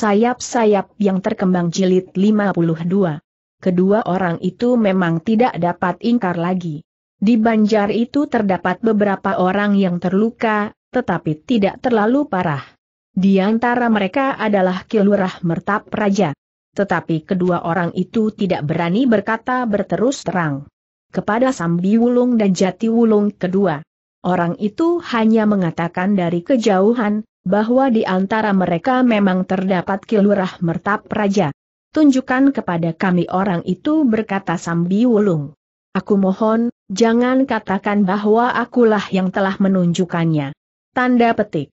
sayap-sayap yang terkembang jilid 52. Kedua orang itu memang tidak dapat ingkar lagi. Di banjar itu terdapat beberapa orang yang terluka, tetapi tidak terlalu parah. Di antara mereka adalah Ki Lurah Mertapraja. Tetapi kedua orang itu tidak berani berkata berterus terang kepada Sambi Wulung dan Jati Wulung kedua. Orang itu hanya mengatakan dari kejauhan bahwa di antara mereka memang terdapat Ki Lurah Mertapraja. "Tunjukkan kepada kami orang itu," berkata Sambi Wulung. "Aku mohon, jangan katakan bahwa akulah yang telah menunjukkannya." Tanda petik.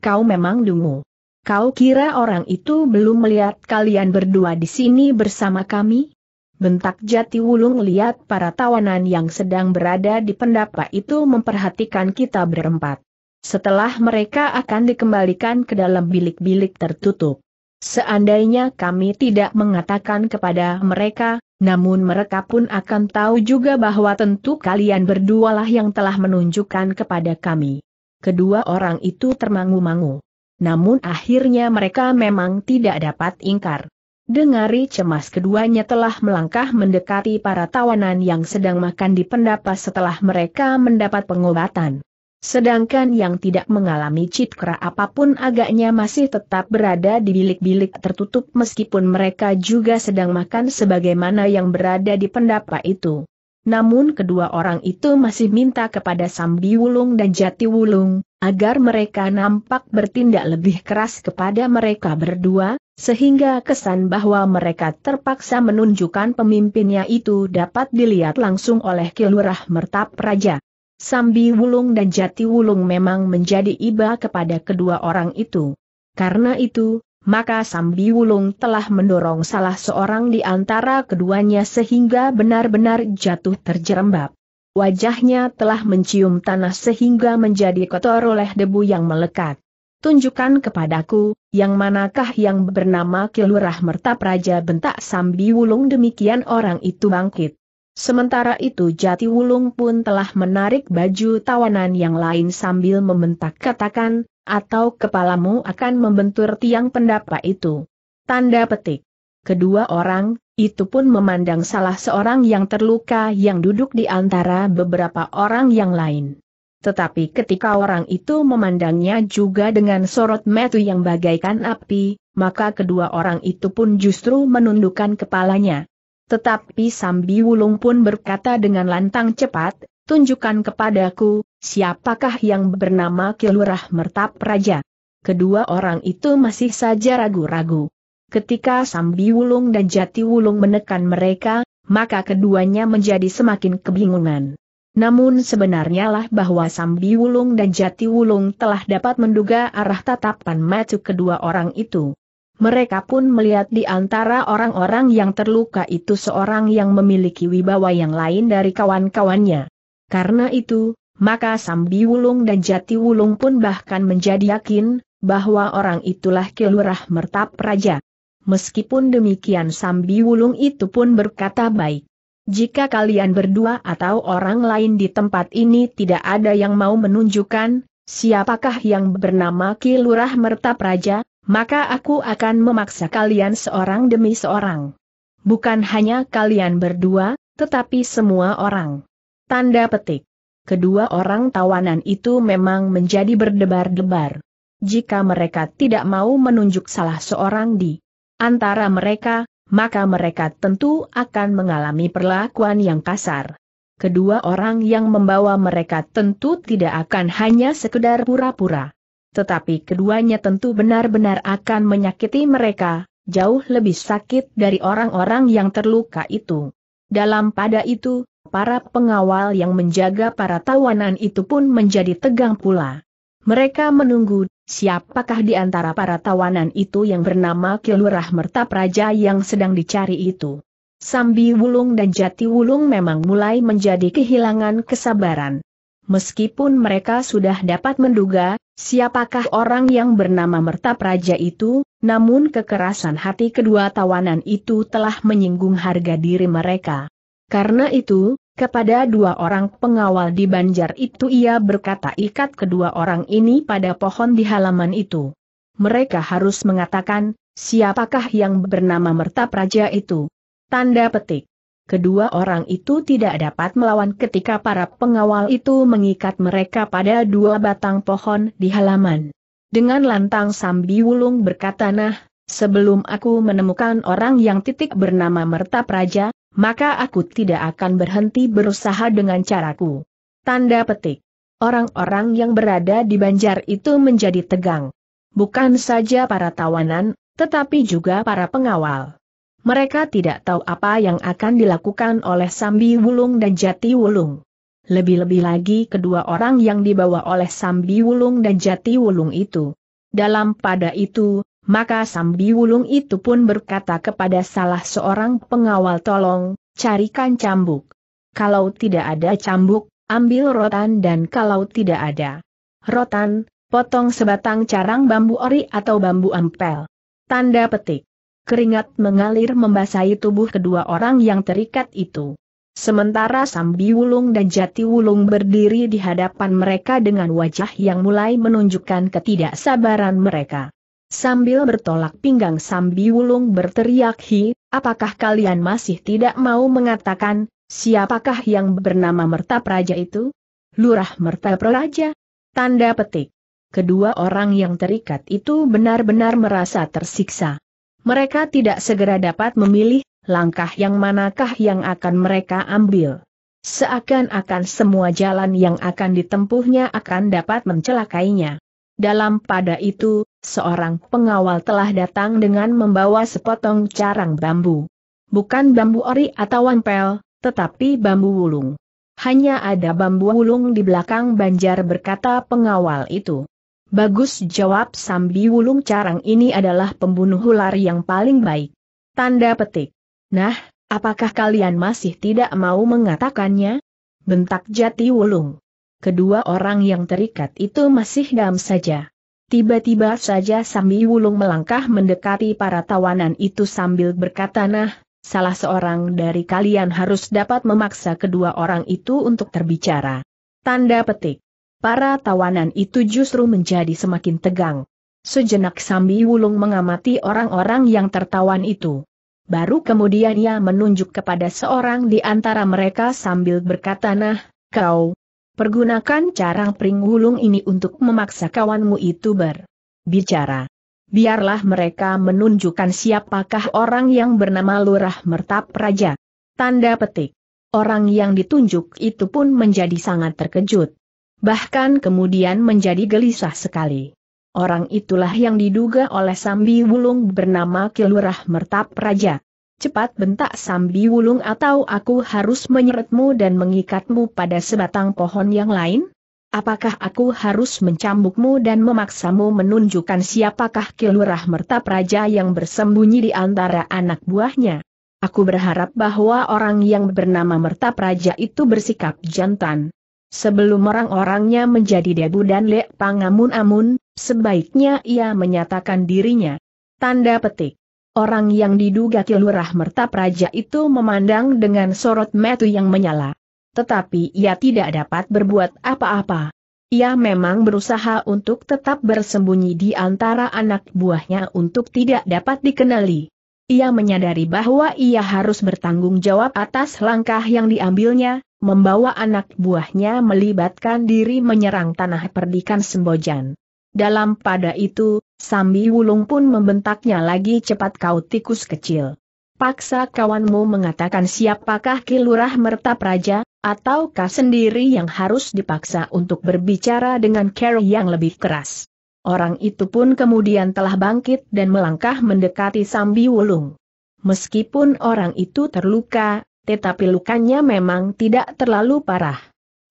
"Kau memang dungu. Kau kira orang itu belum melihat kalian berdua di sini bersama kami?" bentak Jati Wulung. "Lihat, para tawanan yang sedang berada di pendapa itu memperhatikan kita berempat. Setelah mereka akan dikembalikan ke dalam bilik-bilik tertutup. Seandainya kami tidak mengatakan kepada mereka, namun mereka pun akan tahu juga bahwa tentu kalian berdualah yang telah menunjukkan kepada kami." Kedua orang itu termangu-mangu. Namun akhirnya mereka memang tidak dapat ingkar. Dengari cemas keduanya telah melangkah mendekati para tawanan yang sedang makan di pendapa setelah mereka mendapat pengobatan. Sedangkan yang tidak mengalami cedera apapun agaknya masih tetap berada di bilik-bilik tertutup meskipun mereka juga sedang makan sebagaimana yang berada di pendapa itu. Namun kedua orang itu masih minta kepada Sambi Wulung dan Jati Wulung agar mereka nampak bertindak lebih keras kepada mereka berdua, sehingga kesan bahwa mereka terpaksa menunjukkan pemimpinnya itu dapat dilihat langsung oleh Ki Lurah Mertapraja. Sambi Wulung dan Jati Wulung memang menjadi iba kepada kedua orang itu. Karena itu, maka Sambi Wulung telah mendorong salah seorang di antara keduanya sehingga benar-benar jatuh terjerembab. Wajahnya telah mencium tanah sehingga menjadi kotor oleh debu yang melekat. "Tunjukkan kepadaku, yang manakah yang bernama Ki Lurah Mertapraja," bentak Sambi Wulung. Demikian orang itu bangkit. Sementara itu Jati Wulung pun telah menarik baju tawanan yang lain sambil membentak, "Katakan, atau kepalamu akan membentur tiang pendapa itu." Tanda petik. Kedua orang itu pun memandang salah seorang yang terluka yang duduk di antara beberapa orang yang lain. Tetapi ketika orang itu memandangnya juga dengan sorot mata yang bagaikan api, maka kedua orang itu pun justru menundukkan kepalanya. Tetapi Sambi Wulung pun berkata dengan lantang cepat, "Tunjukkan kepadaku, siapakah yang bernama Ki Lurah Mertapraja?" Kedua orang itu masih saja ragu-ragu. Ketika Sambi Wulung dan Jati Wulung menekan mereka, maka keduanya menjadi semakin kebingungan. Namun sebenarnya lah bahwa Sambi Wulung dan Jati Wulung telah dapat menduga arah tatapan mata kedua orang itu. Mereka pun melihat di antara orang-orang yang terluka itu seorang yang memiliki wibawa yang lain dari kawan-kawannya. Karena itu, maka Sambi Wulung dan Jati Wulung pun bahkan menjadi yakin bahwa orang itulah Ki Lurah Mertapraja. Meskipun demikian Sambi Wulung itu pun berkata, "Baik. Jika kalian berdua atau orang lain di tempat ini tidak ada yang mau menunjukkan siapakah yang bernama Ki Lurah Mertapraja, maka aku akan memaksa kalian seorang demi seorang. Bukan hanya kalian berdua, tetapi semua orang." Tanda petik. Kedua orang tawanan itu memang menjadi berdebar-debar. Jika mereka tidak mau menunjuk salah seorang di antara mereka, maka mereka tentu akan mengalami perlakuan yang kasar. Kedua orang yang membawa mereka tentu tidak akan hanya sekedar pura-pura. Tetapi keduanya tentu benar-benar akan menyakiti mereka, jauh lebih sakit dari orang-orang yang terluka itu. Dalam pada itu, para pengawal yang menjaga para tawanan itu pun menjadi tegang pula. Mereka menunggu siapakah di antara para tawanan itu yang bernama Ki Lurah Mertapraja yang sedang dicari itu. Sambi Wulung dan Jati Wulung memang mulai menjadi kehilangan kesabaran. Meskipun mereka sudah dapat menduga siapakah orang yang bernama Mertapraja itu, namun kekerasan hati kedua tawanan itu telah menyinggung harga diri mereka. Karena itu, kepada dua orang pengawal di banjar itu ia berkata, "Ikat kedua orang ini pada pohon di halaman itu. Mereka harus mengatakan, Siapakah yang bernama Mertapraja itu? Tanda petik. Kedua orang itu tidak dapat melawan ketika para pengawal itu mengikat mereka pada dua batang pohon di halaman. Dengan lantang Sambi Wulung berkata, "Nah, sebelum aku menemukan orang yang bernama Mertapraja, maka aku tidak akan berhenti berusaha dengan caraku." Tanda petik. Orang-orang yang berada di banjar itu menjadi tegang. Bukan saja para tawanan, tetapi juga para pengawal. Mereka tidak tahu apa yang akan dilakukan oleh Sambi Wulung dan Jati Wulung. Lebih-lebih lagi kedua orang yang dibawa oleh Sambi Wulung dan Jati Wulung itu. Dalam pada itu, maka Sambi Wulung itu pun berkata kepada salah seorang pengawal, "Tolong, carikan cambuk. Kalau tidak ada cambuk, ambil rotan, dan kalau tidak ada rotan, potong sebatang carang bambu ori atau bambu ampel." Tanda petik. Keringat mengalir membasahi tubuh kedua orang yang terikat itu. Sementara Sambi Wulung dan Jati Wulung berdiri di hadapan mereka dengan wajah yang mulai menunjukkan ketidaksabaran mereka. Sambil bertolak pinggang Sambi Wulung berteriak, "Hi, apakah kalian masih tidak mau mengatakan, siapakah yang bernama Mertapraja itu? Lurah Mertapraja?" Tanda petik. Kedua orang yang terikat itu benar-benar merasa tersiksa. Mereka tidak segera dapat memilih langkah yang manakah yang akan mereka ambil. Seakan-akan semua jalan yang akan ditempuhnya akan dapat mencelakainya. Dalam pada itu, seorang pengawal telah datang dengan membawa sepotong carang bambu. Bukan bambu ori atau ampel, tetapi bambu wulung. "Hanya ada bambu wulung di belakang banjar," berkata pengawal itu. "Bagus," jawab Sambi Wulung, "carang ini adalah pembunuh ular yang paling baik." Tanda petik. "Nah, apakah kalian masih tidak mau mengatakannya?" bentak Jati Wulung. Kedua orang yang terikat itu masih diam saja. Tiba-tiba saja Sambi Wulung melangkah mendekati para tawanan itu sambil berkata, "Nah, salah seorang dari kalian harus dapat memaksa kedua orang itu untuk terbicara." Tanda petik. Para tawanan itu justru menjadi semakin tegang. Sejenak Sambi Wulung mengamati orang-orang yang tertawan itu. Baru kemudian ia menunjuk kepada seorang di antara mereka sambil berkata, "Nah, kau, pergunakan carang pring wulung ini untuk memaksa kawanmu itu berbicara. Biarlah mereka menunjukkan siapakah orang yang bernama Lurah Mertapraja." Tanda petik. Orang yang ditunjuk itu pun menjadi sangat terkejut. Bahkan kemudian menjadi gelisah sekali. Orang itulah yang diduga oleh Sambi Wulung bernama Ki Lurah Mertapraja. "Cepat," bentak Sambi Wulung, "atau aku harus menyeretmu dan mengikatmu pada sebatang pohon yang lain? Apakah aku harus mencambukmu dan memaksamu menunjukkan siapakah Ki Lurah Mertapraja yang bersembunyi di antara anak buahnya?" "Aku berharap bahwa orang yang bernama Mertapraja itu bersikap jantan. Sebelum orang-orangnya menjadi debu dan lek pangamun-amun, sebaiknya ia menyatakan dirinya." Tanda petik. Orang yang diduga Ki Lurah Mertapraja itu memandang dengan sorot mata yang menyala. Tetapi ia tidak dapat berbuat apa-apa. Ia memang berusaha untuk tetap bersembunyi di antara anak buahnya untuk tidak dapat dikenali. Ia menyadari bahwa ia harus bertanggung jawab atas langkah yang diambilnya, membawa anak buahnya melibatkan diri menyerang tanah perdikan Sembojan. Dalam pada itu, Sambi Wulung pun membentaknya lagi, "Cepat kau tikus kecil. Paksa kawanmu mengatakan siapakah Ki Lurah Mertapraja, atau kau sendiri yang harus dipaksa untuk berbicara dengan cara yang lebih keras." Orang itu pun kemudian telah bangkit dan melangkah mendekati Sambi Wulung. Meskipun orang itu terluka, tetapi lukanya memang tidak terlalu parah.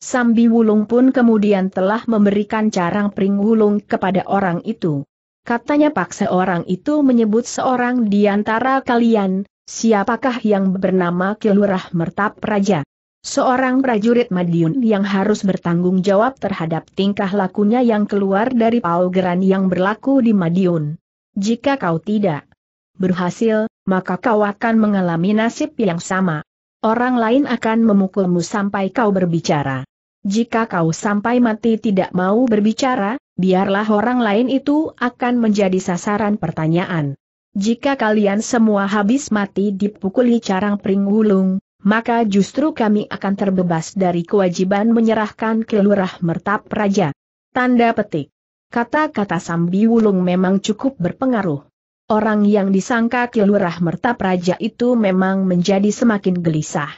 Sambi Wulung pun kemudian telah memberikan carang pring wulung kepada orang itu. Katanya, "Paksa orang itu menyebut seorang di antara kalian, siapakah yang bernama Ki Lurah Mertapraja?" Seorang prajurit Madiun yang harus bertanggung jawab terhadap tingkah lakunya yang keluar dari paugeran yang berlaku di Madiun. "Jika kau tidak berhasil, maka kau akan mengalami nasib yang sama. Orang lain akan memukulmu sampai kau berbicara. Jika kau sampai mati tidak mau berbicara, biarlah orang lain itu akan menjadi sasaran pertanyaan. Jika kalian semua habis mati dipukuli carang Pring Wulung, maka justru kami akan terbebas dari kewajiban menyerahkan Ki Lurah Mertapraja. Tanda petik. Kata-kata Sambi Wulung memang cukup berpengaruh. Orang yang disangka Ki Lurah Mertapraja itu memang menjadi semakin gelisah.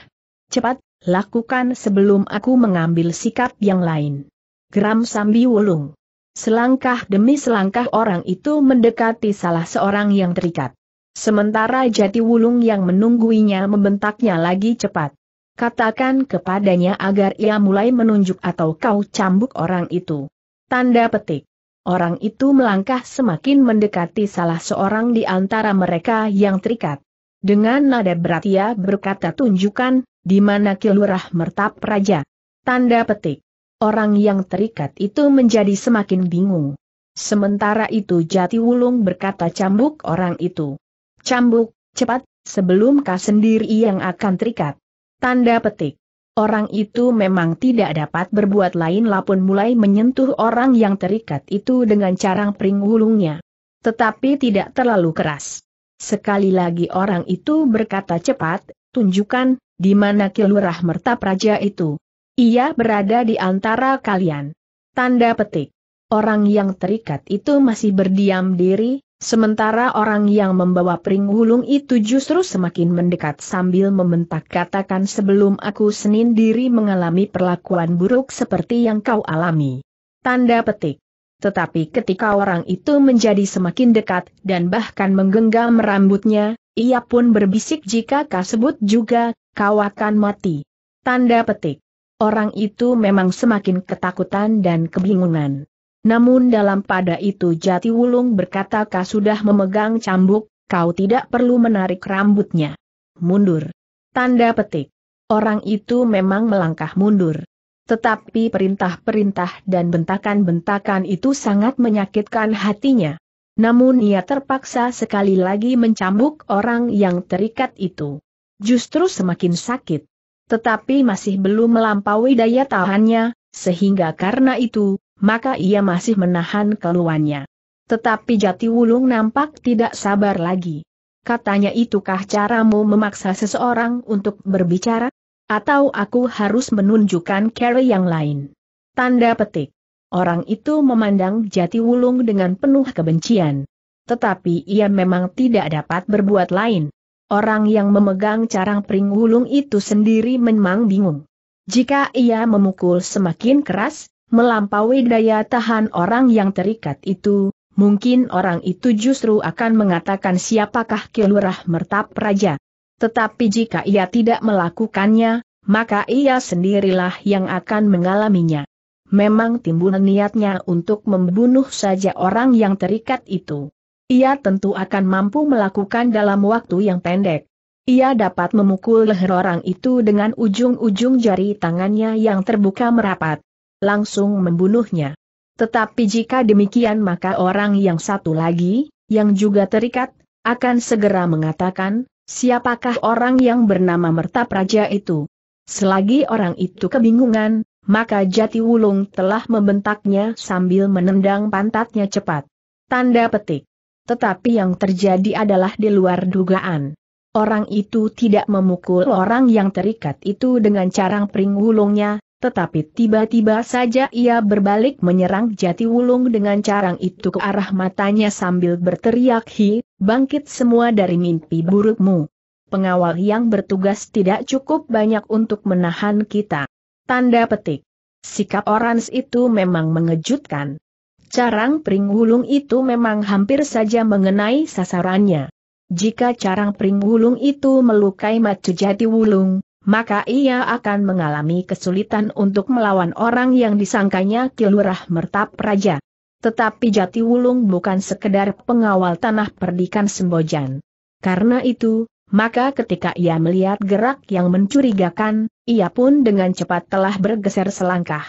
Cepat, lakukan sebelum aku mengambil sikap yang lain. Geram Sambi Wulung. Selangkah demi selangkah orang itu mendekati salah seorang yang terikat. Sementara Jati Wulung yang menungguinya membentaknya lagi cepat. Katakan kepadanya agar ia mulai menunjuk atau kau cambuk orang itu. Tanda petik. Orang itu melangkah semakin mendekati salah seorang di antara mereka yang terikat. Dengan nada berat ia berkata, tunjukkan, di mana Ki Lurah Mertapraja. Tanda petik. Orang yang terikat itu menjadi semakin bingung. Sementara itu Jati Wulung berkata, cambuk orang itu. Cambuk, cepat, sebelum kau sendiri yang akan terikat. Tanda petik. Orang itu memang tidak dapat berbuat lain lapun mulai menyentuh orang yang terikat itu dengan carang Pring Wulungnya. Tetapi tidak terlalu keras. Sekali lagi orang itu berkata, cepat, tunjukkan, di mana Ki Lurah Mertapraja itu. Ia berada di antara kalian. Tanda petik. Orang yang terikat itu masih berdiam diri, sementara orang yang membawa Pring Wulung itu justru semakin mendekat sambil membentak, katakan sebelum aku sendiri mengalami perlakuan buruk seperti yang kau alami. Tanda petik. Tetapi ketika orang itu menjadi semakin dekat dan bahkan menggenggam rambutnya, ia pun berbisik, jika kau sebut juga, kau akan mati. Tanda petik. Orang itu memang semakin ketakutan dan kebingungan. Namun dalam pada itu Jati Wulung berkata, kau sudah memegang cambuk, kau tidak perlu menarik rambutnya. Mundur. Tanda petik. Orang itu memang melangkah mundur. Tetapi perintah-perintah dan bentakan-bentakan itu sangat menyakitkan hatinya. Namun ia terpaksa sekali lagi mencambuk orang yang terikat itu. Justru semakin sakit. Tetapi masih belum melampaui daya tahannya, sehingga karena itu, maka ia masih menahan keluhannya. Tetapi Jati Wulung nampak tidak sabar lagi. Katanya, itukah caramu memaksa seseorang untuk berbicara? Atau aku harus menunjukkan cara yang lain? Tanda petik. Orang itu memandang Jati Wulung dengan penuh kebencian. Tetapi ia memang tidak dapat berbuat lain. Orang yang memegang carang Pring Wulung itu sendiri memang bingung. Jika ia memukul semakin keras, melampaui daya tahan orang yang terikat itu, mungkin orang itu justru akan mengatakan siapakah Ki Lurah Mertapraja. Tetapi jika ia tidak melakukannya, maka ia sendirilah yang akan mengalaminya. Memang timbul niatnya untuk membunuh saja orang yang terikat itu. Ia tentu akan mampu melakukan dalam waktu yang pendek. Ia dapat memukul leher orang itu dengan ujung-ujung jari tangannya yang terbuka merapat. Langsung membunuhnya. Tetapi jika demikian maka orang yang satu lagi, yang juga terikat, akan segera mengatakan, siapakah orang yang bernama Mertapraja itu? Selagi orang itu kebingungan, maka Jati Wulung telah membentaknya sambil menendang pantatnya cepat. Tanda petik. Tetapi yang terjadi adalah di luar dugaan. Orang itu tidak memukul orang yang terikat itu dengan carang Pring Wulungnya, tetapi tiba-tiba saja ia berbalik menyerang Jati Wulung dengan carang itu ke arah matanya sambil berteriak, "Hi, bangkit semua dari mimpi burukmu. Pengawal yang bertugas tidak cukup banyak untuk menahan kita." Tanda petik. Sikap orang itu memang mengejutkan. Carang Pring Wulung itu memang hampir saja mengenai sasarannya. Jika carang Pring Wulung itu melukai mata Jati Wulung, maka ia akan mengalami kesulitan untuk melawan orang yang disangkanya Ki Lurah Mertapraja. Tetapi Jati Wulung bukan sekedar pengawal tanah perdikan Sembojan. Karena itu, maka ketika ia melihat gerak yang mencurigakan, ia pun dengan cepat telah bergeser selangkah.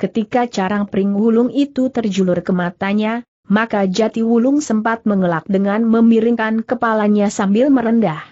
Ketika carang Pring Wulung itu terjulur ke matanya, maka Jati Wulung sempat mengelak dengan memiringkan kepalanya sambil merendah.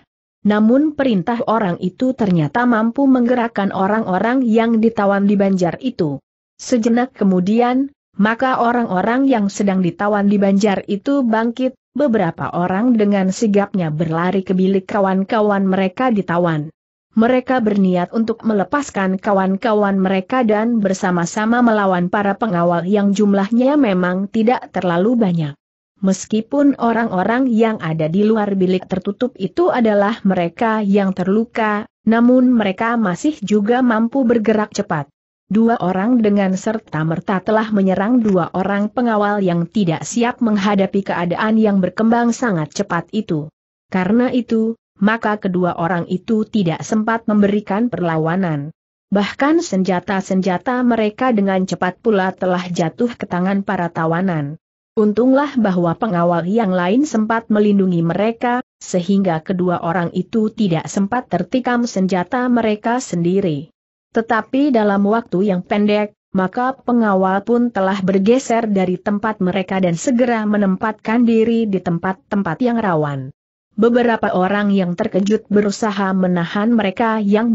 Namun perintah orang itu ternyata mampu menggerakkan orang-orang yang ditawan di banjar itu. Sejenak kemudian, maka orang-orang yang sedang ditawan di banjar itu bangkit, beberapa orang dengan sigapnya berlari ke bilik kawan-kawan mereka ditawan. Mereka berniat untuk melepaskan kawan-kawan mereka dan bersama-sama melawan para pengawal yang jumlahnya memang tidak terlalu banyak. Meskipun orang-orang yang ada di luar bilik tertutup itu adalah mereka yang terluka, namun mereka masih juga mampu bergerak cepat. Dua orang dengan serta-merta telah menyerang dua orang pengawal yang tidak siap menghadapi keadaan yang berkembang sangat cepat itu. Karena itu, maka kedua orang itu tidak sempat memberikan perlawanan. Bahkan senjata-senjata mereka dengan cepat pula telah jatuh ke tangan para tawanan. Untunglah bahwa pengawal yang lain sempat melindungi mereka, sehingga kedua orang itu tidak sempat tertikam senjata mereka sendiri. Tetapi dalam waktu yang pendek, maka pengawal pun telah bergeser dari tempat mereka dan segera menempatkan diri di tempat-tempat yang rawan. Beberapa orang yang terkejut berusaha menahan mereka yang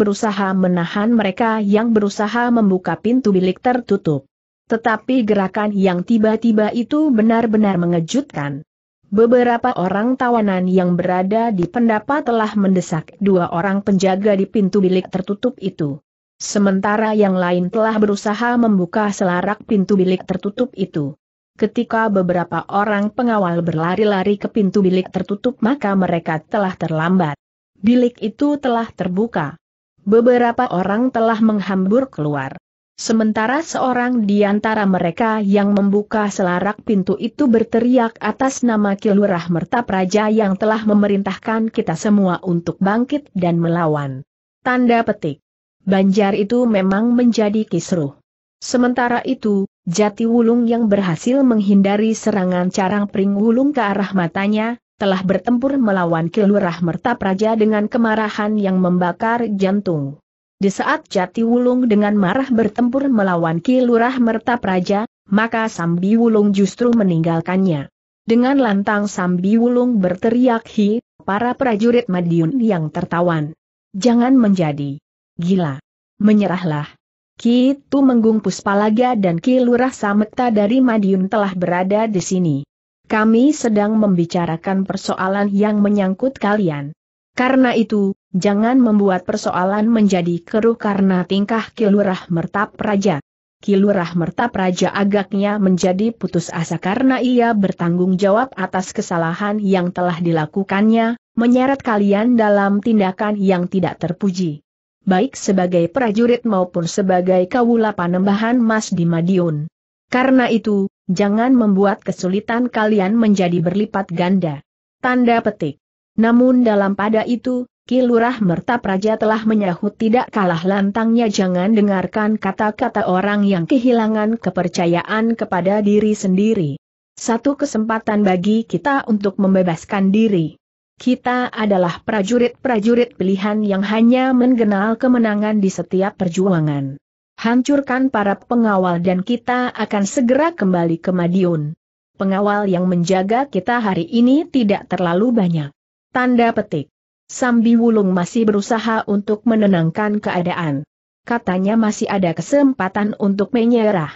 berusaha membuka pintu bilik tertutup. Tetapi gerakan yang tiba-tiba itu benar-benar mengejutkan. Beberapa orang tawanan yang berada di pendapa telah mendesak dua orang penjaga di pintu bilik tertutup itu. Sementara yang lain telah berusaha membuka selarak pintu bilik tertutup itu. Ketika beberapa orang pengawal berlari-lari ke pintu bilik tertutup, maka mereka telah terlambat. Bilik itu telah terbuka. Beberapa orang telah menghambur keluar. Sementara seorang di antara mereka yang membuka selarak pintu itu berteriak atas nama Ki Lurah Mertapraja yang telah memerintahkan kita semua untuk bangkit dan melawan. Tanda petik. Banjar itu memang menjadi kisruh. Sementara itu, Jati Wulung yang berhasil menghindari serangan carang pring wulung ke arah matanya, telah bertempur melawan Ki Lurah Mertapraja dengan kemarahan yang membakar jantung. Di saat Jati Wulung dengan marah bertempur melawan Ki Lurah Mertapraja, maka Sambi Wulung justru meninggalkannya. Dengan lantang Sambi Wulung berteriak, "Hi, para prajurit Madiun yang tertawan. Jangan menjadi gila. Menyerahlah." Ki Tumenggung Puspalaga dan Ki Lurah Samekta dari Madiun telah berada di sini. Kami sedang membicarakan persoalan yang menyangkut kalian. Karena itu, jangan membuat persoalan menjadi keruh karena tingkah Ki Lurah Mertapraja. Ki Lurah Mertapraja agaknya menjadi putus asa karena ia bertanggung jawab atas kesalahan yang telah dilakukannya, menyeret kalian dalam tindakan yang tidak terpuji. Baik sebagai prajurit maupun sebagai kawula panembahan mas di Madiun. Karena itu, jangan membuat kesulitan kalian menjadi berlipat ganda. Tanda petik. Namun dalam pada itu, Ki Lurah Mertapraja telah menyahut tidak kalah lantangnya, "Jangan dengarkan kata-kata orang yang kehilangan kepercayaan kepada diri sendiri. Satu kesempatan bagi kita untuk membebaskan diri. Kita adalah prajurit-prajurit pilihan yang hanya menggenal kemenangan di setiap perjuangan. Hancurkan para pengawal dan kita akan segera kembali ke Madiun. Pengawal yang menjaga kita hari ini tidak terlalu banyak." Tanda petik. Sambi Wulung masih berusaha untuk menenangkan keadaan. Katanya masih ada kesempatan untuk menyerah.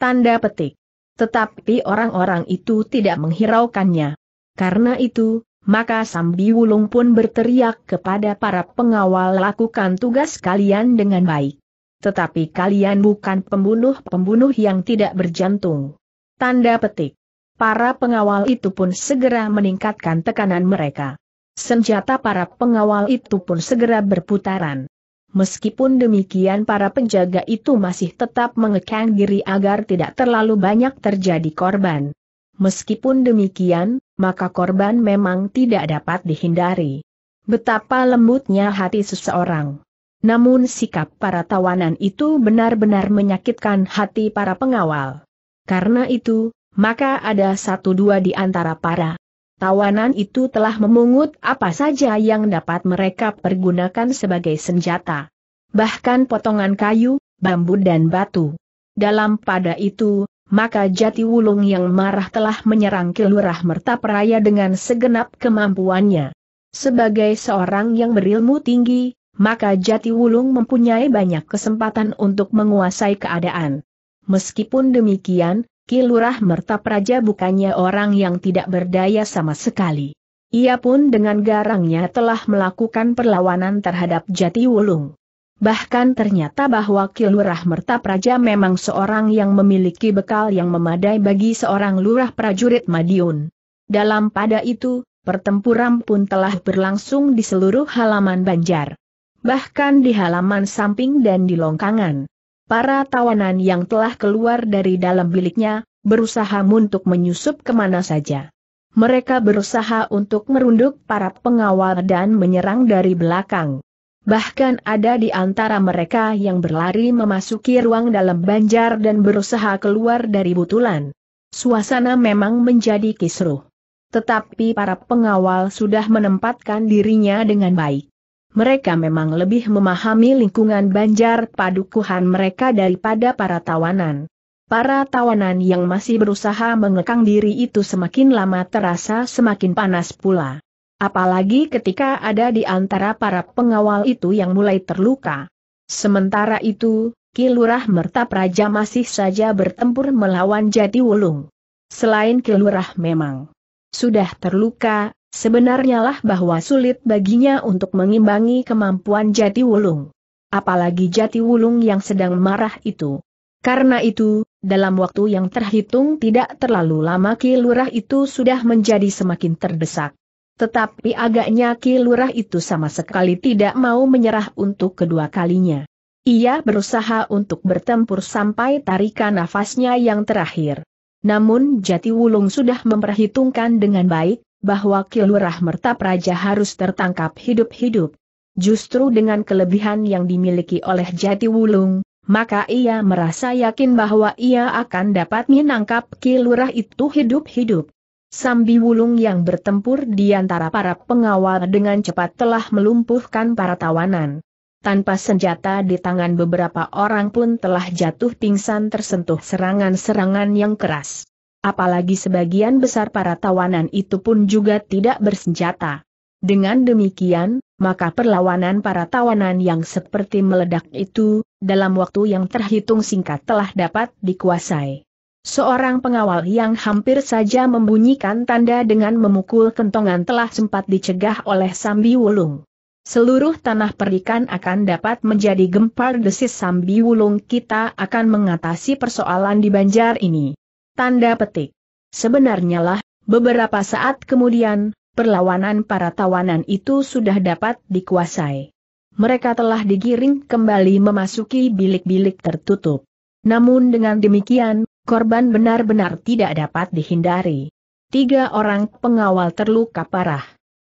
Tanda petik. Tetapi orang-orang itu tidak menghiraukannya. Karena itu, maka Sambi Wulung pun berteriak kepada para pengawal, "Lakukan tugas kalian dengan baik. Tetapi kalian bukan pembunuh-pembunuh yang tidak berjantung." Tanda petik. Para pengawal itu pun segera meningkatkan tekanan mereka. Senjata para pengawal itu pun segera berputaran. Meskipun demikian, para penjaga itu masih tetap mengekang diri agar tidak terlalu banyak terjadi korban. Meskipun demikian, maka korban memang tidak dapat dihindari. Betapa lembutnya hati seseorang. Namun sikap para tawanan itu benar-benar menyakitkan hati para pengawal. Karena itu, maka ada satu dua di antara para tawanan itu telah memungut apa saja yang dapat mereka pergunakan sebagai senjata. Bahkan potongan kayu, bambu dan batu. Dalam pada itu, maka Jati Wulung yang marah telah menyerang Ki Lurah Mertapraja dengan segenap kemampuannya. Sebagai seorang yang berilmu tinggi, maka Jati Wulung mempunyai banyak kesempatan untuk menguasai keadaan. Meskipun demikian, Ki Lurah Mertapraja bukannya orang yang tidak berdaya sama sekali. Ia pun dengan garangnya telah melakukan perlawanan terhadap Jati Wulung. Bahkan ternyata bahwa Ki Lurah Mertapraja memang seorang yang memiliki bekal yang memadai bagi seorang lurah prajurit Madiun. Dalam pada itu, pertempuran pun telah berlangsung di seluruh halaman Banjar. Bahkan di halaman samping dan di longkangan. Para tawanan yang telah keluar dari dalam biliknya, berusaha untuk menyusup kemana saja. Mereka berusaha untuk merunduk para pengawal dan menyerang dari belakang. Bahkan ada di antara mereka yang berlari memasuki ruang dalam Banjar dan berusaha keluar dari butulan. Suasana memang menjadi kisruh. Tetapi para pengawal sudah menempatkan dirinya dengan baik. Mereka memang lebih memahami lingkungan Banjar padukuhan mereka daripada para tawanan. Para tawanan yang masih berusaha mengekang diri itu semakin lama terasa semakin panas pula. Apalagi ketika ada di antara para pengawal itu yang mulai terluka. Sementara itu, Ki Lurah Mertapraja masih saja bertempur melawan Jati Wulung. Selain Ki Lurah memang sudah terluka, sebenarnya lah bahwa sulit baginya untuk mengimbangi kemampuan Jati Wulung. Apalagi Jati Wulung yang sedang marah itu. Karena itu, dalam waktu yang terhitung tidak terlalu lama Ki Lurah itu sudah menjadi semakin terdesak. Tetapi agaknya Ki Lurah itu sama sekali tidak mau menyerah untuk kedua kalinya. Ia berusaha untuk bertempur sampai tarikan nafasnya yang terakhir. Namun Jati Wulung sudah memperhitungkan dengan baik bahwa Ki Lurah Mertapraja harus tertangkap hidup-hidup. Justru dengan kelebihan yang dimiliki oleh Jati Wulung, maka ia merasa yakin bahwa ia akan dapat menangkap Ki Lurah itu hidup-hidup. Sambi Wulung yang bertempur di antara para pengawal dengan cepat telah melumpuhkan para tawanan. Tanpa senjata di tangan beberapa orang pun telah jatuh pingsan tersentuh serangan-serangan yang keras. Apalagi sebagian besar para tawanan itu pun juga tidak bersenjata. Dengan demikian, maka perlawanan para tawanan yang seperti meledak itu, dalam waktu yang terhitung singkat telah dapat dikuasai. Seorang pengawal yang hampir saja membunyikan tanda dengan memukul kentongan telah sempat dicegah oleh Sambi Wulung. Seluruh tanah perdikan akan dapat menjadi gempar desis Sambi Wulung, kita akan mengatasi persoalan di Banjar ini. Tanda petik. Sebenarnya lah, beberapa saat kemudian, perlawanan para tawanan itu sudah dapat dikuasai. Mereka telah digiring kembali memasuki bilik-bilik tertutup. Namun dengan demikian, korban benar-benar tidak dapat dihindari. 3 orang pengawal terluka parah.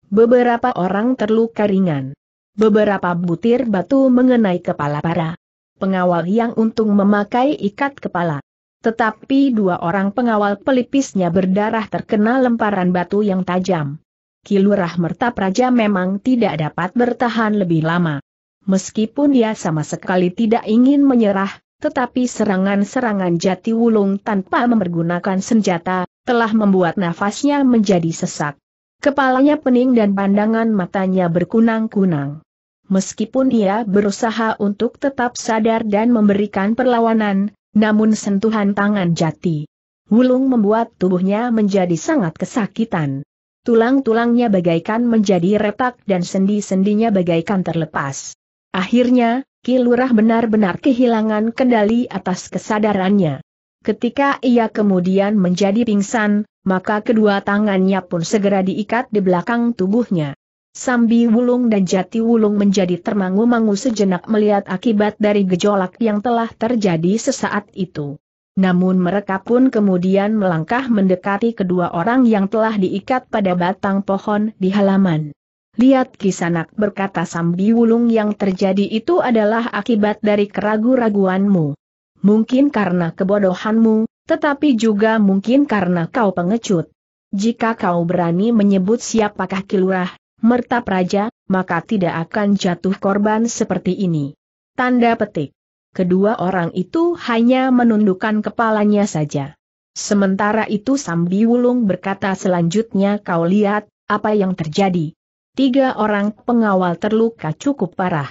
Beberapa orang terluka ringan. Beberapa butir batu mengenai kepala para pengawal yang untung memakai ikat kepala. Tetapi 2 orang pengawal pelipisnya berdarah terkena lemparan batu yang tajam. Ki Lurah Mertapraja memang tidak dapat bertahan lebih lama. Meskipun dia sama sekali tidak ingin menyerah, tetapi serangan-serangan Jati Wulung tanpa mempergunakan senjata telah membuat nafasnya menjadi sesak. Kepalanya pening dan pandangan matanya berkunang-kunang. Meskipun ia berusaha untuk tetap sadar dan memberikan perlawanan, namun sentuhan tangan Jati Wulung membuat tubuhnya menjadi sangat kesakitan. Tulang-tulangnya bagaikan menjadi retak dan sendi-sendinya bagaikan terlepas. Akhirnya, Ki Lurah benar-benar kehilangan kendali atas kesadarannya. Ketika ia kemudian menjadi pingsan, maka kedua tangannya pun segera diikat di belakang tubuhnya. Sambi Wulung dan Jati Wulung menjadi termangu-mangu sejenak melihat akibat dari gejolak yang telah terjadi sesaat itu. Namun mereka pun kemudian melangkah mendekati kedua orang yang telah diikat pada batang pohon di halaman. "Lihat kisanak," berkata Sambi Wulung, "yang terjadi itu adalah akibat dari keragu-raguanmu. Mungkin karena kebodohanmu, tetapi juga mungkin karena kau pengecut. Jika kau berani menyebut siapakah Ki Lurah Mertapraja, maka tidak akan jatuh korban seperti ini." Tanda petik. Kedua orang itu hanya menundukkan kepalanya saja. Sementara itu Sambi Wulung berkata selanjutnya, "Kau lihat, apa yang terjadi. 3 orang pengawal terluka cukup parah.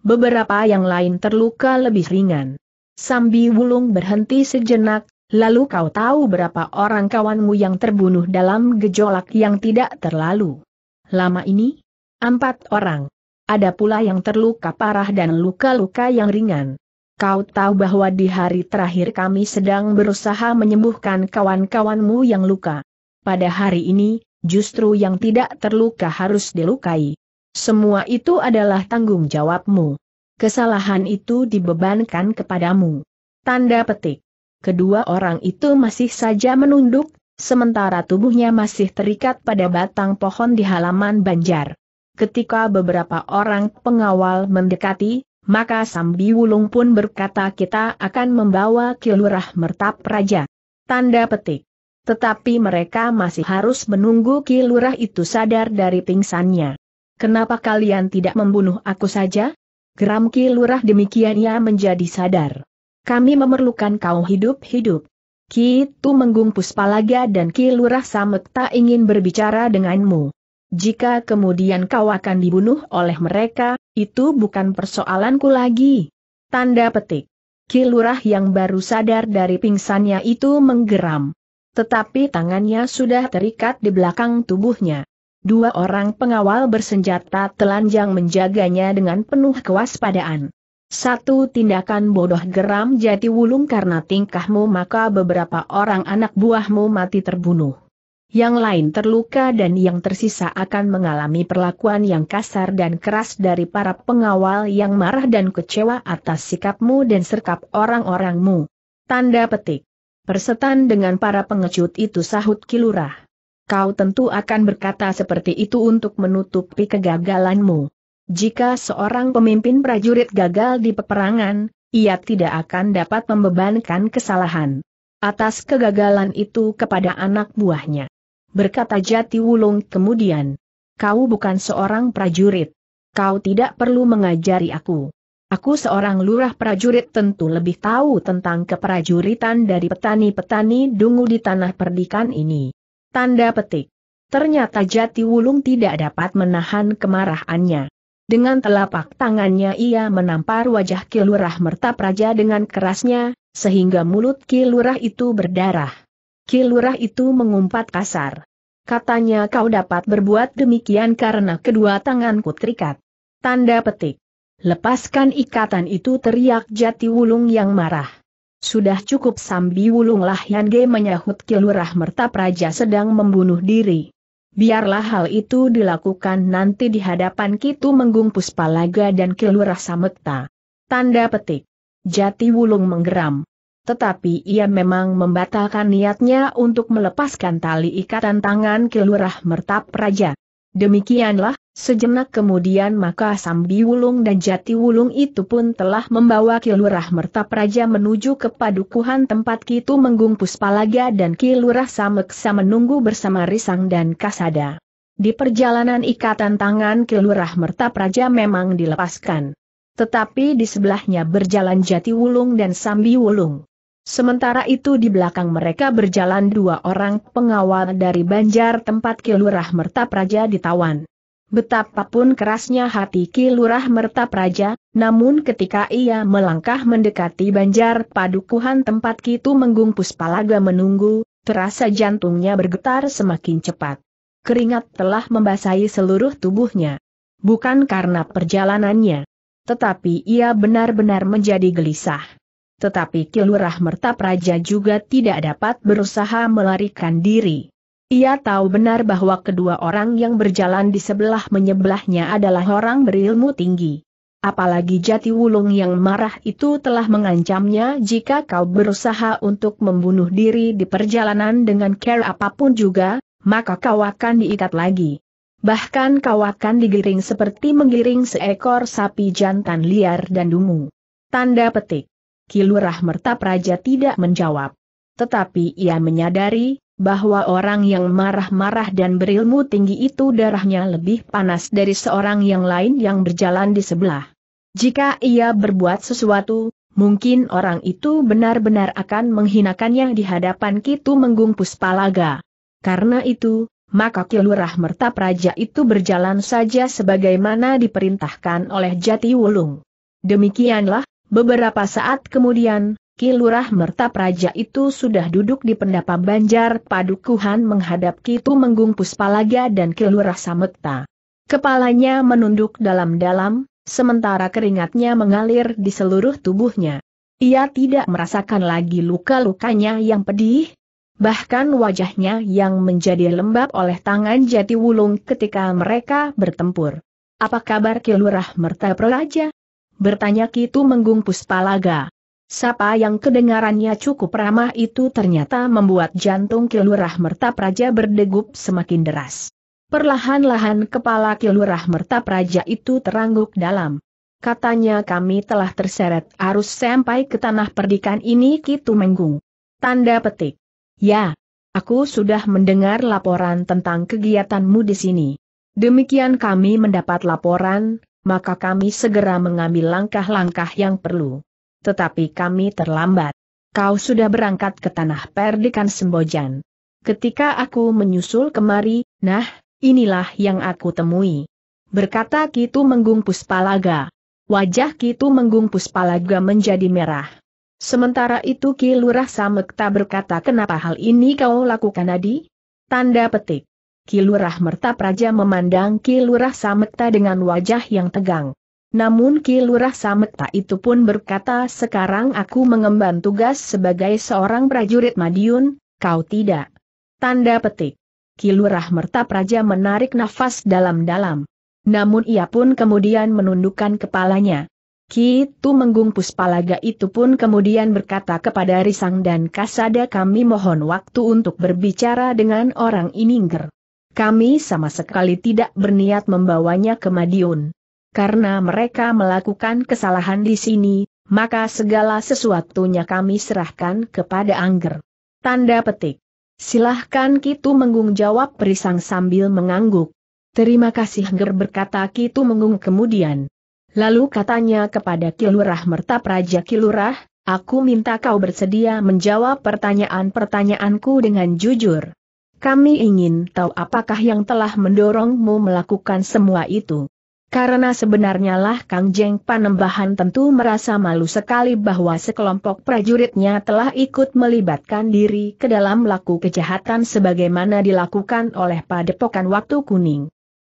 Beberapa yang lain terluka lebih ringan." Sambi Wulung berhenti sejenak, Lalu kau tahu berapa orang kawanmu yang terbunuh dalam gejolak yang tidak terlalu lama ini? 4 orang. Ada pula yang terluka parah dan luka-luka yang ringan. Kau tahu bahwa di hari terakhir kami sedang berusaha menyembuhkan kawan-kawanmu yang luka. Pada hari ini, justru yang tidak terluka harus dilukai. Semua itu adalah tanggung jawabmu. Kesalahan itu dibebankan kepadamu. Tanda petik. Kedua orang itu masih saja menunduk, sementara tubuhnya masih terikat pada batang pohon di halaman Banjar. Ketika beberapa orang pengawal mendekati, maka Sambi Wulung pun berkata, kita akan membawa Ki Lurah Mertapraja. Tanda petik. Tetapi mereka masih harus menunggu Ki Lurah itu sadar dari pingsannya. Kenapa kalian tidak membunuh aku saja? Geram Ki Lurah, demikian ia menjadi sadar. Kami memerlukan kau hidup-hidup. Ki Tumenggung Puspalaga dan Ki Lurah Samekta ingin berbicara denganmu. Jika kemudian kau akan dibunuh oleh mereka, itu bukan persoalanku lagi. Tanda petik. Ki Lurah yang baru sadar dari pingsannya itu menggeram. Tetapi tangannya sudah terikat di belakang tubuhnya. 2 orang pengawal bersenjata telanjang menjaganya dengan penuh kewaspadaan. Satu tindakan bodoh, geram Jati Wulung, karena tingkahmu maka beberapa orang anak buahmu mati terbunuh. Yang lain terluka dan yang tersisa akan mengalami perlakuan yang kasar dan keras dari para pengawal yang marah dan kecewa atas sikapmu dan serkap orang-orangmu. Tanda petik. Persetan dengan para pengecut itu, sahut Ki Lurah. Kau tentu akan berkata seperti itu untuk menutupi kegagalanmu. Jika seorang pemimpin prajurit gagal di peperangan, ia tidak akan dapat membebankan kesalahan atas kegagalan itu kepada anak buahnya. Berkata Jati Wulung kemudian, kau bukan seorang prajurit. Kau tidak perlu mengajari aku. Aku seorang lurah prajurit, tentu lebih tahu tentang keprajuritan dari petani-petani dungu di tanah perdikan ini. Tanda petik. Ternyata Jati Wulung tidak dapat menahan kemarahannya. Dengan telapak tangannya ia menampar wajah Ki Lurah Mertapraja dengan kerasnya, sehingga mulut Ki Lurah itu berdarah. Ki Lurah itu mengumpat kasar. Katanya, kau dapat berbuat demikian karena kedua tanganku terikat. Tanda petik. Lepaskan ikatan itu, teriak Jati Wulung yang marah. Sudah cukup, Sambi Wulung lah yang menyahut Ki Lurah Mertapraja sedang membunuh diri. Biarlah hal itu dilakukan nanti di hadapan Ki Tumenggung Puspalaga dan Ki Lurah Samekta. Tanda petik. Jati Wulung menggeram. Tetapi ia memang membatalkan niatnya untuk melepaskan tali ikatan tangan Ki Lurah Mertapraja. Demikianlah, sejenak kemudian maka Sambi Wulung dan Jati Wulung itu pun telah membawa Ki Lurah Mertapraja menuju ke padukuhan tempat Ki Tumenggung Puspalaga dan Ki Lurah Samekta menunggu bersama Risang dan Kasada. Di perjalanan ikatan tangan Ki Lurah Mertapraja memang dilepaskan. Tetapi di sebelahnya berjalan Jati Wulung dan Sambi Wulung. Sementara itu di belakang mereka berjalan 2 orang pengawal dari Banjar tempat Ki Lurah Mertapraja ditawan. Betapapun kerasnya hati Ki Lurah Mertapraja, namun ketika ia melangkah mendekati Banjar padukuhan tempat Ki Tumenggung Puspalaga menunggu, terasa jantungnya bergetar semakin cepat. Keringat telah membasahi seluruh tubuhnya. Bukan karena perjalanannya, tetapi ia benar-benar menjadi gelisah. Tetapi Ki Lurah Mertapraja juga tidak dapat berusaha melarikan diri. Ia tahu benar bahwa kedua orang yang berjalan di sebelah menyebelahnya adalah orang berilmu tinggi. Apalagi Jati Wulung yang marah itu telah mengancamnya, jika kau berusaha untuk membunuh diri di perjalanan dengan cara apapun juga, maka kau akan diikat lagi. Bahkan kau akan digiring seperti menggiring seekor sapi jantan liar dan dungu. Tanda petik. Ki Lurah Mertapraja tidak menjawab. Tetapi ia menyadari bahwa orang yang marah-marah dan berilmu tinggi itu darahnya lebih panas dari seorang yang lain yang berjalan di sebelah. Jika ia berbuat sesuatu, mungkin orang itu benar-benar akan menghinakannya di hadapan Ki Tumenggung Puspalaga. Karena itu, maka Ki Lurah Mertapraja itu berjalan saja sebagaimana diperintahkan oleh Jati Wulung. Demikianlah, beberapa saat kemudian, Ki Lurah Mertapraja itu sudah duduk di pendapa banjar padukuhan menghadap Ki Tumenggung Puspalaga dan Ki Lurah Samekta. Kepalanya menunduk dalam-dalam, sementara keringatnya mengalir di seluruh tubuhnya. Ia tidak merasakan lagi luka-lukanya yang pedih, bahkan wajahnya yang menjadi lembab oleh tangan Jati Wulung ketika mereka bertempur. "Apa kabar Ki Lurah Mertapraja?" bertanya Ki Tumenggung Puspalaga. Sapa yang kedengarannya cukup ramah itu ternyata membuat jantung Ki Lurah Mertapraja berdegup semakin deras. Perlahan-lahan kepala Ki Lurah Mertapraja itu terangguk dalam. Katanya, "Kami telah terseret arus sampai ke tanah perdikan ini, Ki Tumenggung." Tanda petik. "Ya, aku sudah mendengar laporan tentang kegiatanmu di sini. Demikian kami mendapat laporan, maka kami segera mengambil langkah-langkah yang perlu. Tetapi kami terlambat. Kau sudah berangkat ke tanah perdikan Sembojan. Ketika aku menyusul kemari, nah, inilah yang aku temui," berkata Ki Tumenggung Puspalaga. Wajah Ki Tumenggung Puspalaga menjadi merah. Sementara itu Ki Lurah Samekta berkata, "Kenapa hal ini kau lakukan, Adi?" Tanda petik. Ki Lurah Mertapraja memandang Ki Lurah Samekta dengan wajah yang tegang. Namun Ki Lurah Samekta itu pun berkata, "Sekarang aku mengemban tugas sebagai seorang prajurit Madiun, kau tidak." Tanda petik. Ki Lurah Mertapraja menarik nafas dalam-dalam. Namun ia pun kemudian menundukkan kepalanya. Ki Tumenggung Puspalaga itu pun kemudian berkata kepada Risang dan Kasada, "Kami mohon waktu untuk berbicara dengan orang ini, Nger. Kami sama sekali tidak berniat membawanya ke Madiun. Karena mereka melakukan kesalahan di sini, maka segala sesuatunya kami serahkan kepada Angger." Tanda petik. "Silahkan," Ki Tumenggung jawab Risang sambil mengangguk. "Terima kasih, Angger," berkata Ki Tumenggung kemudian. Lalu katanya kepada Ki Lurah Mertapraja, "Ki Lurah, aku minta kau bersedia menjawab pertanyaan-pertanyaanku dengan jujur. Kami ingin tahu apakah yang telah mendorongmu melakukan semua itu. Karena sebenarnya lah Kang Jeng Panembahan tentu merasa malu sekali bahwa sekelompok prajuritnya telah ikut melibatkan diri ke dalam laku kejahatan sebagaimana dilakukan oleh Padepokan Waktu Kuning.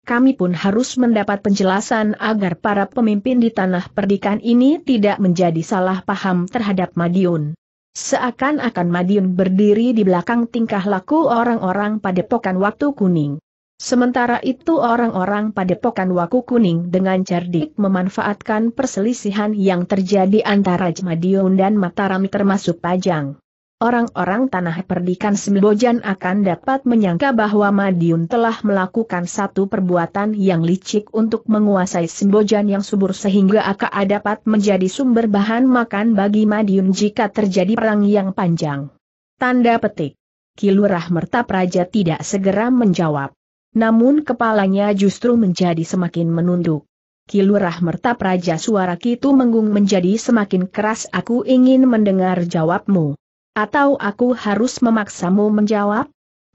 Kami pun harus mendapat penjelasan agar para pemimpin di tanah perdikan ini tidak menjadi salah paham terhadap Madiun. Seakan-akan Madiun berdiri di belakang tingkah laku orang-orang Padepokan Waktu Kuning. Sementara itu orang-orang Padepokan Waku Kuning dengan cerdik memanfaatkan perselisihan yang terjadi antara Madiun dan Mataram termasuk Pajang. Orang-orang tanah perdikan Sembojan akan dapat menyangka bahwa Madiun telah melakukan satu perbuatan yang licik untuk menguasai Sembojan yang subur sehingga akan dapat menjadi sumber bahan makan bagi Madiun jika terjadi perang yang panjang." Tanda petik. Ki Lurah Mertapraja tidak segera menjawab. Namun kepalanya justru menjadi semakin menunduk. "Ki Lurah Mertapraja," suara Ki Tumenggung menjadi semakin keras, "aku ingin mendengar jawabmu. Atau aku harus memaksamu menjawab?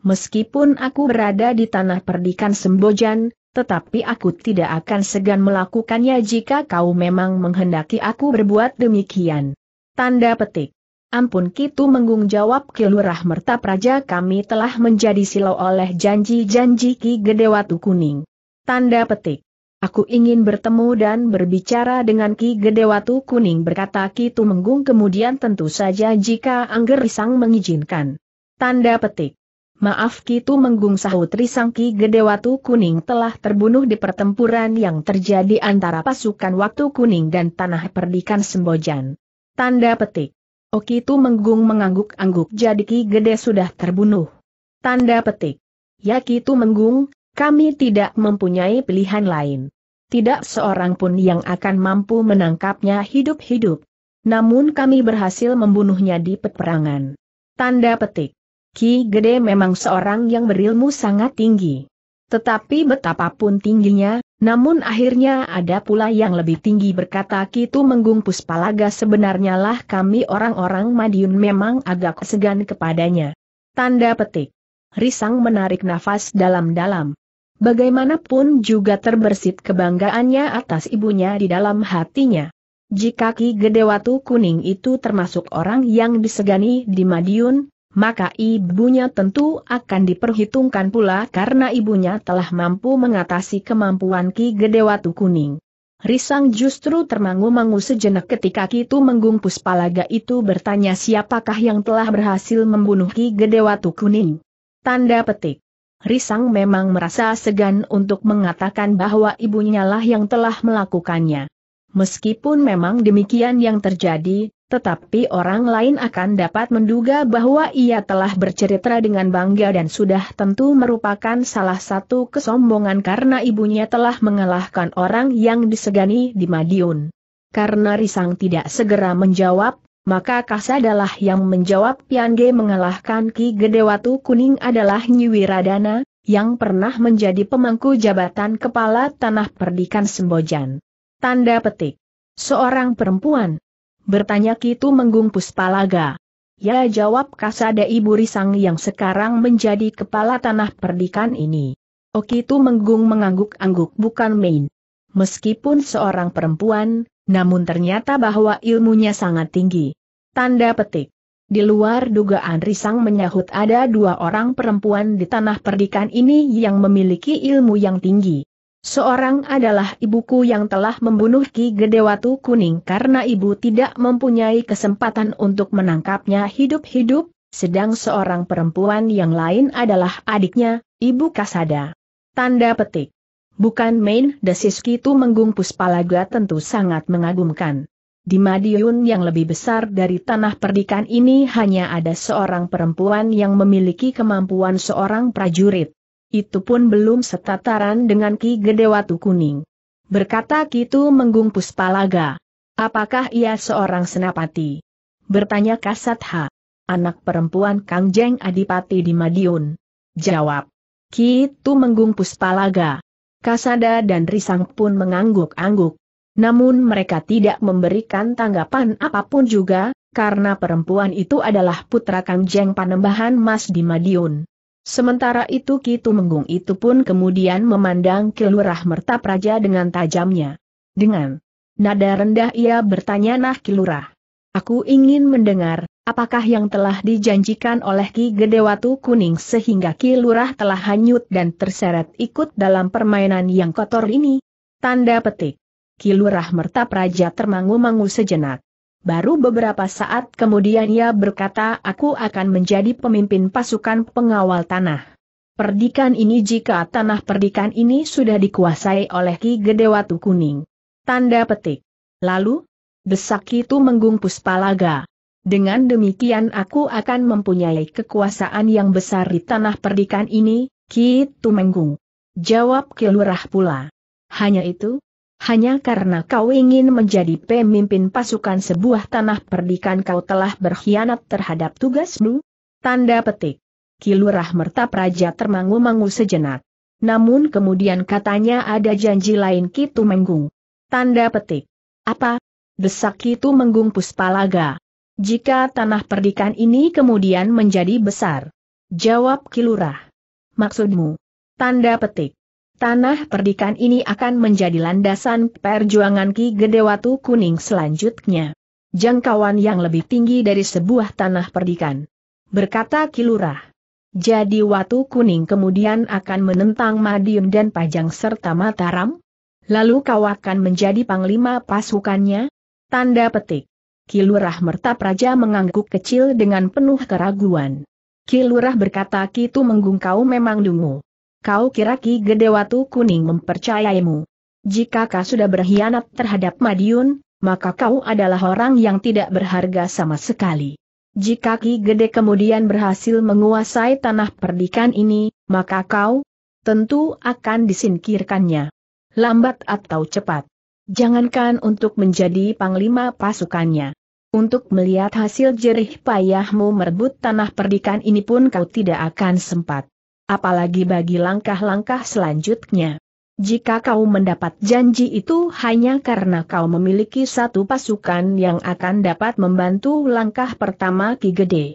Meskipun aku berada di tanah perdikan Sembojan, tetapi aku tidak akan segan melakukannya jika kau memang menghendaki aku berbuat demikian." Tanda petik. "Ampun," Ki Tumenggung jawab Ki Lurah Mertapraja, "kami telah menjadi silau oleh janji-janji Ki Gede Watu Kuning." Tanda petik. "Aku ingin bertemu dan berbicara dengan Ki Gede Watu Kuning," berkata Ki Tumenggung kemudian, "tentu saja jika Angger Risang mengizinkan." Tanda petik. "Maaf Ki Tumenggung," sahut Risang, "Ki Gede Watu Kuning telah terbunuh di pertempuran yang terjadi antara pasukan Waktu Kuning dan tanah perdikan Sembojan." Tanda petik. "Oki," Tumenggung mengangguk-angguk, "jadi Ki Gede sudah terbunuh." Tanda petik. "Ya Ki Tumenggung, kami tidak mempunyai pilihan lain. Tidak seorang pun yang akan mampu menangkapnya hidup-hidup. Namun kami berhasil membunuhnya di peperangan." Tanda petik. "Ki Gede memang seorang yang berilmu sangat tinggi. Tetapi betapapun tingginya, namun akhirnya ada pula yang lebih tinggi," berkata Ki Tumenggung Puspalaga, "sebenarnya lah kami orang-orang Madiun memang agak segan kepadanya." Tanda petik. Risang menarik nafas dalam-dalam. Bagaimanapun juga terbersit kebanggaannya atas ibunya di dalam hatinya. Jika Ki Gede Watu Kuning itu termasuk orang yang disegani di Madiun, maka ibunya tentu akan diperhitungkan pula karena ibunya telah mampu mengatasi kemampuan Ki Gede Watu Kuning. Risang justru termangu-mangu sejenak ketika Ki Tumenggung Puspalaga itu bertanya siapakah yang telah berhasil membunuh Ki Gede Watu Kuning. Tanda petik. Risang memang merasa segan untuk mengatakan bahwa ibunya lah yang telah melakukannya. Meskipun memang demikian yang terjadi, tetapi orang lain akan dapat menduga bahwa ia telah bercerita dengan bangga dan sudah tentu merupakan salah satu kesombongan karena ibunya telah mengalahkan orang yang disegani di Madiun. Karena Risang tidak segera menjawab, maka Kasadalah yang menjawab. Piange mengalahkan Ki Gede Watu Kuning adalah Nyi Wiradana, yang pernah menjadi pemangku jabatan kepala Tanah Perdikan Sembojan. Tanda petik. Seorang perempuan? Bertanya Ki Tumenggung Puspalaga. Ya, jawab Kasada, ibu Risang yang sekarang menjadi kepala Tanah Perdikan ini. Ki Tumenggung mengangguk-angguk bukan main. Meskipun seorang perempuan, namun ternyata bahwa ilmunya sangat tinggi. Tanda petik. Di luar dugaan Risang menyahut ada dua orang perempuan di Tanah Perdikan ini yang memiliki ilmu yang tinggi. Seorang adalah ibuku yang telah membunuh Ki Gede Watu Kuning karena ibu tidak mempunyai kesempatan untuk menangkapnya hidup-hidup, sedang seorang perempuan yang lain adalah adiknya, Ibu Kasada. Tanda petik. Bukan main, desis Ki Tumenggung Puspalaga tentu sangat mengagumkan. Di Madiun yang lebih besar dari Tanah Perdikan ini hanya ada seorang perempuan yang memiliki kemampuan seorang prajurit. Itu pun belum setataran dengan Ki Gede Watu Kuning. Berkata Ki Tumenggung Puspalaga. Apakah ia seorang senapati? Bertanya Kasatha. Anak perempuan Kang Jeng Adipati di Madiun. Jawab Ki Tumenggung Puspalaga. Kasada dan Risang pun mengangguk-angguk. Namun mereka tidak memberikan tanggapan apapun juga, karena perempuan itu adalah putra Kang Jeng Panembahan Mas di Madiun. Sementara itu Ki Tumenggung itu pun kemudian memandang Ki Lurah Mertapraja dengan tajamnya. Dengan nada rendah ia bertanya, Nah Ki Lurah, aku ingin mendengar, apakah yang telah dijanjikan oleh Ki Gede Watu Kuning sehingga Ki Lurah telah hanyut dan terseret ikut dalam permainan yang kotor ini? Tanda petik. Ki Lurah Mertapraja termangu-mangu sejenak. Baru beberapa saat kemudian ia berkata, aku akan menjadi pemimpin pasukan pengawal Tanah Perdikan ini jika Tanah Perdikan ini sudah dikuasai oleh Ki Gede Watu Kuning. Tanda petik. Lalu? Desak Ki Tumenggung Puspalaga. Dengan demikian aku akan mempunyai kekuasaan yang besar di Tanah Perdikan ini, Ki Tumenggung. Jawab Ki Lurah pula. Hanya itu? Hanya karena kau ingin menjadi pemimpin pasukan sebuah Tanah Perdikan kau telah berkhianat terhadap tugasmu? Tanda petik. Ki Lurah Mertapraja termangu-mangu sejenak. Namun kemudian katanya, ada janji lain Ki Tumenggung. Tanda petik. Apa? Desak Ki Tumenggung Puspalaga. Jika Tanah Perdikan ini kemudian menjadi besar. Jawab Ki Lurah. Maksudmu? Tanda petik. Tanah Perdikan ini akan menjadi landasan perjuangan Ki Gede Watu Kuning selanjutnya. Jangkauan yang lebih tinggi dari sebuah Tanah Perdikan. Berkata Ki Lurah. Jadi Watu Kuning kemudian akan menentang Madiun dan Pajang serta Mataram? Lalu kau akan menjadi panglima pasukannya? Tanda petik. Ki Lurah Mertapraja mengangguk kecil dengan penuh keraguan. Ki Lurah berkata, Ki Tumenggung, kau memang dungu. Kau kira Ki Gede Watu Kuning mempercayaimu? Jika kau sudah berkhianat terhadap Madiun, maka kau adalah orang yang tidak berharga sama sekali. Jika Ki Gede kemudian berhasil menguasai Tanah Perdikan ini, maka kau tentu akan disingkirkannya. Lambat atau cepat. Jangankan untuk menjadi panglima pasukannya. Untuk melihat hasil jerih payahmu merebut Tanah Perdikan ini pun kau tidak akan sempat. Apalagi bagi langkah-langkah selanjutnya. Jika kau mendapat janji itu hanya karena kau memiliki satu pasukan yang akan dapat membantu langkah pertama Ki Gede.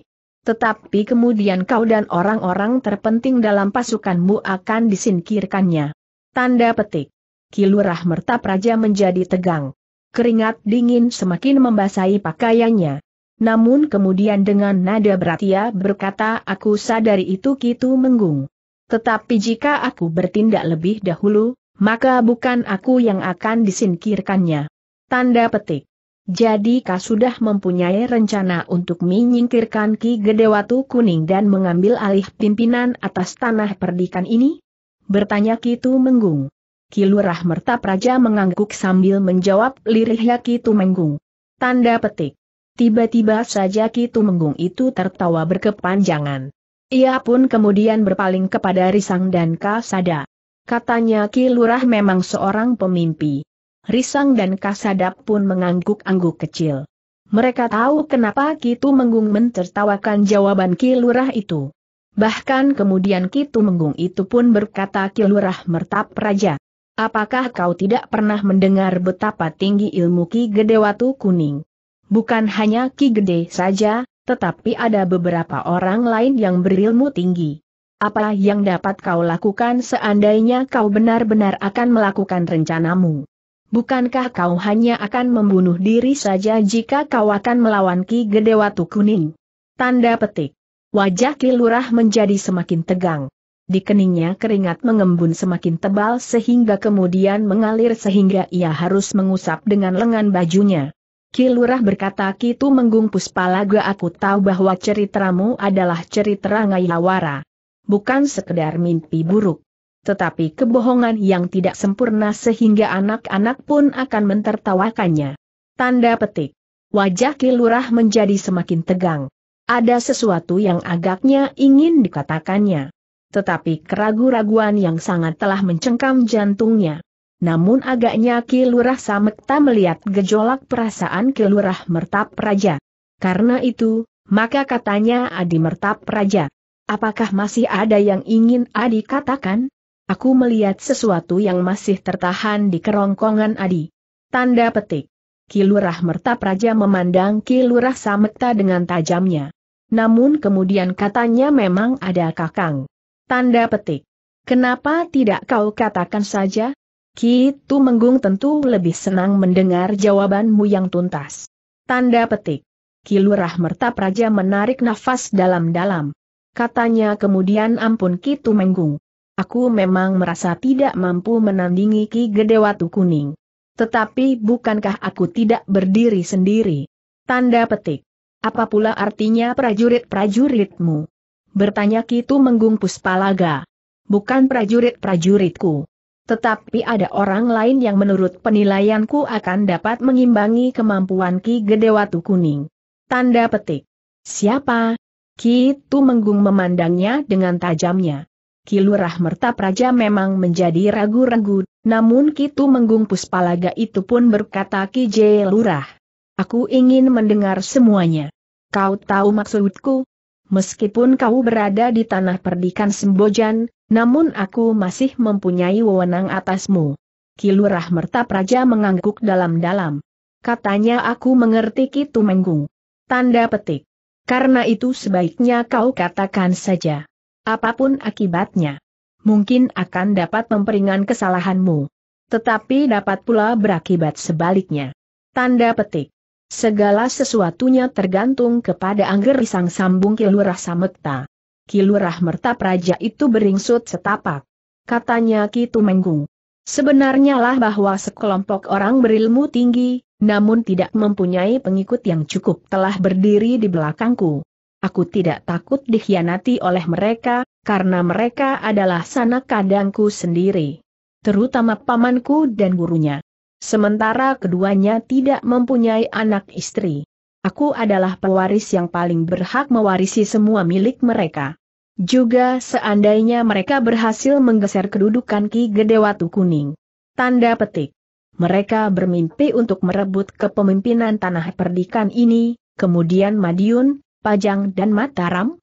Tetapi kemudian kau dan orang-orang terpenting dalam pasukanmu akan disingkirkannya. Tanda petik. Ki Lurah Mertapraja menjadi tegang. Keringat dingin semakin membasahi pakaiannya. Namun kemudian dengan nada berat ia berkata, aku sadari itu Ki Tumenggung. Tetapi jika aku bertindak lebih dahulu, maka bukan aku yang akan disingkirkannya. Tanda petik. Jadi kau sudah mempunyai rencana untuk menyingkirkan Ki Gede Watu Kuning dan mengambil alih pimpinan atas tanah perdikan ini? Bertanya Ki Tumenggung. Ki Lurah Mertapraja mengangguk sambil menjawab lirihnya Ki Tumenggung. Tanda petik. Tiba-tiba saja Ki Tumenggung itu tertawa berkepanjangan. Ia pun kemudian berpaling kepada Risang dan Kasada. Katanya, Ki Lurah memang seorang pemimpi. Risang dan Kasada pun mengangguk-angguk kecil. Mereka tahu kenapa Ki Tumenggung mentertawakan jawaban Ki Lurah itu. Bahkan kemudian Ki Tumenggung itu pun berkata, Ki Lurah Mertapraja, apakah kau tidak pernah mendengar betapa tinggi ilmu Ki Gede Watu Kuning? Bukan hanya Ki Gede saja, tetapi ada beberapa orang lain yang berilmu tinggi. Apa yang dapat kau lakukan seandainya kau benar-benar akan melakukan rencanamu? Bukankah kau hanya akan membunuh diri saja jika kau akan melawan Ki Gede Watu Kuning? Tanda petik. Wajah Ki Lurah menjadi semakin tegang. Di keningnya keringat mengembun semakin tebal sehingga kemudian mengalir sehingga ia harus mengusap dengan lengan bajunya. Ki Lurah berkata, Ki Tumenggung Puspalaga, aku tahu bahwa ceritamu adalah cerita ngayawara. Bukan sekedar mimpi buruk, tetapi kebohongan yang tidak sempurna sehingga anak-anak pun akan mentertawakannya. Tanda petik. Wajah Ki Lurah menjadi semakin tegang. Ada sesuatu yang agaknya ingin dikatakannya, tetapi keraguan-raguan yang sangat telah mencengkam jantungnya. Namun agaknya Ki Lurah Samekta melihat gejolak perasaan Ki Lurah Mertapraja. Karena itu, maka katanya, Adi Mertapraja, apakah masih ada yang ingin Adi katakan? Aku melihat sesuatu yang masih tertahan di kerongkongan Adi. Tanda petik. Ki Lurah Mertapraja memandang Ki Lurah Samekta dengan tajamnya. Namun kemudian katanya, memang ada Kakang. Tanda petik. Kenapa tidak kau katakan saja? Ki Tumenggung tentu lebih senang mendengar jawabanmu yang tuntas. Tanda petik. Ki Lurah Mertapraja menarik nafas dalam-dalam. Katanya kemudian, ampun Ki Tumenggung. Aku memang merasa tidak mampu menandingi Ki Gede Watu Kuning. Tetapi bukankah aku tidak berdiri sendiri? Tanda petik. Apa pula artinya prajurit-prajuritmu? Bertanya Ki Tumenggung Puspalaga. Bukan prajurit-prajuritku. Tetapi ada orang lain yang menurut penilaianku akan dapat mengimbangi kemampuan Ki Gede Watu Kuning. Tanda petik. Siapa? Ki Tumenggung memandangnya dengan tajamnya. Ki Lurah Mertapraja memang menjadi ragu-ragu, namun Ki Tumenggung Puspalaga itu pun berkata, Ki J. Lurah, aku ingin mendengar semuanya. Kau tahu maksudku? Meskipun kau berada di tanah perdikan Sembojan, namun aku masih mempunyai wewenang atasmu. Ki Lurah Mertapraja mengangguk dalam-dalam. Katanya, aku mengerti Ki Tumenggung. Tanda petik. Karena itu sebaiknya kau katakan saja. Apapun akibatnya, mungkin akan dapat memperingan kesalahanmu. Tetapi dapat pula berakibat sebaliknya. Tanda petik. Segala sesuatunya tergantung kepada Angger Risang, sambung Ki Lurah Samekta. Ki Lurah Mertapraja itu beringsut setapak. Katanya, Ki Tumenggung, sebenarnya lah bahwa sekelompok orang berilmu tinggi, namun tidak mempunyai pengikut yang cukup telah berdiri di belakangku. Aku tidak takut dikhianati oleh mereka, karena mereka adalah sanak kandangku sendiri. Terutama pamanku dan gurunya. Sementara keduanya tidak mempunyai anak istri. Aku adalah pewaris yang paling berhak mewarisi semua milik mereka. Juga seandainya mereka berhasil menggeser kedudukan Ki Gede Watu Kuning. Tanda petik. Mereka bermimpi untuk merebut kepemimpinan tanah perdikan ini, kemudian Madiun, Pajang dan Mataram?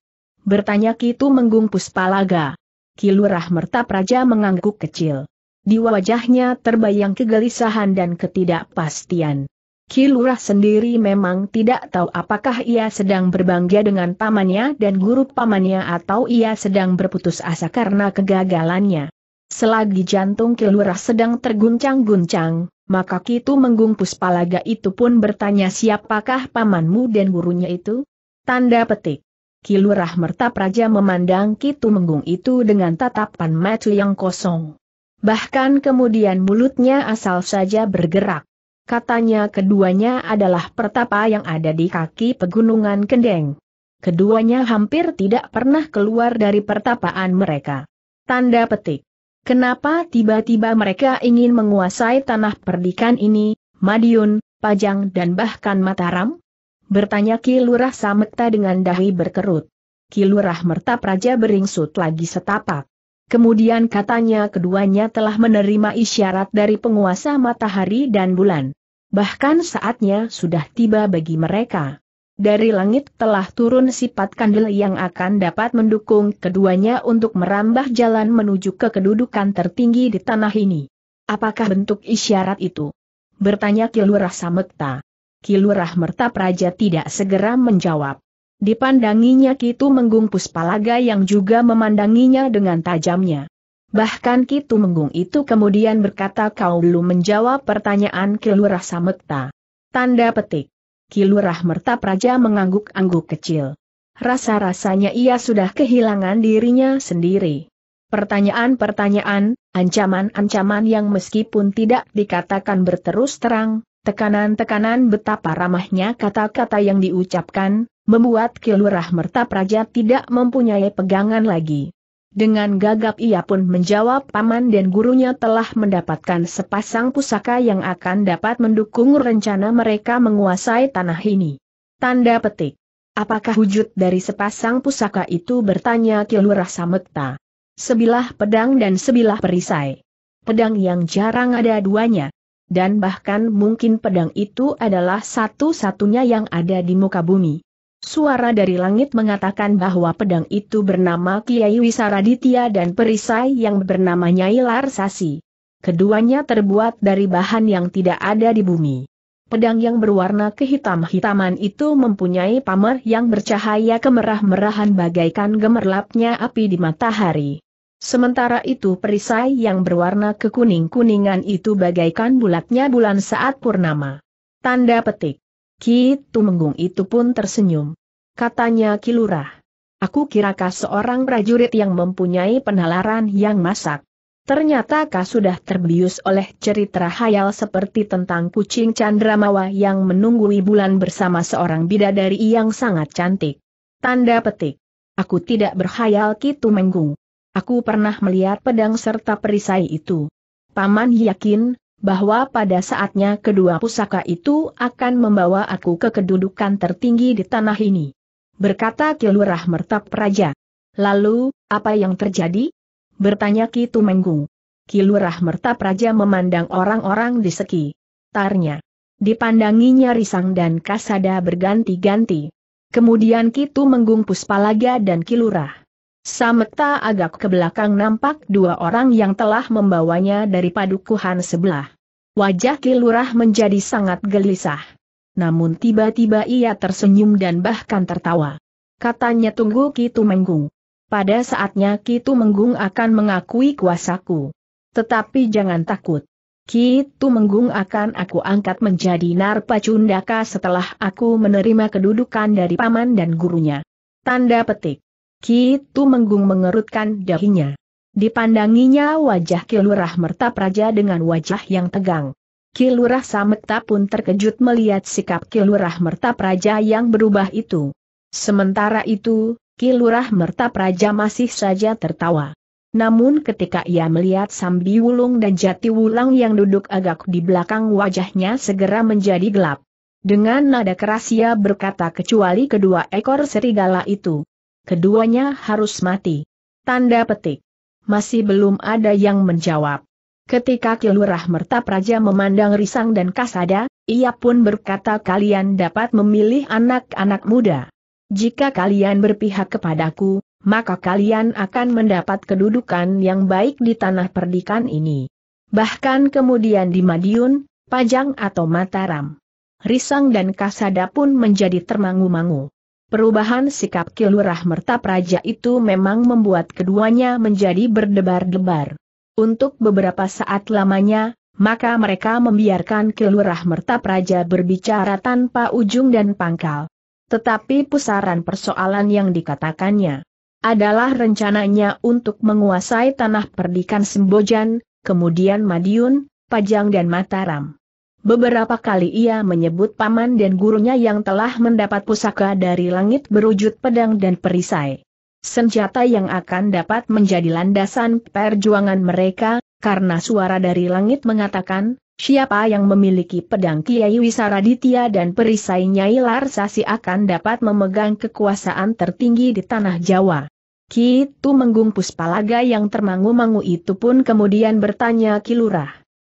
Bertanya Ki Tumenggung Puspalaga. Ki Lurah Mertapraja mengangguk kecil. Di wajahnya terbayang kegelisahan dan ketidakpastian. Ki Lurah sendiri memang tidak tahu apakah ia sedang berbangga dengan pamannya dan guru pamannya atau ia sedang berputus asa karena kegagalannya. Selagi jantung Ki Lurah sedang terguncang-guncang, Maka Ki Tumenggung Puspalaga itu pun bertanya, siapakah pamanmu dan gurunya itu? Tanda petik. Ki Lurah Mertapraja memandang Ki Tumenggung itu dengan tatapan mata yang kosong. Bahkan kemudian mulutnya asal saja bergerak. Katanya keduanya adalah pertapa yang ada di kaki pegunungan Kendeng. Keduanya hampir tidak pernah keluar dari pertapaan mereka. Tanda petik. Kenapa tiba-tiba mereka ingin menguasai tanah perdikan ini, Madiun, Pajang dan bahkan Mataram? Bertanya Ki Lurah Samekta dengan dahi berkerut. Ki Lurah Mertapraja beringsut lagi setapak. Kemudian katanya keduanya telah menerima isyarat dari penguasa matahari dan bulan. Bahkan saatnya sudah tiba bagi mereka. Dari langit telah turun sifat kandil yang akan dapat mendukung keduanya untuk merambah jalan menuju ke kedudukan tertinggi di tanah ini. Apakah bentuk isyarat itu? Bertanya Ki Lurah Samekta. Ki Lurah Mertapraja tidak segera menjawab. Dipandanginya Ki Tumenggung Puspalaga yang juga memandanginya dengan tajamnya. Bahkan Ki Tumenggung itu kemudian berkata, kau belum menjawab pertanyaan Ki Lurah Samekta. Tanda petik. Ki Lurah Mertapraja mengangguk-angguk kecil. Rasa-rasanya ia sudah kehilangan dirinya sendiri. Pertanyaan-pertanyaan, ancaman-ancaman yang meskipun tidak dikatakan berterus terang, tekanan-tekanan betapa ramahnya kata-kata yang diucapkan, membuat Ki Lurah Mertapraja tidak mempunyai pegangan lagi. Dengan gagap ia pun menjawab, paman dan gurunya telah mendapatkan sepasang pusaka yang akan dapat mendukung rencana mereka menguasai tanah ini. Tanda petik. Apakah wujud dari sepasang pusaka itu? Bertanya Ki Lurah Samekta. Sebilah pedang dan sebilah perisai. Pedang yang jarang ada duanya. Dan bahkan mungkin pedang itu adalah satu-satunya yang ada di muka bumi. Suara dari langit mengatakan bahwa pedang itu bernama Kyai Wisaraditya dan perisai yang bernama Nyai Larsasi. Keduanya terbuat dari bahan yang tidak ada di bumi. Pedang yang berwarna kehitam-hitaman itu mempunyai pamer yang bercahaya kemerah-merahan bagaikan gemerlapnya api di matahari. Sementara itu perisai yang berwarna kekuning-kuningan itu bagaikan bulatnya bulan saat purnama. Tanda petik. Ki Tumenggung itu pun tersenyum. Katanya, Ki Lurah, aku kira kau seorang prajurit yang mempunyai penalaran yang masak. Ternyata kau sudah terbius oleh cerita khayal seperti tentang kucing candramawa yang menunggui bulan bersama seorang bidadari yang sangat cantik. Tanda petik. Aku tidak berkhayal, Ki Tumenggung. Aku pernah melihat pedang serta perisai itu. Paman yakin bahwa pada saatnya kedua pusaka itu akan membawa aku ke kedudukan tertinggi di tanah ini. Berkata Ki Lurah Mertapraja. Lalu, apa yang terjadi? Bertanya Ki Tumenggung. Ki Lurah Mertapraja memandang orang-orang di sekitarnya. Dipandanginya Risang dan Kasada berganti-ganti. Kemudian Ki Tumenggung Puspalaga dan Ki Lurah Samekta agak ke belakang. Nampak dua orang yang telah membawanya dari padukuhan sebelah. Wajah Ki Lurah menjadi sangat gelisah. Namun tiba-tiba ia tersenyum dan bahkan tertawa. Katanya, tunggu Ki Tumenggung. Pada saatnya Ki Tumenggung akan mengakui kuasaku. Tetapi jangan takut. Ki Tumenggung akan aku angkat menjadi Narpacundaka setelah aku menerima kedudukan dari paman dan gurunya. Tanda petik. Ki Tumenggung mengerutkan dahinya. Dipandanginya wajah Ki Lurah Mertapraja dengan wajah yang tegang. Ki Lurah Samekta pun terkejut melihat sikap Ki Lurah Mertapraja yang berubah itu. Sementara itu, Ki Lurah Mertapraja masih saja tertawa. Namun ketika ia melihat Sambi Wulung dan Jati Wulung yang duduk agak di belakang, wajahnya segera menjadi gelap. Dengan nada keras ia berkata, kecuali kedua ekor serigala itu, keduanya harus mati. Tanda petik. Masih belum ada yang menjawab. Ketika Ki Lurah Mertapraja memandang Risang dan Kasada, ia pun berkata, kalian dapat memilih anak-anak muda. Jika kalian berpihak kepadaku, maka kalian akan mendapat kedudukan yang baik di tanah perdikan ini. Bahkan kemudian di Madiun, Pajang atau Mataram. Risang dan Kasada pun menjadi termangu-mangu. Perubahan sikap Ki Lurah Mertapraja itu memang membuat keduanya menjadi berdebar-debar. Untuk beberapa saat lamanya, maka mereka membiarkan Ki Lurah Mertapraja berbicara tanpa ujung dan pangkal. Tetapi pusaran persoalan yang dikatakannya adalah rencananya untuk menguasai tanah perdikan Sembojan, kemudian Madiun, Pajang dan Mataram. Beberapa kali ia menyebut paman dan gurunya yang telah mendapat pusaka dari langit berwujud pedang dan perisai. Senjata yang akan dapat menjadi landasan perjuangan mereka, karena suara dari langit mengatakan, siapa yang memiliki pedang Kyai Wisaraditya dan perisai Nyai Larsasi akan dapat memegang kekuasaan tertinggi di tanah Jawa. Ki Tumenggung Puspalaga yang termangu-mangu itu pun kemudian bertanya, Ki Lurah,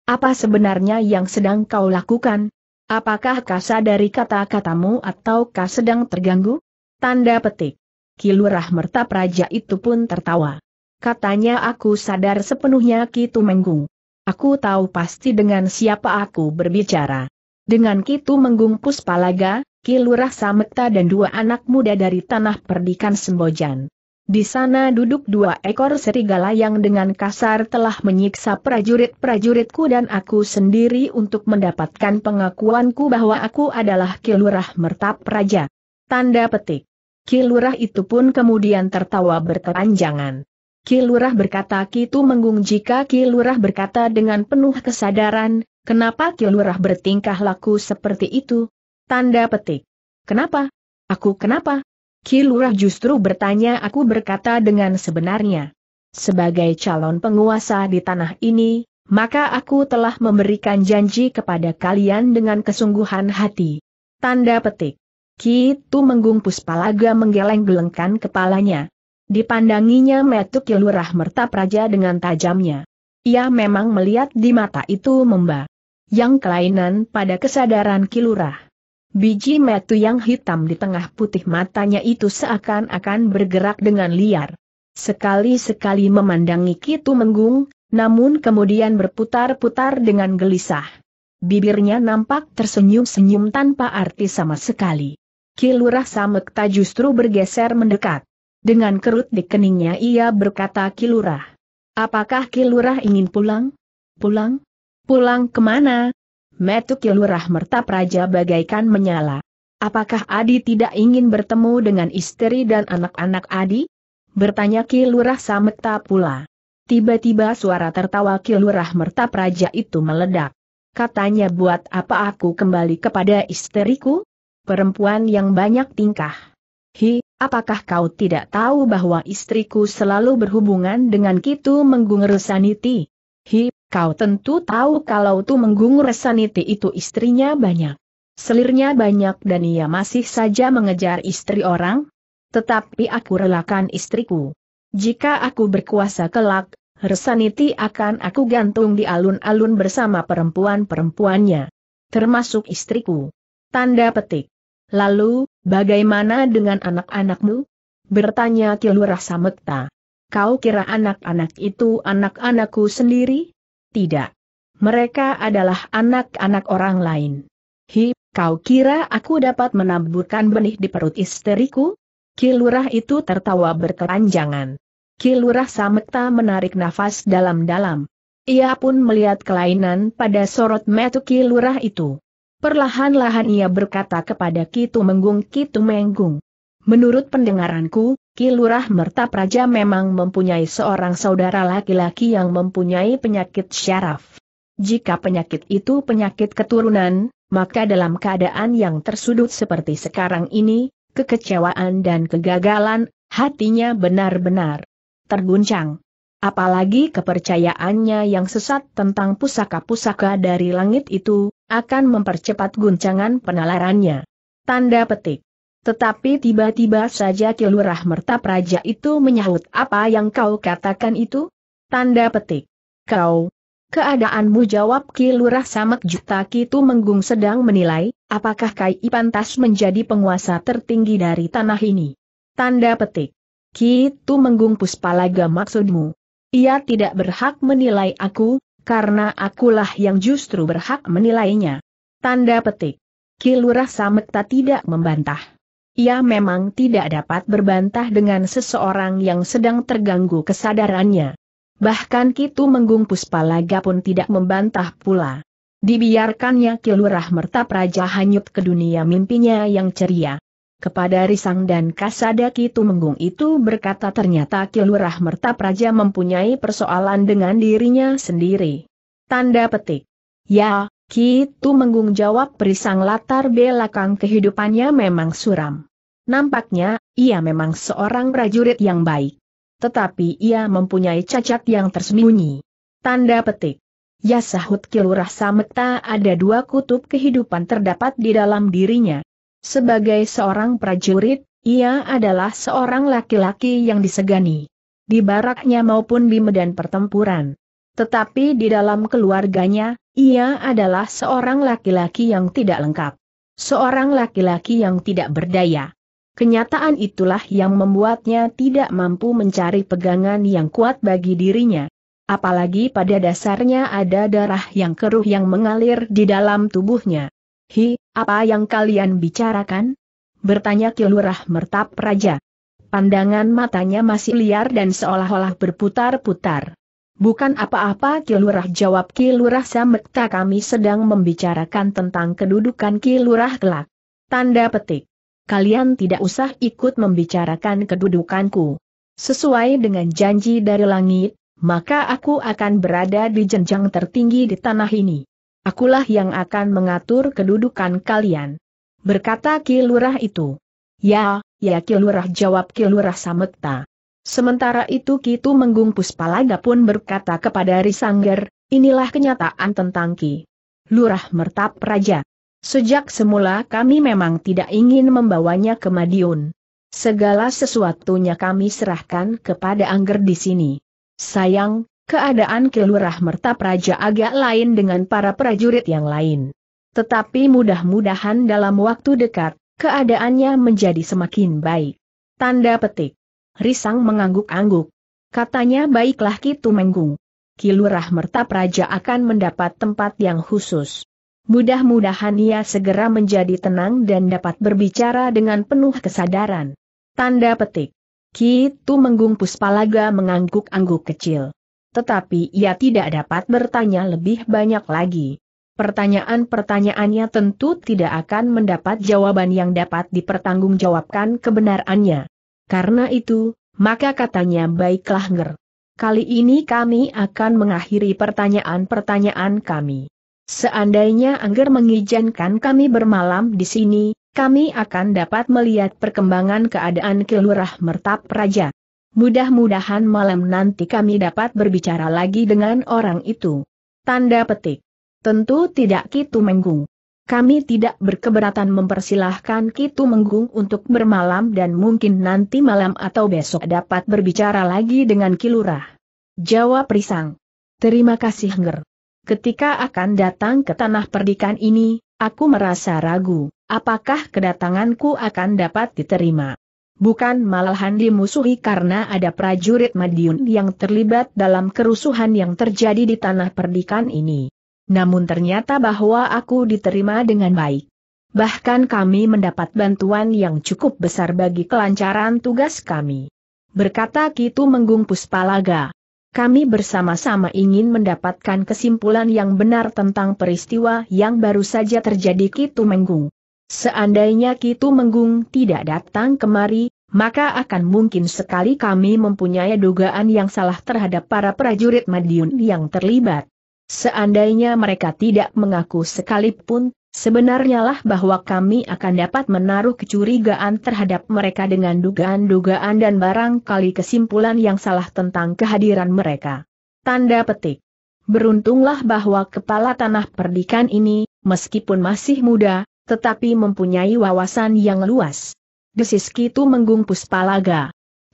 apa sebenarnya yang sedang kau lakukan? Apakah kau sadari kata-katamu ataukah sedang terganggu? Tanda petik. Ki Lurah Mertapraja itu pun tertawa. Katanya, aku sadar sepenuhnya Ki Tumenggung. Aku tahu pasti dengan siapa aku berbicara. Dengan Ki Tumenggung Puspalaga, Ki Lurah Samekta dan dua anak muda dari Tanah Perdikan Sembojan. Di sana duduk dua ekor serigala yang dengan kasar telah menyiksa prajurit-prajuritku dan aku sendiri untuk mendapatkan pengakuanku bahwa aku adalah Ki Lurah Mertapraja. Tanda petik. Ki Lurah itu pun kemudian tertawa berkepanjangan. Ki Lurah berkata, Ki Tumenggung, jika Ki Lurah berkata dengan penuh kesadaran, kenapa Ki Lurah bertingkah laku seperti itu? Tanda petik. Kenapa? Aku kenapa? Ki Lurah justru bertanya, aku berkata dengan sebenarnya. Sebagai calon penguasa di tanah ini, maka aku telah memberikan janji kepada kalian dengan kesungguhan hati. Tanda petik. Ki Tumenggung Puspalaga menggeleng-gelengkan kepalanya. Dipandanginya metu Ki Lurah Mertapraja dengan tajamnya. Ia memang melihat di mata itu memba yang kelainan pada kesadaran Ki Lurah. Biji metu yang hitam di tengah putih matanya itu seakan-akan bergerak dengan liar. Sekali-sekali memandangi Ki Tumenggung, namun kemudian berputar-putar dengan gelisah. Bibirnya nampak tersenyum-senyum tanpa arti sama sekali. Ki Lurah Samekta justru bergeser mendekat. Dengan kerut di keningnya ia berkata, Ki Lurah, apakah Ki Lurah ingin pulang? Pulang? Pulang kemana? Metu Ki Lurah Mertapraja bagaikan menyala. Apakah Adi tidak ingin bertemu dengan istri dan anak-anak Adi? Bertanya Ki Lurah Samekta pula. Tiba-tiba suara tertawa Ki Lurah Mertapraja itu meledak. Katanya, buat apa aku kembali kepada istriku? Perempuan yang banyak tingkah. Hi, apakah kau tidak tahu bahwa istriku selalu berhubungan dengan Ki Tumenggung Resaniti? Hi. Kau tentu tahu kalau Tumenggung Resaniti itu istrinya banyak. Selirnya banyak dan ia masih saja mengejar istri orang. Tetapi aku relakan istriku. Jika aku berkuasa kelak, Resaniti akan aku gantung di alun-alun bersama perempuan-perempuannya. Termasuk istriku. Tanda petik. Lalu, bagaimana dengan anak-anakmu? Bertanya Ki Lurah Samekta. Kau kira anak-anak itu anak-anakku sendiri? Tidak. Mereka adalah anak-anak orang lain. Hi, kau kira aku dapat menaburkan benih di perut istriku? Ki Lurah itu tertawa berkepanjangan. Ki Lurah Samekta menarik nafas dalam-dalam. Ia pun melihat kelainan pada sorot mata Ki Lurah itu. Perlahan-lahan ia berkata kepada Ki Tumenggung, Ki Tumenggung, menurut pendengaranku, Ki Lurah Mertapraja memang mempunyai seorang saudara laki-laki yang mempunyai penyakit syaraf. Jika penyakit itu penyakit keturunan, maka dalam keadaan yang tersudut seperti sekarang ini, kekecewaan dan kegagalan, hatinya benar-benar terguncang. Apalagi kepercayaannya yang sesat tentang pusaka-pusaka dari langit itu, akan mempercepat guncangan penalarannya. Tanda petik. Tetapi tiba-tiba saja Ki Lurah Mertapraja itu menyahut, apa yang kau katakan itu? Tanda petik. Kau, keadaanmu, jawab Ki Lurah Samekta. Ki Tumenggung sedang menilai, apakah Kyai pantas menjadi penguasa tertinggi dari tanah ini? Tanda petik. Ki Tumenggung Puspalaga, maksudmu? Ia tidak berhak menilai aku, karena akulah yang justru berhak menilainya. Tanda petik. Ki Lurah Samekta tidak membantah. Ia memang tidak dapat berbantah dengan seseorang yang sedang terganggu kesadarannya. Bahkan Ki Tumenggung Puspalaga pun tidak membantah pula. Dibiarkannya Ki Lurah Mertapraja hanyut ke dunia mimpinya yang ceria. Kepada Risang dan Kasada Ki Tumenggung itu berkata ternyata Ki Lurah Mertapraja mempunyai persoalan dengan dirinya sendiri. Tanda petik. Ya, Ki Tumenggung jawab Risang, latar belakang kehidupannya memang suram. Nampaknya, ia memang seorang prajurit yang baik. Tetapi ia mempunyai cacat yang tersembunyi. Tanda petik. Ya, sahut Ki Lurah Samekta, ada dua kutub kehidupan terdapat di dalam dirinya. Sebagai seorang prajurit, ia adalah seorang laki-laki yang disegani. Di baraknya maupun di medan pertempuran. Tetapi di dalam keluarganya, ia adalah seorang laki-laki yang tidak lengkap. Seorang laki-laki yang tidak berdaya. Kenyataan itulah yang membuatnya tidak mampu mencari pegangan yang kuat bagi dirinya. Apalagi pada dasarnya ada darah yang keruh yang mengalir di dalam tubuhnya. Hi, apa yang kalian bicarakan? Bertanya Ki Lurah Mertapraja. Pandangan matanya masih liar dan seolah-olah berputar-putar. Bukan apa-apa Ki Lurah, jawab Ki Lurah Samekta, kami sedang membicarakan tentang kedudukan Ki Lurah kelak. Tanda petik. Kalian tidak usah ikut membicarakan kedudukanku. Sesuai dengan janji dari langit, maka aku akan berada di jenjang tertinggi di tanah ini. Akulah yang akan mengatur kedudukan kalian. Berkata Ki Lurah itu. Ya, ya Ki Lurah, jawab Ki Lurah Samekta. Sementara itu Ki Tumenggung Puspalaga pun berkata kepada Risangger, inilah kenyataan tentang Ki Lurah Mertapraja. Sejak semula kami memang tidak ingin membawanya ke Madiun. Segala sesuatunya kami serahkan kepada Angger di sini. Sayang, keadaan Ki Lurah Mertapraja agak lain dengan para prajurit yang lain. Tetapi mudah-mudahan dalam waktu dekat, keadaannya menjadi semakin baik. Tanda petik. Risang mengangguk-angguk. Katanya, baiklah Ki Tumenggung. Ki Lurah Mertapraja akan mendapat tempat yang khusus. Mudah-mudahan ia segera menjadi tenang dan dapat berbicara dengan penuh kesadaran. Tanda petik. Ki Tumenggung Puspalaga mengangguk-angguk kecil. Tetapi ia tidak dapat bertanya lebih banyak lagi. Pertanyaan-pertanyaannya tentu tidak akan mendapat jawaban yang dapat dipertanggungjawabkan kebenarannya. Karena itu, maka katanya, baiklah Nger. Kali ini kami akan mengakhiri pertanyaan-pertanyaan kami. Seandainya Angger mengizinkan kami bermalam di sini, kami akan dapat melihat perkembangan keadaan Ki Lurah Mertapraja. Mudah-mudahan malam nanti kami dapat berbicara lagi dengan orang itu. Tanda petik. Tentu tidak Ki Tumenggung. Kami tidak berkeberatan mempersilahkan Ki Tumenggung untuk bermalam dan mungkin nanti malam atau besok dapat berbicara lagi dengan Ki Lurah. Jawab Risang. Terima kasih Nger. Ketika akan datang ke tanah perdikan ini, aku merasa ragu, apakah kedatanganku akan dapat diterima. Bukan malahan dimusuhi karena ada prajurit Madiun yang terlibat dalam kerusuhan yang terjadi di tanah perdikan ini. Namun ternyata bahwa aku diterima dengan baik. Bahkan kami mendapat bantuan yang cukup besar bagi kelancaran tugas kami. Berkata Ki Tumenggung Puspalaga. Kami bersama-sama ingin mendapatkan kesimpulan yang benar tentang peristiwa yang baru saja terjadi Ki Tumenggung. Seandainya Ki Tumenggung tidak datang kemari, maka akan mungkin sekali kami mempunyai dugaan yang salah terhadap para prajurit Madiun yang terlibat. Seandainya mereka tidak mengaku sekalipun, sebenarnya lah bahwa kami akan dapat menaruh kecurigaan terhadap mereka dengan dugaan-dugaan dan barangkali kesimpulan yang salah tentang kehadiran mereka. Tanda petik. Beruntunglah bahwa kepala tanah perdikan ini, meskipun masih muda, tetapi mempunyai wawasan yang luas. Desis Ki Tumenggung Puspalaga.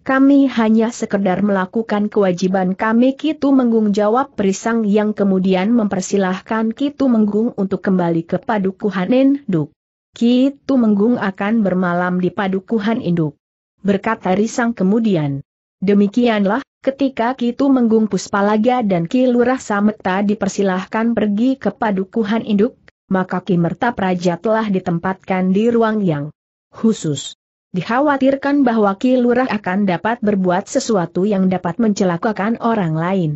Kami hanya sekedar melakukan kewajiban kami. Ki Tumenggung, jawab Risang yang kemudian mempersilahkan Ki Tumenggung untuk kembali ke padukuhan induk. Ki Tumenggung akan bermalam di padukuhan induk. Berkata Risang kemudian. Demikianlah, ketika Ki Tumenggung Puspalaga dan Ki Lurah Samekta dipersilahkan pergi ke padukuhan induk, maka Ki Mertapraja telah ditempatkan di ruang yang khusus. dikhawatirkan bahwa Ki Lurah akan dapat berbuat sesuatu yang dapat mencelakakan orang lain.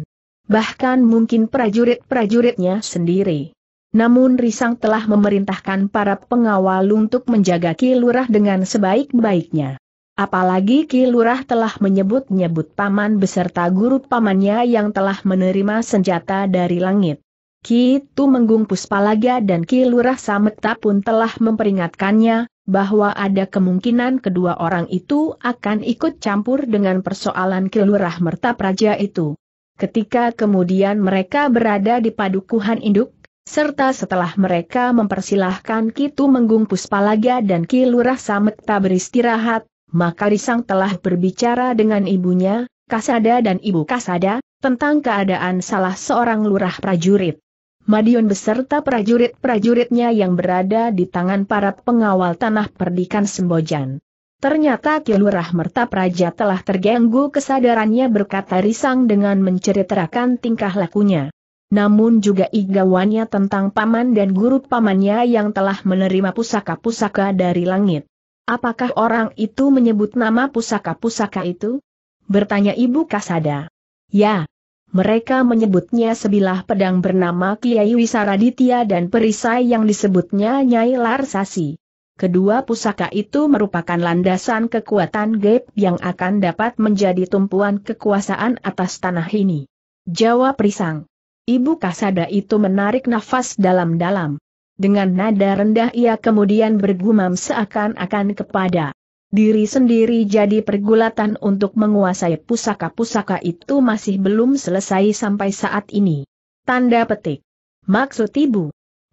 Bahkan mungkin prajurit-prajuritnya sendiri. Namun Risang telah memerintahkan para pengawal untuk menjaga Ki Lurah dengan sebaik-baiknya. Apalagi Ki Lurah telah menyebut-nyebut paman beserta guru pamannya yang telah menerima senjata dari langit. Ki Tumenggung Puspalaga dan Ki Lurah Samekta pun telah memperingatkannya, bahwa ada kemungkinan kedua orang itu akan ikut campur dengan persoalan Ki Lurah Mertapraja itu. Ketika kemudian mereka berada di padukuhan induk, serta setelah mereka mempersilahkan Ki Tumenggung Puspalaga dan Ki Lurah Samekta beristirahat, maka Risang telah berbicara dengan ibunya, Kasada dan Ibu Kasada, tentang keadaan salah seorang lurah prajurit Madiun beserta prajurit-prajuritnya yang berada di tangan para pengawal Tanah Perdikan Sembojan. Ternyata Ki Lurah Mertapraja telah terganggu kesadarannya, berkata Risang dengan menceritakan tingkah lakunya. Namun juga igawannya tentang paman dan guru pamannya yang telah menerima pusaka-pusaka dari langit. Apakah orang itu menyebut nama pusaka-pusaka itu? Bertanya Ibu Kasada. Ya. Mereka menyebutnya sebilah pedang bernama Kyai Wisaraditya dan perisai yang disebutnya Nyai Larsasi. Kedua pusaka itu merupakan landasan kekuatan gaib yang akan dapat menjadi tumpuan kekuasaan atas tanah ini. Jawab Risang. Ibu Kasada itu menarik nafas dalam-dalam. Dengan nada rendah ia kemudian bergumam seakan-akan kepada diri sendiri, jadi pergulatan untuk menguasai pusaka-pusaka itu masih belum selesai sampai saat ini. Tanda petik. Maksud Ibu?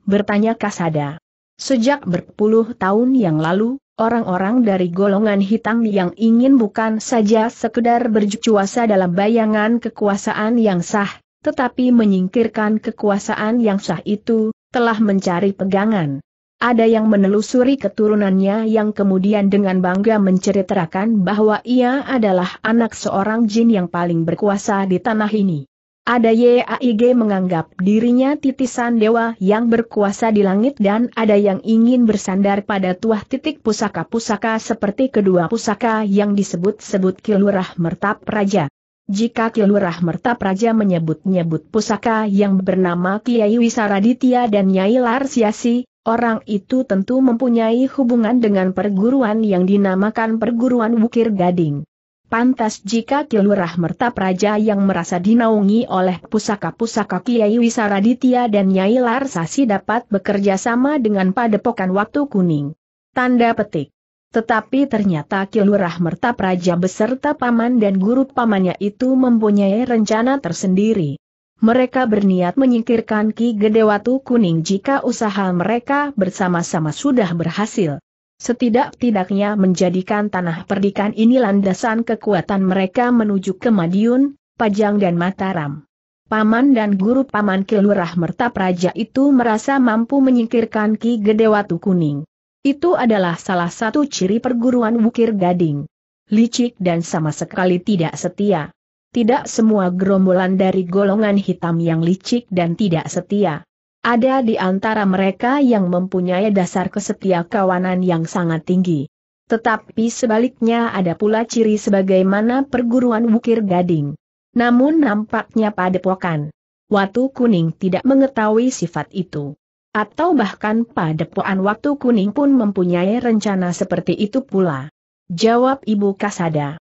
Bertanya Kasada. Sejak berpuluh tahun yang lalu, orang-orang dari golongan hitam yang ingin bukan saja sekedar berjucuasa dalam bayangan kekuasaan yang sah, tetapi menyingkirkan kekuasaan yang sah itu, telah mencari pegangan. Ada yang menelusuri keturunannya yang kemudian dengan bangga menceritakan bahwa ia adalah anak seorang jin yang paling berkuasa di tanah ini. Ada YAIG menganggap dirinya titisan dewa yang berkuasa di langit, dan ada yang ingin bersandar pada tuah titik pusaka-pusaka seperti kedua pusaka yang disebut-sebut Ki Lurah Mertapraja. Jika Ki Lurah Mertapraja menyebut-nyebut pusaka yang bernama Kyai Wisaraditya dan Nyai Larsasi, orang itu tentu mempunyai hubungan dengan perguruan yang dinamakan Perguruan Wukir Gading. Pantas jika Ki Lurah Mertapraja yang merasa dinaungi oleh pusaka-pusaka Kyai Wisaraditya dan Nyai Larsasi dapat bekerja sama dengan Padepokan Waktu Kuning. Tanda petik. Tetapi ternyata Ki Lurah Mertapraja beserta paman dan guru pamannya itu mempunyai rencana tersendiri. Mereka berniat menyingkirkan Ki Gede Watu Kuning jika usaha mereka bersama-sama sudah berhasil. Setidak-tidaknya menjadikan tanah perdikan ini landasan kekuatan mereka menuju ke Madiun, Pajang dan Mataram. Paman dan guru paman Ki Lurah Mertapraja itu merasa mampu menyingkirkan Ki Gede Watu Kuning. Itu adalah salah satu ciri perguruan Wukir Gading. Licik dan sama sekali tidak setia. Tidak semua gerombolan dari golongan hitam yang licik dan tidak setia. Ada di antara mereka yang mempunyai dasar kesetiakawanan yang sangat tinggi. Tetapi sebaliknya ada pula ciri sebagaimana perguruan Wukir Gading. Namun nampaknya Padepokan Watu Kuning tidak mengetahui sifat itu. Atau bahkan Padepokan Waktu Kuning pun mempunyai rencana seperti itu pula. Jawab Ibu Kasada.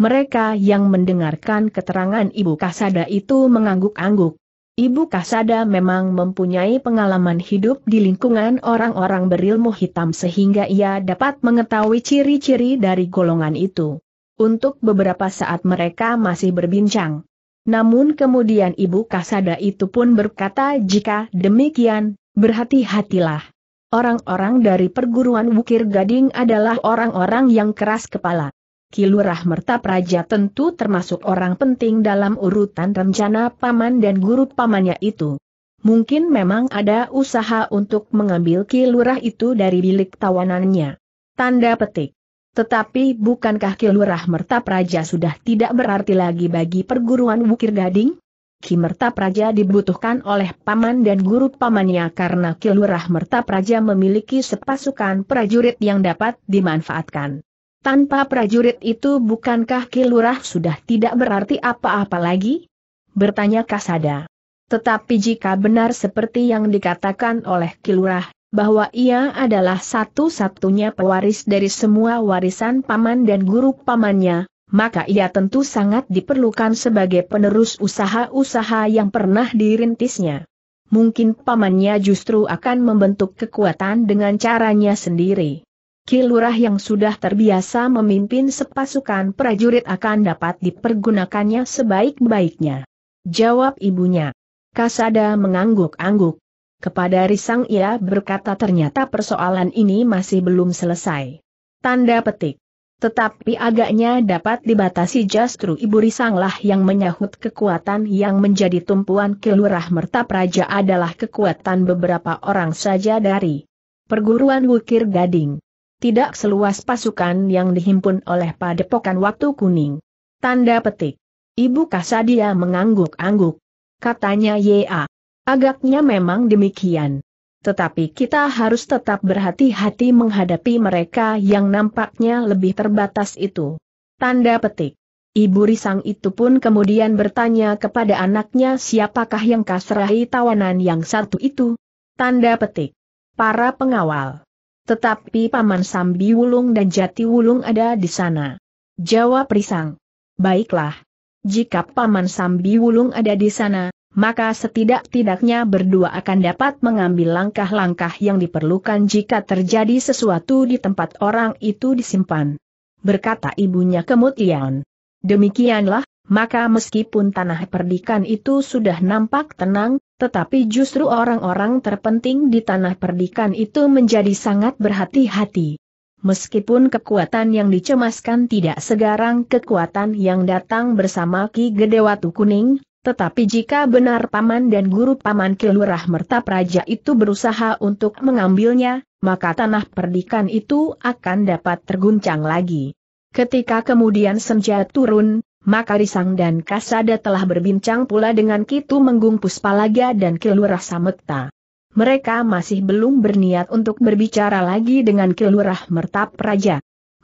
Mereka yang mendengarkan keterangan Ibu Kasada itu mengangguk-angguk. Ibu Kasada memang mempunyai pengalaman hidup di lingkungan orang-orang berilmu hitam sehingga ia dapat mengetahui ciri-ciri dari golongan itu. Untuk beberapa saat mereka masih berbincang. Namun kemudian Ibu Kasada itu pun berkata, jika demikian, berhati-hatilah. Orang-orang dari perguruan Wukir Gading adalah orang-orang yang keras kepala. Ki Lurah Mertapraja tentu termasuk orang penting dalam urutan rencana paman dan guru pamannya itu. Mungkin memang ada usaha untuk mengambil Ki Lurah itu dari bilik tawanannya. Tanda petik. Tetapi bukankah Ki Lurah Mertapraja sudah tidak berarti lagi bagi perguruan Wukir Gading? Ki Mertapraja dibutuhkan oleh paman dan guru pamannya karena Ki Lurah Mertapraja memiliki sepasukan prajurit yang dapat dimanfaatkan. Tanpa prajurit itu bukankah Ki Lurah sudah tidak berarti apa-apa lagi? Bertanya Kasada. Tetapi jika benar seperti yang dikatakan oleh Ki Lurah, bahwa ia adalah satu-satunya pewaris dari semua warisan paman dan guru pamannya, maka ia tentu sangat diperlukan sebagai penerus usaha-usaha yang pernah dirintisnya. Mungkin pamannya justru akan membentuk kekuatan dengan caranya sendiri. Ki Lurah yang sudah terbiasa memimpin sepasukan prajurit akan dapat dipergunakannya sebaik-baiknya. Jawab ibunya. Kasada mengangguk-angguk. Kepada Risang ia berkata ternyata persoalan ini masih belum selesai. Tanda petik. Tetapi agaknya dapat dibatasi justru Ibu Risanglah yang menyahut kekuatan yang menjadi tumpuan Ki Lurah Mertapraja adalah kekuatan beberapa orang saja dari Perguruan Wukir Gading. Tidak seluas pasukan yang dihimpun oleh Padepokan Waktu Kuning. Tanda petik. Ibu Kasada mengangguk-angguk. Katanya ya. Agaknya memang demikian. Tetapi kita harus tetap berhati-hati menghadapi mereka yang nampaknya lebih terbatas itu. Tanda petik. Ibu Risang itu pun kemudian bertanya kepada anaknya siapakah yang kasrahi tawanan yang satu itu. Tanda petik. Para pengawal. Tetapi Paman Sambi Wulung dan Jati Wulung ada di sana. Jawab Risang. Baiklah. Jika Paman Sambi Wulung ada di sana, maka setidak-tidaknya berdua akan dapat mengambil langkah-langkah yang diperlukan jika terjadi sesuatu di tempat orang itu disimpan. Berkata ibunya kemudian. Demikianlah, maka meskipun tanah perdikan itu sudah nampak tenang, tetapi justru orang-orang terpenting di tanah perdikan itu menjadi sangat berhati-hati. Meskipun kekuatan yang dicemaskan tidak segarang kekuatan yang datang bersama Ki Gede Watu Kuning, tetapi jika benar paman dan guru paman Ki Lurah Mertapraja itu berusaha untuk mengambilnya, maka tanah perdikan itu akan dapat terguncang lagi. Ketika kemudian senja turun, maka Risang dan Kasada telah berbincang pula dengan Ki Tumenggung Puspalaga dan Ki Lurah Samekta. Mereka masih belum berniat untuk berbicara lagi dengan Ki Lurah Mertapraja.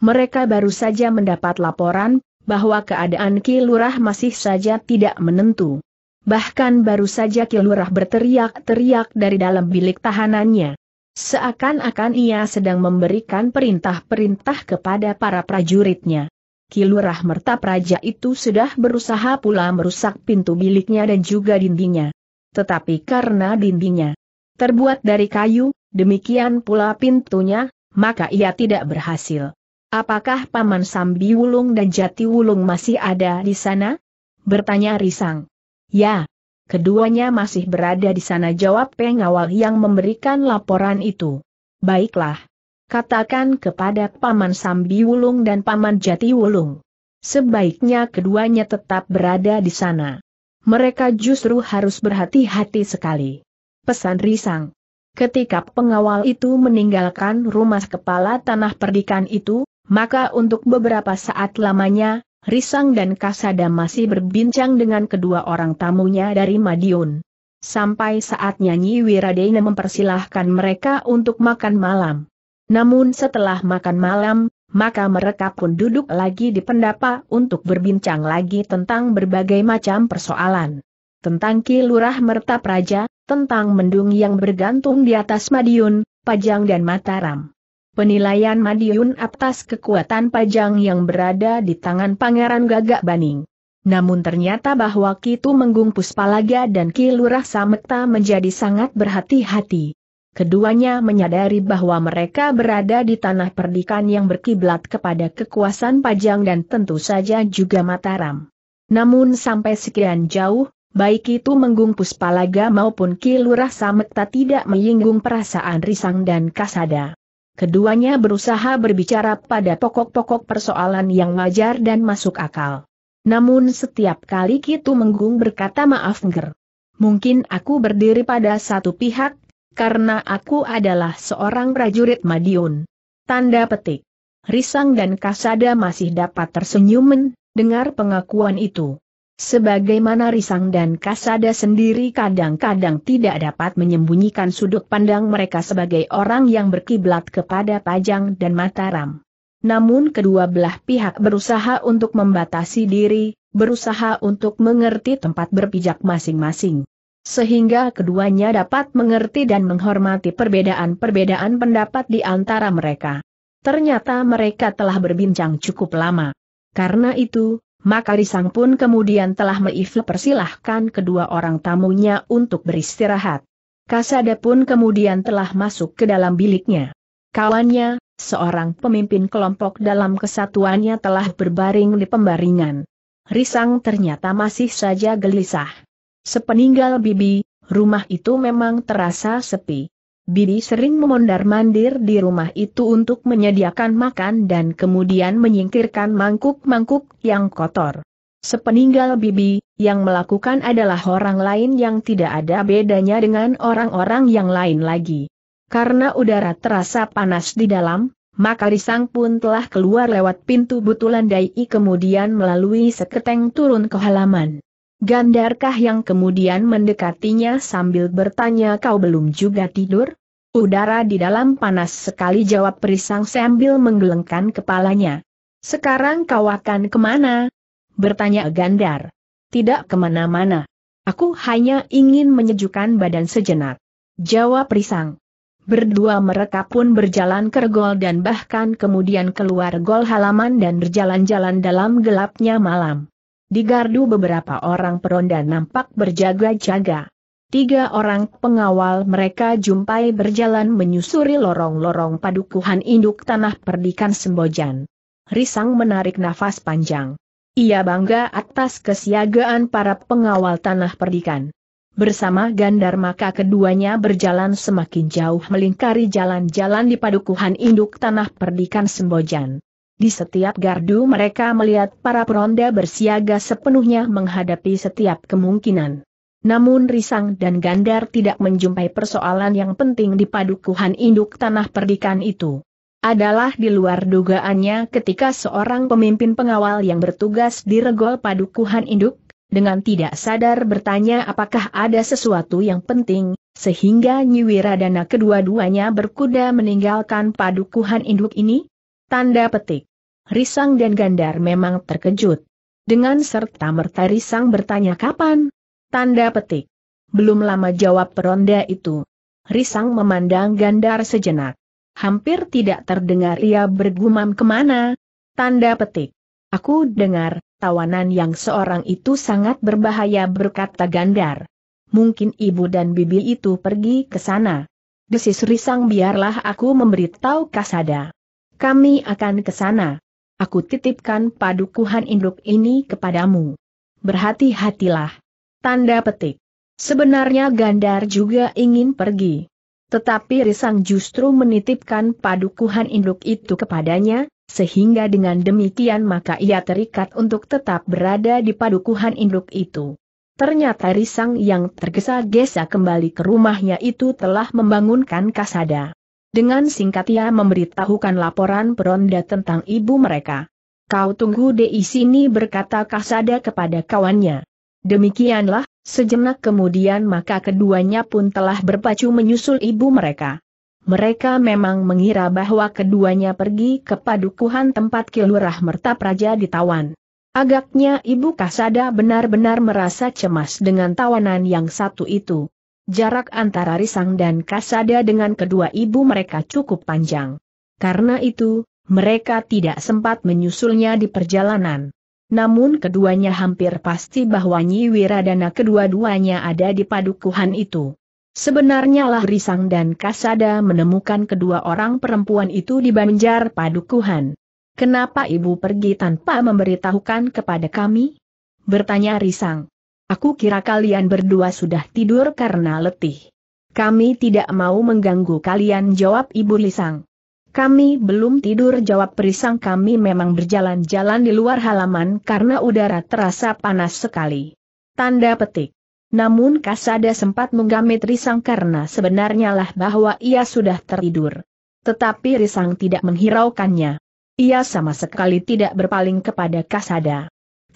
Mereka baru saja mendapat laporan bahwa keadaan Ki Lurah masih saja tidak menentu. Bahkan baru saja Ki Lurah berteriak-teriak dari dalam bilik tahanannya. Seakan-akan ia sedang memberikan perintah-perintah kepada para prajuritnya. Ki Lurah Mertapraja itu sudah berusaha pula merusak pintu biliknya dan juga dindingnya. Tetapi karena dindingnya terbuat dari kayu, demikian pula pintunya, maka ia tidak berhasil. Apakah Paman Sambi Wulung dan Jati Wulung masih ada di sana? Bertanya Risang. Ya, keduanya masih berada di sana, jawab pengawal yang memberikan laporan itu. Baiklah. Katakan kepada Paman Sambi Wulung dan Paman Jati Wulung. Sebaiknya keduanya tetap berada di sana. Mereka justru harus berhati-hati sekali. Pesan Risang. Ketika pengawal itu meninggalkan rumah kepala tanah perdikan itu, maka untuk beberapa saat lamanya, Risang dan Kasada masih berbincang dengan kedua orang tamunya dari Madiun. Sampai saatnya Nyi Wiradana mempersilahkan mereka untuk makan malam. Namun setelah makan malam, maka mereka pun duduk lagi di pendapa untuk berbincang lagi tentang berbagai macam persoalan. Tentang Ki Lurah Mertapraja, tentang mendung yang bergantung di atas Madiun, Pajang dan Mataram. Penilaian Madiun atas kekuatan Pajang yang berada di tangan Pangeran Gagak Baning. Namun ternyata bahwa Ki Tumenggung Puspalaga dan Ki Lurah Samekta menjadi sangat berhati-hati. Keduanya menyadari bahwa mereka berada di tanah perdikan yang berkiblat kepada kekuasaan Pajang dan tentu saja juga Mataram. Namun sampai sekian jauh, baik Ki Tumenggung Puspalaga maupun Ki Lurah Samekta tidak menyinggung perasaan Risang dan Kasada. Keduanya berusaha berbicara pada pokok-pokok persoalan yang wajar dan masuk akal. Namun setiap kali Ki Tumenggung berkata maaf Nger. Mungkin aku berdiri pada satu pihak, karena aku adalah seorang prajurit Madiun. Tanda petik. Risang dan Kasada masih dapat tersenyum mendengar pengakuan itu. Sebagaimana Risang dan Kasada sendiri kadang-kadang tidak dapat menyembunyikan sudut pandang mereka sebagai orang yang berkiblat kepada Pajang dan Mataram. Namun kedua belah pihak berusaha untuk membatasi diri, berusaha untuk mengerti tempat berpijak masing-masing, sehingga keduanya dapat mengerti dan menghormati perbedaan-perbedaan pendapat di antara mereka. Ternyata mereka telah berbincang cukup lama. Karena itu, maka Risang pun kemudian telah mempersilahkan kedua orang tamunya untuk beristirahat. Kasada pun kemudian telah masuk ke dalam biliknya. Kawannya, seorang pemimpin kelompok dalam kesatuannya, telah berbaring di pembaringan. Risang ternyata masih saja gelisah. Sepeninggal Bibi, rumah itu memang terasa sepi. Bibi sering memondar-mandir di rumah itu untuk menyediakan makan dan kemudian menyingkirkan mangkuk-mangkuk yang kotor. Sepeninggal Bibi, yang melakukan adalah orang lain yang tidak ada bedanya dengan orang-orang yang lain lagi. Karena udara terasa panas di dalam, maka Risang pun telah keluar lewat pintu butulan dai kemudian melalui seketeng turun ke halaman. Gandarkah yang kemudian mendekatinya sambil bertanya, "Kau belum juga tidur?" "Udara di dalam panas sekali," jawab Risang sambil menggelengkan kepalanya. "Sekarang kau akan kemana?" bertanya Gandar. "Tidak kemana-mana. Aku hanya ingin menyejukkan badan sejenak," jawab Risang. Berdua mereka pun berjalan ke gol dan bahkan kemudian keluar gol halaman dan berjalan-jalan dalam gelapnya malam. Di gardu beberapa orang peronda nampak berjaga-jaga. Tiga orang pengawal mereka jumpai berjalan menyusuri lorong-lorong padukuhan induk Tanah Perdikan Sembojan. Risang menarik nafas panjang. Ia bangga atas kesiagaan para pengawal Tanah Perdikan. Bersama Gandar maka keduanya berjalan semakin jauh melingkari jalan-jalan di padukuhan induk Tanah Perdikan Sembojan. Di setiap gardu mereka melihat para peronda bersiaga sepenuhnya menghadapi setiap kemungkinan. Namun Risang dan Gandar tidak menjumpai persoalan yang penting di padukuhan induk Tanah Perdikan itu. Adalah di luar dugaannya ketika seorang pemimpin pengawal yang bertugas di regol padukuhan induk, dengan tidak sadar bertanya apakah ada sesuatu yang penting, sehingga Nyi Wiradana kedua-duanya berkuda meninggalkan padukuhan induk ini? Tanda petik. Risang dan Gandar memang terkejut. Dengan serta-merta Risang bertanya, "Kapan?" Tanda petik. "Belum lama," jawab peronda itu. Risang memandang Gandar sejenak. Hampir tidak terdengar ia bergumam, "Kemana?" Tanda petik. "Aku dengar, tawanan yang seorang itu sangat berbahaya," berkata Gandar. "Mungkin ibu dan bibi itu pergi ke sana," desis Risang. "Biarlah aku memberitahu Kasada. Kami akan ke sana. Aku titipkan padukuhan induk ini kepadamu. Berhati-hatilah." Tanda petik. Sebenarnya Gandar juga ingin pergi. Tetapi Risang justru menitipkan padukuhan induk itu kepadanya, sehingga dengan demikian maka ia terikat untuk tetap berada di padukuhan induk itu. Ternyata Risang yang tergesa-gesa kembali ke rumahnya itu telah membangunkan Kasada. Dengan singkat ia memberitahukan laporan peronda tentang ibu mereka. "Kau tunggu di sini," berkata Kasada kepada kawannya. Demikianlah, sejenak kemudian maka keduanya pun telah berpacu menyusul ibu mereka. Mereka memang mengira bahwa keduanya pergi ke padukuhan tempat Ki Lurah Mertapraja ditawan. Agaknya Ibu Kasada benar-benar merasa cemas dengan tawanan yang satu itu. Jarak antara Risang dan Kasada dengan kedua ibu mereka cukup panjang. Karena itu, mereka tidak sempat menyusulnya di perjalanan. Namun keduanya hampir pasti bahwa Nyi Wiradana kedua-duanya ada di padukuhan itu. Sebenarnya lah Risang dan Kasada menemukan kedua orang perempuan itu di banjar padukuhan. "Kenapa ibu pergi tanpa memberitahukan kepada kami?" bertanya Risang. "Aku kira kalian berdua sudah tidur karena letih. Kami tidak mau mengganggu kalian," jawab Ibu Risang. "Kami belum tidur," jawab Risang. "Kami memang berjalan-jalan di luar halaman karena udara terasa panas sekali." Tanda petik. Namun Kasada sempat menggamit Risang karena sebenarnya lah bahwa ia sudah tertidur. Tetapi Risang tidak menghiraukannya. Ia sama sekali tidak berpaling kepada Kasada.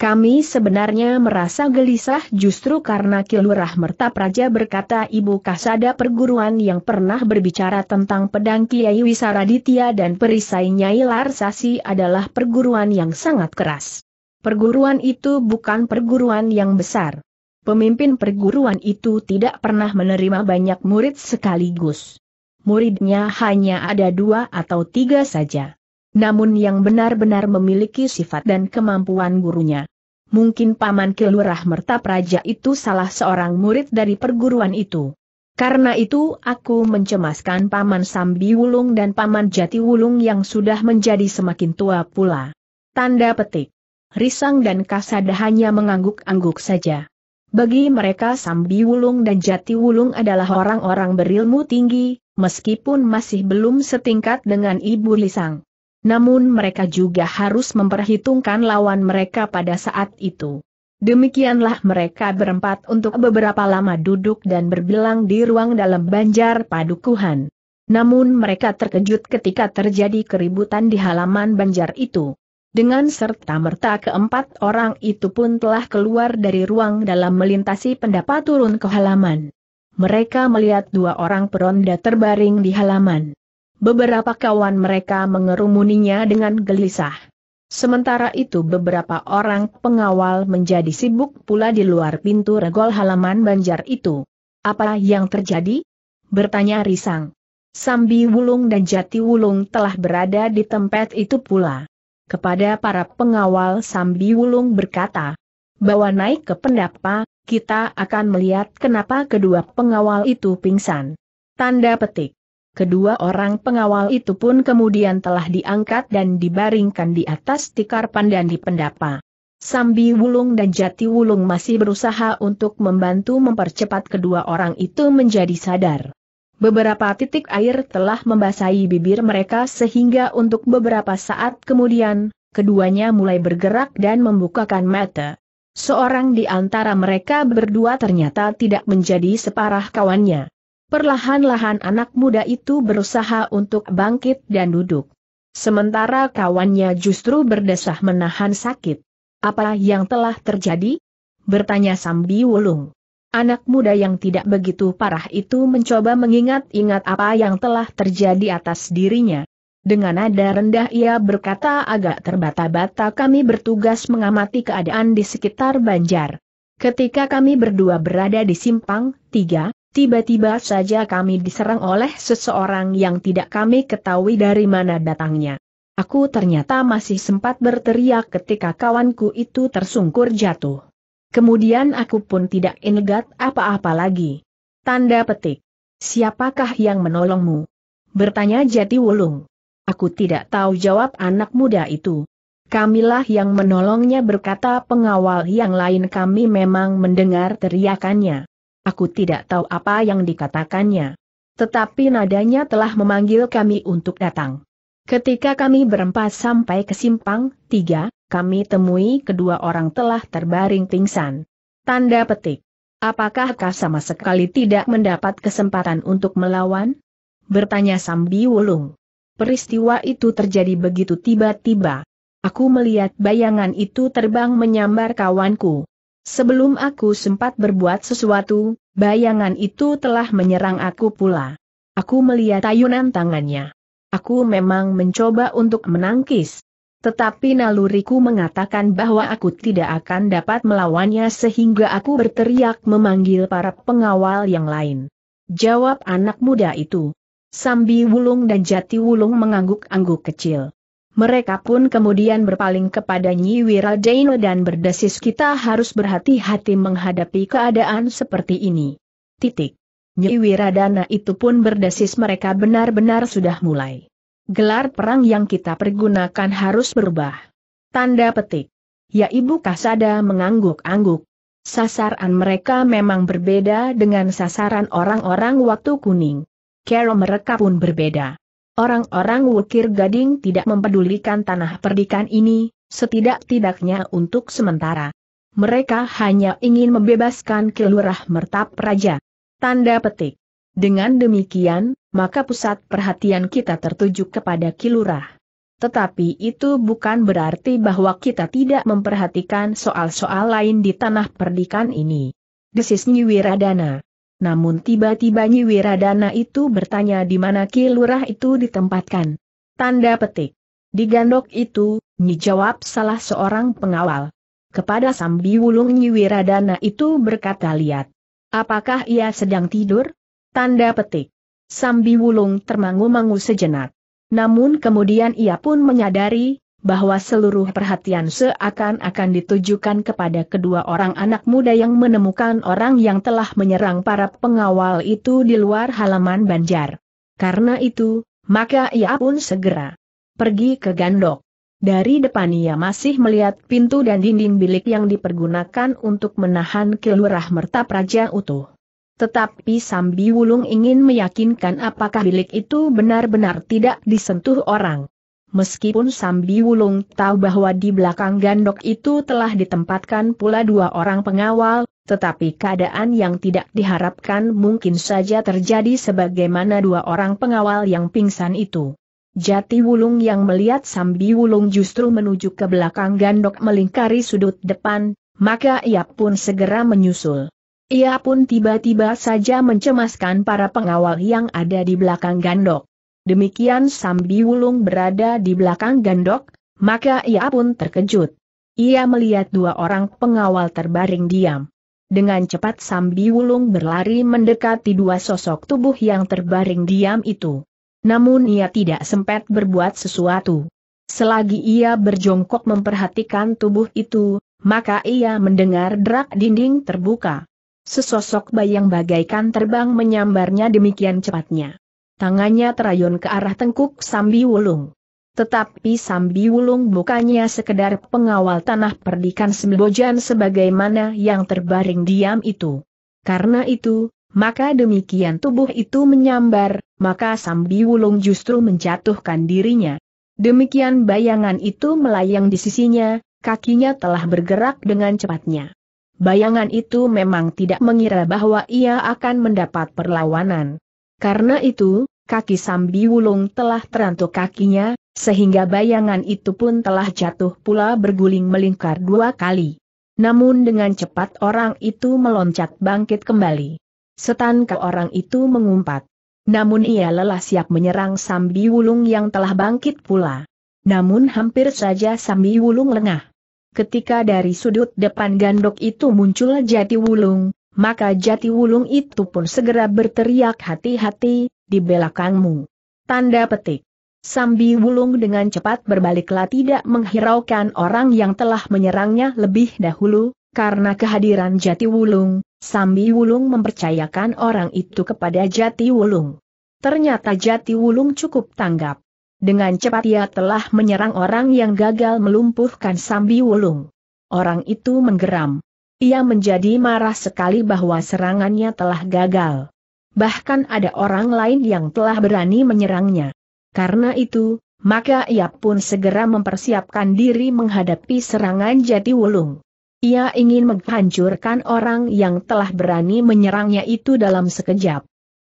Kami sebenarnya merasa gelisah justru karena Ki Lurah Mertapraja berkata Ibu Kasada perguruan yang pernah berbicara tentang pedang Kyai Wisaraditya dan perisai Nyai Larsasi adalah perguruan yang sangat keras. Perguruan itu bukan perguruan yang besar. Pemimpin perguruan itu tidak pernah menerima banyak murid sekaligus. Muridnya hanya ada 2 atau 3 saja. Namun yang benar-benar memiliki sifat dan kemampuan gurunya. Mungkin Paman Ki Lurah Mertapraja itu salah seorang murid dari perguruan itu. Karena itu aku mencemaskan Paman Sambi Wulung dan Paman Jati Wulung yang sudah menjadi semakin tua pula. Tanda petik. Risang dan Kasada hanya mengangguk-angguk saja. Bagi mereka Sambi Wulung dan Jati Wulung adalah orang-orang berilmu tinggi, meskipun masih belum setingkat dengan Ibu Risang. Namun mereka juga harus memperhitungkan lawan mereka pada saat itu. Demikianlah mereka berempat untuk beberapa lama duduk dan berbilang di ruang dalam banjar padukuhan. Namun mereka terkejut ketika terjadi keributan di halaman banjar itu. Dengan serta-merta keempat orang itu pun telah keluar dari ruang dalam melintasi pendapa turun ke halaman. Mereka melihat 2 orang peronda terbaring di halaman. Beberapa kawan mereka mengerumuninya dengan gelisah. Sementara itu beberapa orang pengawal menjadi sibuk pula di luar pintu regol halaman banjar itu. Apa yang terjadi? Bertanya Risang. Sambi Wulung dan Jati Wulung telah berada di tempat itu pula. Kepada para pengawal Sambi Wulung berkata, bawa naik ke pendapa, kita akan melihat kenapa kedua pengawal itu pingsan. Tanda petik. Kedua orang pengawal itu pun kemudian telah diangkat dan dibaringkan di atas tikar pandan di pendapa. Sambi Wulung dan Jati Wulung masih berusaha untuk membantu mempercepat kedua orang itu menjadi sadar. Beberapa titik air telah membasahi bibir mereka sehingga untuk beberapa saat kemudian, keduanya mulai bergerak dan membukakan mata. Seorang di antara mereka berdua ternyata tidak menjadi separah kawannya. Perlahan-lahan anak muda itu berusaha untuk bangkit dan duduk. Sementara kawannya justru berdesah menahan sakit. Apa yang telah terjadi? Bertanya Sambi Wulung. Anak muda yang tidak begitu parah itu mencoba mengingat-ingat apa yang telah terjadi atas dirinya. Dengan nada rendah ia berkata agak terbata-bata kami bertugas mengamati keadaan di sekitar banjar. Ketika kami berdua berada di simpang 3, tiba-tiba saja kami diserang oleh seseorang yang tidak kami ketahui dari mana datangnya. Aku ternyata masih sempat berteriak ketika kawanku itu tersungkur jatuh. Kemudian aku pun tidak ingat apa-apa lagi. Tanda petik. Siapakah yang menolongmu? Bertanya Jati Wulung. Aku tidak tahu jawab anak muda itu. Kamilah yang menolongnya berkata pengawal yang lain kami memang mendengar teriakannya. Aku tidak tahu apa yang dikatakannya. Tetapi nadanya telah memanggil kami untuk datang. Ketika kami berempat sampai ke simpang 3, kami temui kedua orang telah terbaring pingsan. Tanda petik. Apakah kau sama sekali tidak mendapat kesempatan untuk melawan? Bertanya Sambi Wulung. Peristiwa itu terjadi begitu tiba-tiba. Aku melihat bayangan itu terbang menyambar kawanku. Sebelum aku sempat berbuat sesuatu, bayangan itu telah menyerang aku pula. Aku melihat ayunan tangannya. Aku memang mencoba untuk menangkis. Tetapi naluriku mengatakan bahwa aku tidak akan dapat melawannya sehingga aku berteriak memanggil para pengawal yang lain. Jawab anak muda itu. Sambi Wulung dan Jati Wulung mengangguk-angguk kecil. Mereka pun kemudian berpaling kepada Nyi Wiradana dan berdesis kita harus berhati-hati menghadapi keadaan seperti ini. Nyi Wiradana itu pun berdesis mereka benar-benar sudah mulai. Gelar perang yang kita pergunakan harus berubah. Tanda petik. Ya Ibu Kasada mengangguk-angguk. Sasaran mereka memang berbeda dengan sasaran orang-orang Waktu Kuning. Cara mereka pun berbeda. Orang-orang Wukir Gading tidak mempedulikan tanah perdikan ini, setidak-tidaknya untuk sementara. Mereka hanya ingin membebaskan Ki Lurah Mertapraja. Tanda petik. Dengan demikian, maka pusat perhatian kita tertuju kepada Ki Lurah. Tetapi itu bukan berarti bahwa kita tidak memperhatikan soal-soal lain di tanah perdikan ini," desis Nyi Wiradana. Namun tiba-tiba Nyi Wiradana itu bertanya di mana Ki Lurah itu ditempatkan. Tanda petik. Di gandok itu, Nyi jawab salah seorang pengawal. Kepada Sambi Wulung Nyi Wiradana itu berkata, "Lihat. Apakah ia sedang tidur?" Tanda petik. Sambi Wulung termangu-mangu sejenak. Namun kemudian ia pun menyadari bahwa seluruh perhatian seakan-akan ditujukan kepada kedua orang anak muda yang menemukan orang yang telah menyerang para pengawal itu di luar halaman banjar. Karena itu, maka ia pun segera pergi ke gandok. Dari depan ia masih melihat pintu dan dinding bilik yang dipergunakan untuk menahan Ki Lurah Mertapraja utuh. Tetapi Sambi Wulung ingin meyakinkan apakah bilik itu benar-benar tidak disentuh orang. Meskipun Sambi Wulung tahu bahwa di belakang gandok itu telah ditempatkan pula dua orang pengawal, tetapi keadaan yang tidak diharapkan mungkin saja terjadi sebagaimana dua orang pengawal yang pingsan itu. Jati Wulung yang melihat Sambi Wulung justru menuju ke belakang gandok melingkari sudut depan, maka ia pun segera menyusul. Ia pun tiba-tiba saja mencemaskan para pengawal yang ada di belakang gandok. Demikian Sambi Wulung berada di belakang gandok, maka ia pun terkejut. Ia melihat dua orang pengawal terbaring diam. Dengan cepat Sambi Wulung berlari mendekati dua sosok tubuh yang terbaring diam itu. Namun ia tidak sempat berbuat sesuatu. Selagi ia berjongkok memperhatikan tubuh itu, maka ia mendengar derak dinding terbuka. Sesosok bayang bagaikan terbang menyambarnya demikian cepatnya. Tangannya terayun ke arah tengkuk Sambi Wulung. Tetapi Sambi Wulung bukannya sekedar pengawal tanah perdikan Sembojan sebagaimana yang terbaring diam itu. Karena itu, maka demikian tubuh itu menyambar, maka Sambi Wulung justru menjatuhkan dirinya. Demikian bayangan itu melayang di sisinya, kakinya telah bergerak dengan cepatnya. Bayangan itu memang tidak mengira bahwa ia akan mendapat perlawanan. Karena itu, kaki Sambi Wulung telah terantuk kakinya, sehingga bayangan itu pun telah jatuh pula berguling melingkar dua kali. Namun dengan cepat orang itu meloncat bangkit kembali. Setanka orang itu mengumpat. Namun ia lelah siap menyerang Sambi Wulung yang telah bangkit pula. Namun hampir saja Sambi Wulung lengah. Ketika dari sudut depan gandok itu muncul Jati Wulung, maka Jati Wulung itu pun segera berteriak, "Hati-hati, di belakangmu!" Tanda petik. Sambi Wulung dengan cepat berbaliklah tidak menghiraukan orang yang telah menyerangnya lebih dahulu, karena kehadiran Jati Wulung, Sambi Wulung mempercayakan orang itu kepada Jati Wulung. Ternyata Jati Wulung cukup tanggap. Dengan cepat ia telah menyerang orang yang gagal melumpuhkan Sambi Wulung. Orang itu menggeram. Ia menjadi marah sekali bahwa serangannya telah gagal. Bahkan ada orang lain yang telah berani menyerangnya. Karena itu, maka ia pun segera mempersiapkan diri menghadapi serangan Jati Wulung. Ia ingin menghancurkan orang yang telah berani menyerangnya itu dalam sekejap.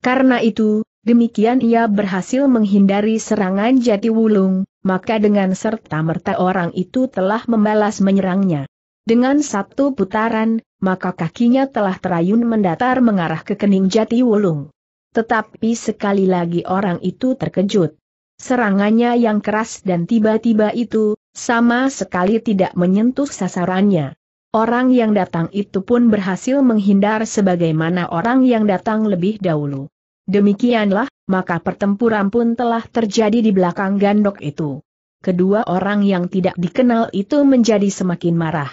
Karena itu, demikian ia berhasil menghindari serangan Jati Wulung, maka dengan serta-merta orang itu telah membalas menyerangnya. Dengan satu putaran, maka kakinya telah terayun mendatar mengarah ke kening Jati Wulung. Tetapi sekali lagi orang itu terkejut. Serangannya yang keras dan tiba-tiba itu, sama sekali tidak menyentuh sasarannya. Orang yang datang itu pun berhasil menghindar sebagaimana orang yang datang lebih dahulu. Demikianlah, maka pertempuran pun telah terjadi di belakang gandok itu. Kedua orang yang tidak dikenal itu menjadi semakin marah.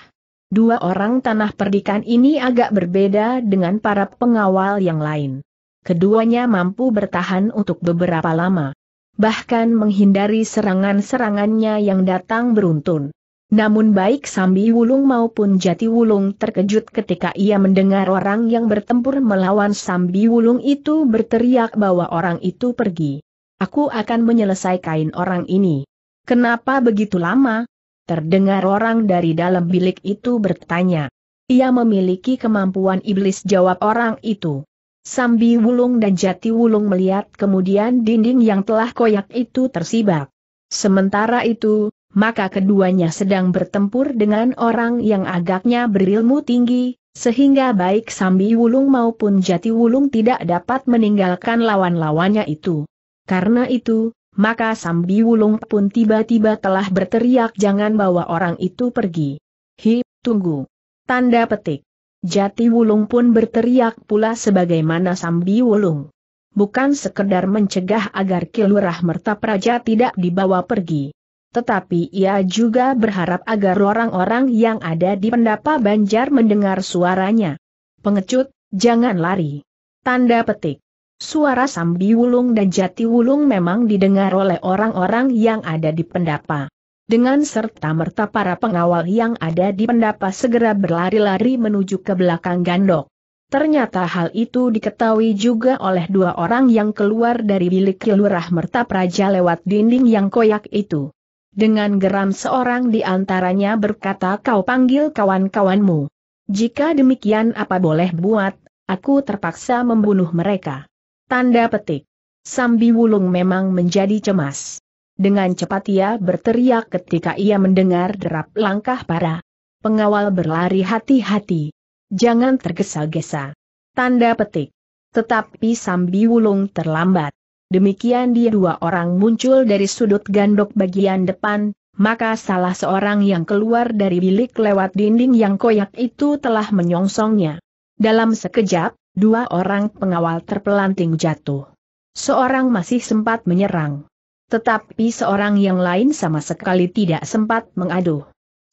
Dua orang tanah perdikan ini agak berbeda dengan para pengawal yang lain. Keduanya mampu bertahan untuk beberapa lama. Bahkan menghindari serangan-serangannya yang datang beruntun. Namun baik Sambi Wulung maupun Jati Wulung terkejut ketika ia mendengar orang yang bertempur melawan Sambi Wulung itu berteriak bahwa orang itu pergi. "Aku akan menyelesaikan orang ini. Kenapa begitu lama?" Terdengar orang dari dalam bilik itu bertanya. "Ia memiliki kemampuan iblis," jawab orang itu. Sambi Wulung dan Jati Wulung melihat kemudian dinding yang telah koyak itu tersibak. Sementara itu, maka keduanya sedang bertempur dengan orang yang agaknya berilmu tinggi, sehingga baik Sambi Wulung maupun Jati Wulung tidak dapat meninggalkan lawan-lawannya itu. Karena itu, maka Sambi Wulung pun tiba-tiba telah berteriak, "Jangan bawa orang itu pergi. Hi, tunggu." Tanda petik. Jati Wulung pun berteriak pula sebagaimana Sambi Wulung. Bukan sekedar mencegah agar Ki Lurah Mertapraja tidak dibawa pergi, tetapi ia juga berharap agar orang-orang yang ada di pendapa Banjar mendengar suaranya. "Pengecut, jangan lari." Tanda petik. Suara Sambi Wulung dan Jati Wulung memang didengar oleh orang-orang yang ada di pendapa. Dengan serta merta para pengawal yang ada di pendapa segera berlari-lari menuju ke belakang gandok. Ternyata hal itu diketahui juga oleh dua orang yang keluar dari bilik Ki Lurah Mertapraja lewat dinding yang koyak itu. Dengan geram seorang di antaranya berkata, "Kau panggil kawan-kawanmu. Jika demikian apa boleh buat, aku terpaksa membunuh mereka." Tanda petik. Sambi Wulung memang menjadi cemas. Dengan cepat ia berteriak ketika ia mendengar derap langkah para pengawal berlari, "Hati-hati. Jangan tergesa-gesa." Tanda petik. Tetapi Sambi Wulung terlambat. Demikian dia dua orang muncul dari sudut gandok bagian depan, maka salah seorang yang keluar dari bilik lewat dinding yang koyak itu telah menyongsongnya. Dalam sekejap, dua orang pengawal terpelanting jatuh. Seorang masih sempat menyerang, tetapi seorang yang lain sama sekali tidak sempat mengadu.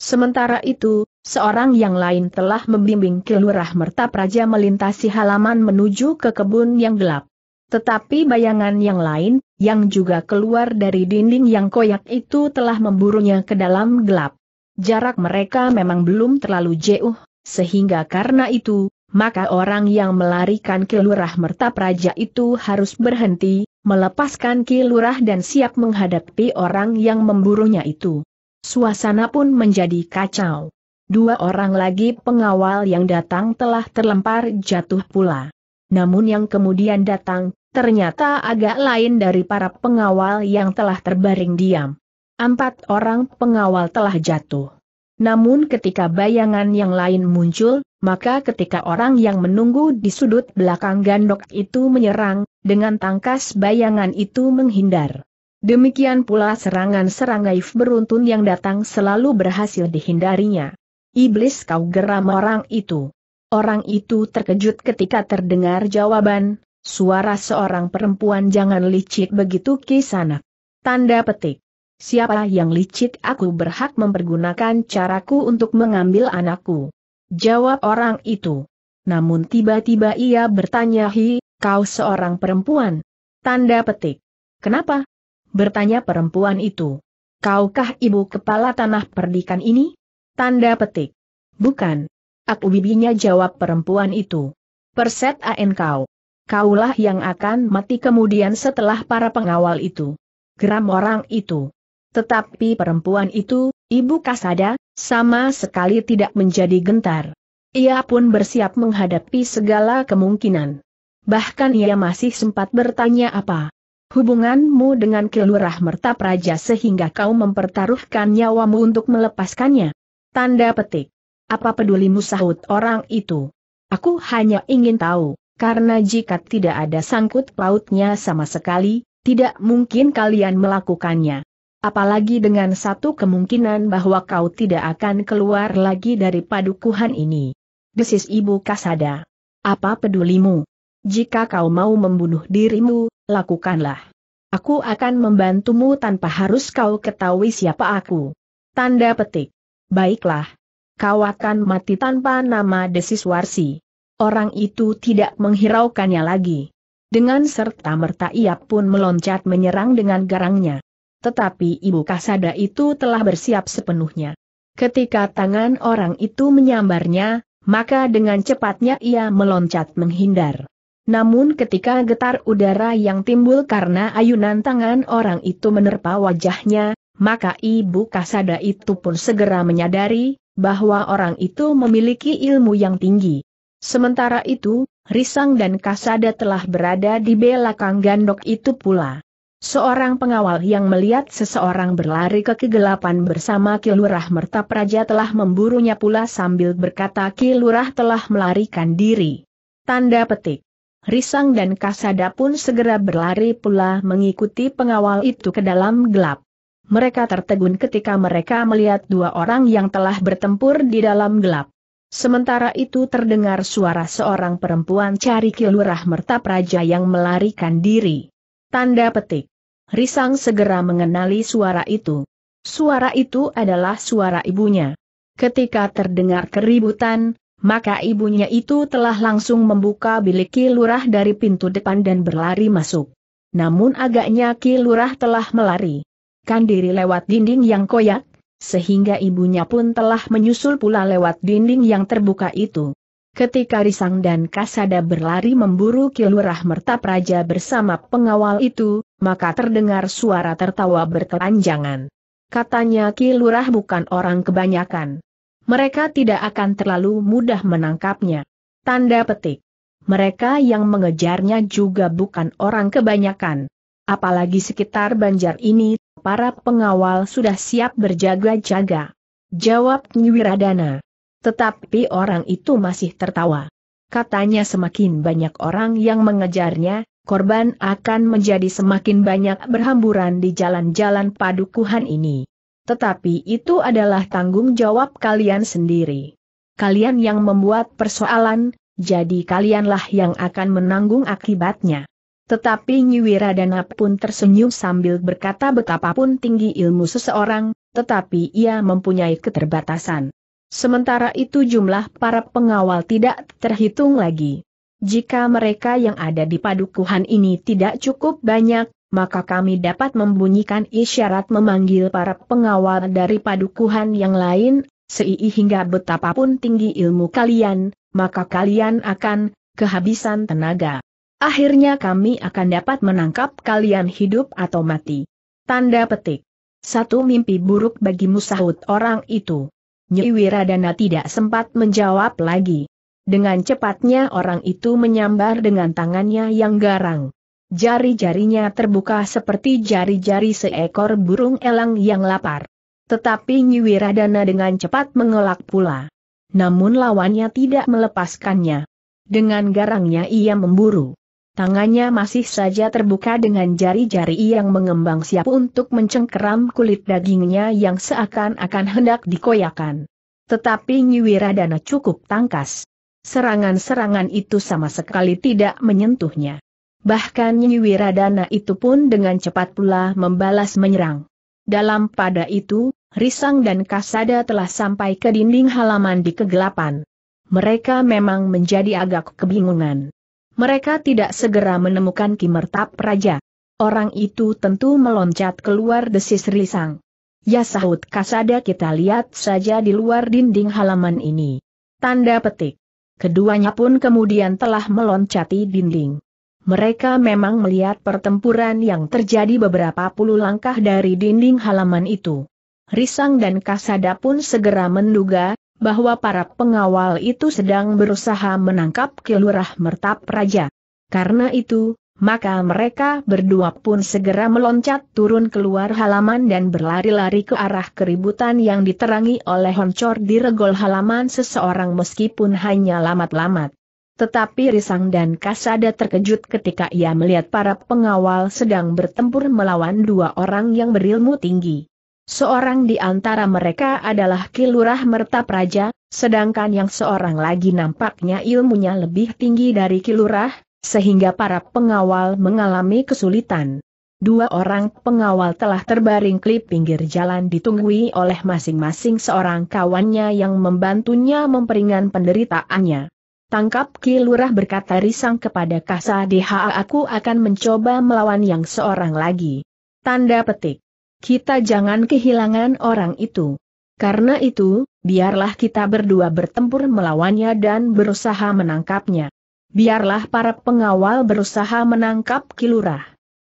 Sementara itu, seorang yang lain telah membimbing Ki Lurah Mertapraja melintasi halaman menuju ke kebun yang gelap. Tetapi bayangan yang lain, yang juga keluar dari dinding yang koyak itu telah memburunya ke dalam gelap. Jarak mereka memang belum terlalu jauh, sehingga karena itu, maka orang yang melarikan Ki Lurah Mertapraja itu harus berhenti, melepaskan Ki Lurah dan siap menghadapi orang yang memburunya itu. Suasana pun menjadi kacau. Dua orang lagi pengawal yang datang telah terlempar jatuh pula. Namun yang kemudian datang, ternyata agak lain dari para pengawal yang telah terbaring diam. Empat orang pengawal telah jatuh. Namun ketika bayangan yang lain muncul, maka ketika orang yang menunggu di sudut belakang gandok itu menyerang, dengan tangkas bayangan itu menghindar. Demikian pula serangan-serang gaib beruntun yang datang selalu berhasil dihindarinya. "Iblis, kau!" geram orang itu. Orang itu terkejut ketika terdengar jawaban, "Suara seorang perempuan." "Jangan licik begitu, Kisanak." Tanda petik. "Siapa yang licik? Aku berhak mempergunakan caraku untuk mengambil anakku," jawab orang itu. Namun tiba-tiba ia bertanya, "Hi, kau seorang perempuan?" Tanda petik. "Kenapa?" bertanya perempuan itu. "Kaukah ibu kepala tanah perdikan ini?" Tanda petik. "Bukan. Aku bibinya," jawab perempuan itu. "Perset an kau. Kaulah yang akan mati kemudian setelah para pengawal itu," geram orang itu. Tetapi perempuan itu, Ibu Kasada, sama sekali tidak menjadi gentar. Ia pun bersiap menghadapi segala kemungkinan. Bahkan ia masih sempat bertanya, "Apa hubunganmu dengan Ki Lurah Mertapraja sehingga kau mempertaruhkan nyawamu untuk melepaskannya?" Tanda petik. "Apa pedulimu?" sahut orang itu. "Aku hanya ingin tahu, karena jika tidak ada sangkut pautnya sama sekali, tidak mungkin kalian melakukannya. Apalagi dengan satu kemungkinan bahwa kau tidak akan keluar lagi dari padukuhan ini," desis Ibu Kasada. "Apa pedulimu? Jika kau mau membunuh dirimu, lakukanlah. Aku akan membantumu tanpa harus kau ketahui siapa aku." Tanda petik. "Baiklah. Kau akan mati tanpa nama," desis Warsi. Orang itu tidak menghiraukannya lagi. Dengan serta-merta ia pun meloncat menyerang dengan garangnya. Tetapi Ibu Kasada itu telah bersiap sepenuhnya. Ketika tangan orang itu menyambarnya, maka dengan cepatnya ia meloncat menghindar. Namun ketika getar udara yang timbul karena ayunan tangan orang itu menerpa wajahnya, maka Ibu Kasada itu pun segera menyadari bahwa orang itu memiliki ilmu yang tinggi. Sementara itu, Risang dan Kasada telah berada di belakang gandok itu pula. Seorang pengawal yang melihat seseorang berlari ke kegelapan bersama Ki Lurah Mertapraja telah memburunya pula sambil berkata Ki Lurah telah melarikan diri. Tanda petik. Risang dan Kasada pun segera berlari pula mengikuti pengawal itu ke dalam gelap. Mereka tertegun ketika mereka melihat dua orang yang telah bertempur di dalam gelap. Sementara itu terdengar suara seorang perempuan cari Ki Lurah Mertapraja yang melarikan diri. Tanda petik. Risang segera mengenali suara itu. Suara itu adalah suara ibunya. Ketika terdengar keributan, maka ibunya itu telah langsung membuka bilik Ki Lurah dari pintu depan dan berlari masuk. Namun agaknya Ki Lurah telah melarikan diri lewat dinding yang koyak, sehingga ibunya pun telah menyusul pula lewat dinding yang terbuka itu. Ketika Risang dan Kasada berlari memburu Ki Lurah Mertapraja bersama pengawal itu, maka terdengar suara tertawa berkepanjangan. Katanya Ki Lurah bukan orang kebanyakan. Mereka tidak akan terlalu mudah menangkapnya. Tanda petik. Mereka yang mengejarnya juga bukan orang kebanyakan. Apalagi sekitar banjar ini, para pengawal sudah siap berjaga-jaga. Jawab Nyi Wiradana. Tetapi orang itu masih tertawa. Katanya semakin banyak orang yang mengejarnya, korban akan menjadi semakin banyak berhamburan di jalan-jalan padukuhan ini. Tetapi itu adalah tanggung jawab kalian sendiri. Kalian yang membuat persoalan, jadi kalianlah yang akan menanggung akibatnya. Tetapi Nyi Wiradana pun tersenyum sambil berkata betapapun tinggi ilmu seseorang, tetapi ia mempunyai keterbatasan. Sementara itu jumlah para pengawal tidak terhitung lagi. Jika mereka yang ada di padukuhan ini tidak cukup banyak, maka kami dapat membunyikan isyarat memanggil para pengawal dari padukuhan yang lain, sehingga betapapun tinggi ilmu kalian, maka kalian akan kehabisan tenaga. Akhirnya kami akan dapat menangkap kalian hidup atau mati. Tanda petik. Satu mimpi buruk bagimu, sahut orang itu. Nyi Wiradana tidak sempat menjawab lagi. Dengan cepatnya orang itu menyambar dengan tangannya yang garang. Jari-jarinya terbuka seperti jari-jari seekor burung elang yang lapar. Tetapi Nyi Wiradana dengan cepat mengelak pula. Namun lawannya tidak melepaskannya. Dengan garangnya ia memburu. Tangannya masih saja terbuka dengan jari-jari yang mengembang siap untuk mencengkeram kulit dagingnya yang seakan-akan hendak dikoyakan. Tetapi Nyi Wiradana cukup tangkas. Serangan-serangan itu sama sekali tidak menyentuhnya. Bahkan Nyi Wiradana itu pun dengan cepat pula membalas menyerang. Dalam pada itu, Risang dan Kasada telah sampai ke dinding halaman di kegelapan. Mereka memang menjadi agak kebingungan. Mereka tidak segera menemukan Ki Mertapraja. Orang itu tentu meloncat keluar, desis Risang. Ya, sahut Kasada, kita lihat saja di luar dinding halaman ini. Tanda petik. Keduanya pun kemudian telah meloncati dinding. Mereka memang melihat pertempuran yang terjadi beberapa puluh langkah dari dinding halaman itu. Risang dan Kasada pun segera menduga bahwa para pengawal itu sedang berusaha menangkap Ki Lurah Mertapraja. Karena itu, maka mereka berdua pun segera meloncat turun keluar halaman dan berlari-lari ke arah keributan yang diterangi oleh oncor di regol halaman seseorang meskipun hanya lamat-lamat. Tetapi Risang dan Kasada terkejut ketika ia melihat para pengawal sedang bertempur melawan dua orang yang berilmu tinggi. Seorang di antara mereka adalah Ki Lurah Mertapraja, sedangkan yang seorang lagi nampaknya ilmunya lebih tinggi dari Ki Lurah, sehingga para pengawal mengalami kesulitan. Dua orang pengawal telah terbaring di pinggir jalan ditunggui oleh masing-masing seorang kawannya yang membantunya memperingan penderitaannya. Tangkap Ki Lurah, berkata Risang kepada Kasada, aku akan mencoba melawan yang seorang lagi. Tanda petik. Kita jangan kehilangan orang itu. Karena itu, biarlah kita berdua bertempur melawannya dan berusaha menangkapnya. Biarlah para pengawal berusaha menangkap Ki Lurah.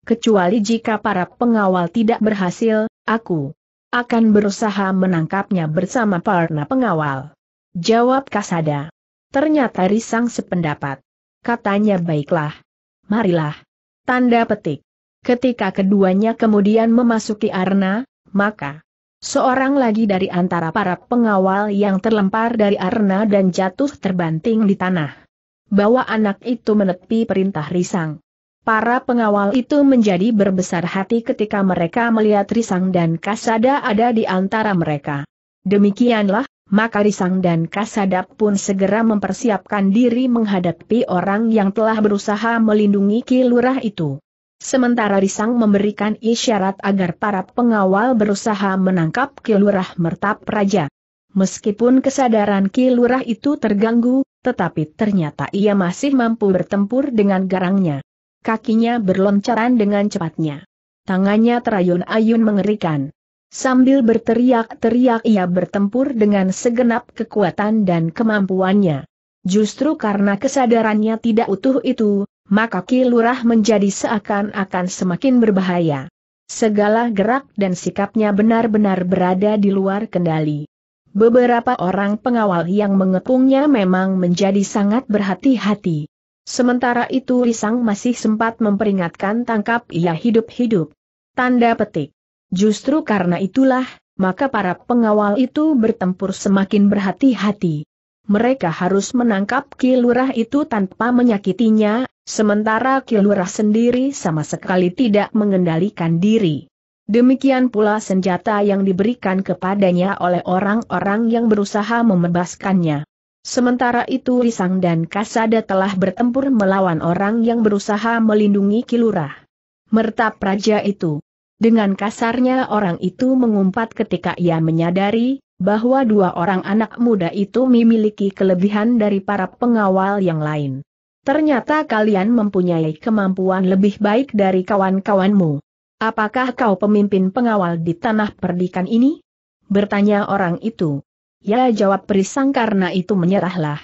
Kecuali jika para pengawal tidak berhasil, aku akan berusaha menangkapnya bersama para pengawal. Jawab Kasada. Ternyata Risang sependapat. Katanya baiklah. Marilah. Tanda petik. Ketika keduanya kemudian memasuki arena, maka seorang lagi dari antara para pengawal yang terlempar dari arena dan jatuh terbanting di tanah. Bawa anak itu menepi perintah Risang. Para pengawal itu menjadi berbesar hati ketika mereka melihat Risang dan Kasada ada di antara mereka. Demikianlah, maka Risang dan Kasada pun segera mempersiapkan diri menghadapi orang yang telah berusaha melindungi Ki Lurah itu. Sementara Risang memberikan isyarat agar para pengawal berusaha menangkap Ki Lurah Mertapraja. Meskipun kesadaran Ki Lurah itu terganggu, tetapi ternyata ia masih mampu bertempur dengan garangnya. Kakinya berloncaran dengan cepatnya. Tangannya terayun-ayun mengerikan. Sambil berteriak-teriak ia bertempur dengan segenap kekuatan dan kemampuannya. Justru karena kesadarannya tidak utuh itu, maka Ki Lurah menjadi seakan-akan semakin berbahaya. Segala gerak dan sikapnya benar-benar berada di luar kendali. Beberapa orang pengawal yang mengepungnya memang menjadi sangat berhati-hati. Sementara itu Risang masih sempat memperingatkan tangkap ia hidup-hidup. Tanda petik. Justru karena itulah, maka para pengawal itu bertempur semakin berhati-hati. Mereka harus menangkap Ki Lurah itu tanpa menyakitinya. Sementara Ki Lurah sendiri sama sekali tidak mengendalikan diri. Demikian pula senjata yang diberikan kepadanya oleh orang-orang yang berusaha membebaskannya. Sementara itu Risang dan Kasada telah bertempur melawan orang yang berusaha melindungi Ki Lurah Mertapraja itu. Dengan kasarnya orang itu mengumpat ketika ia menyadari bahwa dua orang anak muda itu memiliki kelebihan dari para pengawal yang lain. Ternyata kalian mempunyai kemampuan lebih baik dari kawan-kawanmu. Apakah kau pemimpin pengawal di tanah perdikan ini? Bertanya orang itu. Ya, jawab Risang, karena itu menyerahlah.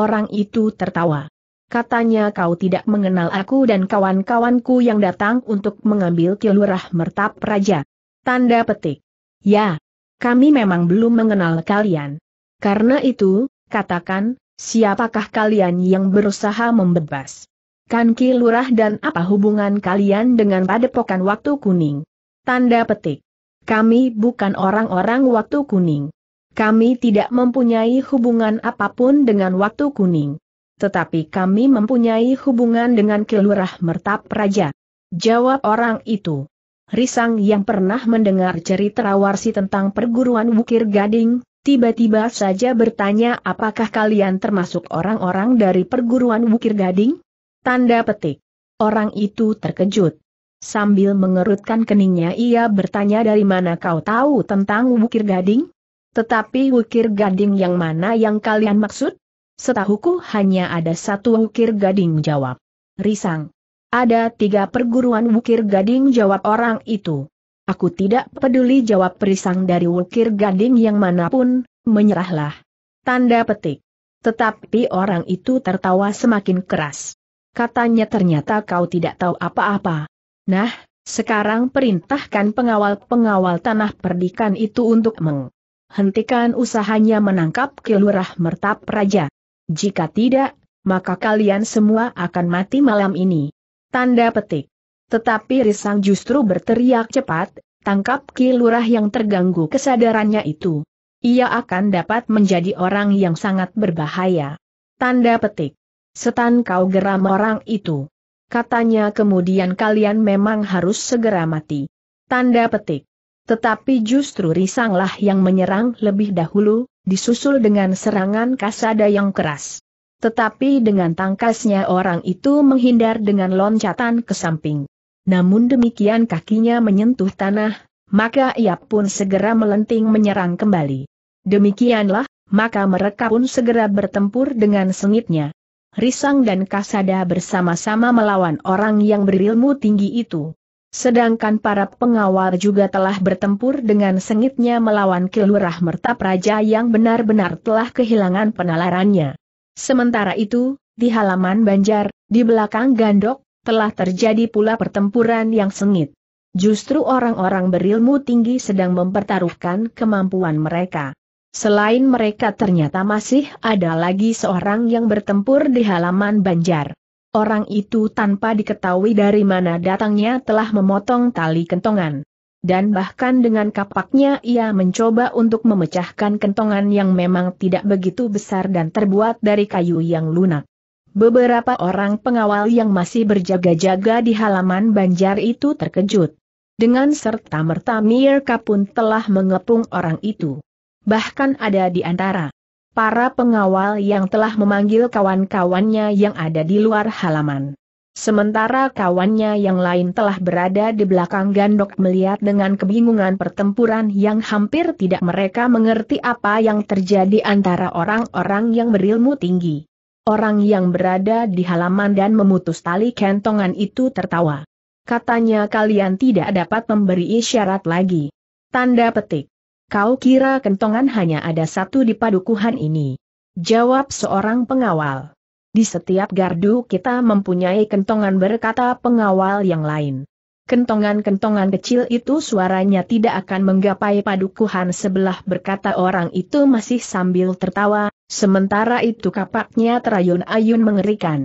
Orang itu tertawa. Katanya, kau tidak mengenal aku dan kawan-kawanku yang datang untuk mengambil Ki Lurah Mertapraja. Tanda petik. Ya, kami memang belum mengenal kalian. Karena itu, katakan, siapakah kalian yang berusaha membebas? Kan Ki Lurah dan apa hubungan kalian dengan Padepokan Waktu Kuning? Tanda petik. Kami bukan orang-orang Waktu Kuning. Kami tidak mempunyai hubungan apapun dengan Waktu Kuning. Tetapi kami mempunyai hubungan dengan Ki Lurah Mertapraja. Jawab orang itu. Risang yang pernah mendengar cerita Warsi tentang perguruan Wukir Gading, tiba-tiba saja bertanya, apakah kalian termasuk orang-orang dari perguruan Wukir Gading? Tanda petik. Orang itu terkejut. Sambil mengerutkan keningnya ia bertanya, dari mana kau tahu tentang Wukir Gading? Tetapi Wukir Gading yang mana yang kalian maksud? Setahuku hanya ada satu Wukir Gading, jawab Risang. Ada tiga perguruan Wukir Gading, jawab orang itu. Aku tidak peduli, jawab Risang, dari Wukir Gading yang manapun, menyerahlah. Tanda petik. Tetapi orang itu tertawa semakin keras. Katanya, ternyata kau tidak tahu apa-apa. Nah, sekarang perintahkan pengawal-pengawal tanah perdikan itu untuk menghentikan usahanya menangkap Ki Lurah Mertapraja. Jika tidak, maka kalian semua akan mati malam ini. Tanda petik. Tetapi Risang justru berteriak cepat, tangkap Ki Lurah yang terganggu kesadarannya itu. Ia akan dapat menjadi orang yang sangat berbahaya. Tanda petik. Setan kau, geram orang itu. Katanya, kemudian kalian memang harus segera mati. Tanda petik. Tetapi justru Risanglah yang menyerang lebih dahulu, disusul dengan serangan Kasada yang keras. Tetapi dengan tangkasnya orang itu menghindar dengan loncatan ke samping. Namun demikian kakinya menyentuh tanah, maka ia pun segera melenting menyerang kembali. Demikianlah, maka mereka pun segera bertempur dengan sengitnya. Risang dan Kasada bersama-sama melawan orang yang berilmu tinggi itu. Sedangkan para pengawal juga telah bertempur dengan sengitnya melawan Ki Lurah Mertapraja yang benar-benar telah kehilangan penalarannya. Sementara itu, di halaman Banjar, di belakang Gandok, telah terjadi pula pertempuran yang sengit. Justru orang-orang berilmu tinggi sedang mempertaruhkan kemampuan mereka. Selain mereka ternyata masih ada lagi seorang yang bertempur di halaman Banjar. Orang itu tanpa diketahui dari mana datangnya telah memotong tali kentongan. Dan bahkan dengan kapaknya ia mencoba untuk memecahkan kentongan yang memang tidak begitu besar dan terbuat dari kayu yang lunak. Beberapa orang pengawal yang masih berjaga-jaga di halaman banjar itu terkejut. Dengan serta-merta Mirka pun telah mengepung orang itu. Bahkan ada di antara para pengawal yang telah memanggil kawan-kawannya yang ada di luar halaman. Sementara kawannya yang lain telah berada di belakang gandok melihat dengan kebingungan pertempuran yang hampir tidak mereka mengerti apa yang terjadi antara orang-orang yang berilmu tinggi. Orang yang berada di halaman dan memutus tali kentongan itu tertawa. Katanya, "Kalian tidak dapat memberi isyarat lagi." Tanda petik. "Kau kira kentongan hanya ada satu di padukuhan ini?" jawab seorang pengawal. "Di setiap gardu kita mempunyai kentongan," berkata pengawal yang lain. "Kentongan-kentongan kecil itu suaranya tidak akan menggapai padukuhan sebelah," berkata orang itu masih sambil tertawa, sementara itu kapaknya terayun-ayun mengerikan.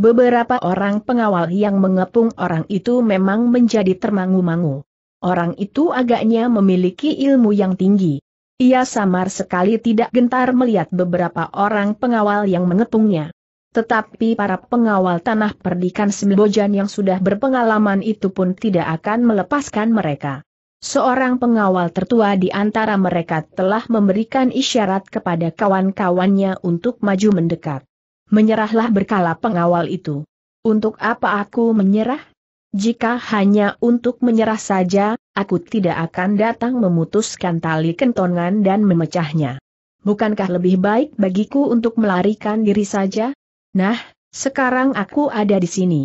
Beberapa orang pengawal yang mengepung orang itu memang menjadi termangu-mangu. Orang itu agaknya memiliki ilmu yang tinggi. Ia samar sekali tidak gentar melihat beberapa orang pengawal yang mengepungnya. Tetapi para pengawal Tanah Perdikan Sembojan yang sudah berpengalaman itu pun tidak akan melepaskan mereka. Seorang pengawal tertua di antara mereka telah memberikan isyarat kepada kawan-kawannya untuk maju mendekat. "Menyerahlah," berkala pengawal itu. "Untuk apa aku menyerah? Jika hanya untuk menyerah saja, aku tidak akan datang memutuskan tali kentongan dan memecahnya. Bukankah lebih baik bagiku untuk melarikan diri saja? Nah, sekarang aku ada di sini.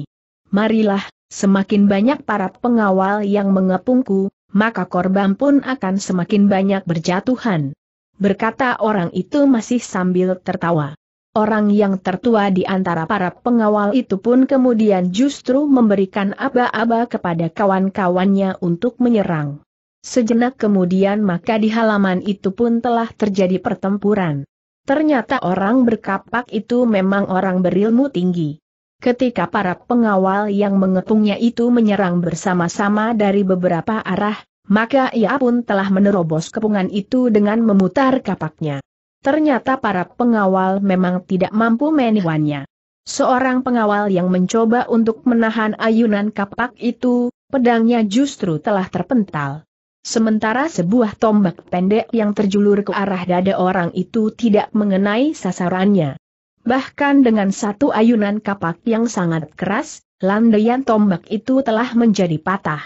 Marilah, semakin banyak para pengawal yang mengepungku, maka korban pun akan semakin banyak berjatuhan," berkata orang itu masih sambil tertawa. Orang yang tertua di antara para pengawal itu pun kemudian justru memberikan aba-aba kepada kawan-kawannya untuk menyerang. Sejenak kemudian maka di halaman itu pun telah terjadi pertempuran. Ternyata orang berkapak itu memang orang berilmu tinggi. Ketika para pengawal yang mengepungnya itu menyerang bersama-sama dari beberapa arah, maka ia pun telah menerobos kepungan itu dengan memutar kapaknya. Ternyata para pengawal memang tidak mampu menahannya. Seorang pengawal yang mencoba untuk menahan ayunan kapak itu, pedangnya justru telah terpental. Sementara sebuah tombak pendek yang terjulur ke arah dada orang itu tidak mengenai sasarannya. Bahkan dengan satu ayunan kapak yang sangat keras, landaian tombak itu telah menjadi patah.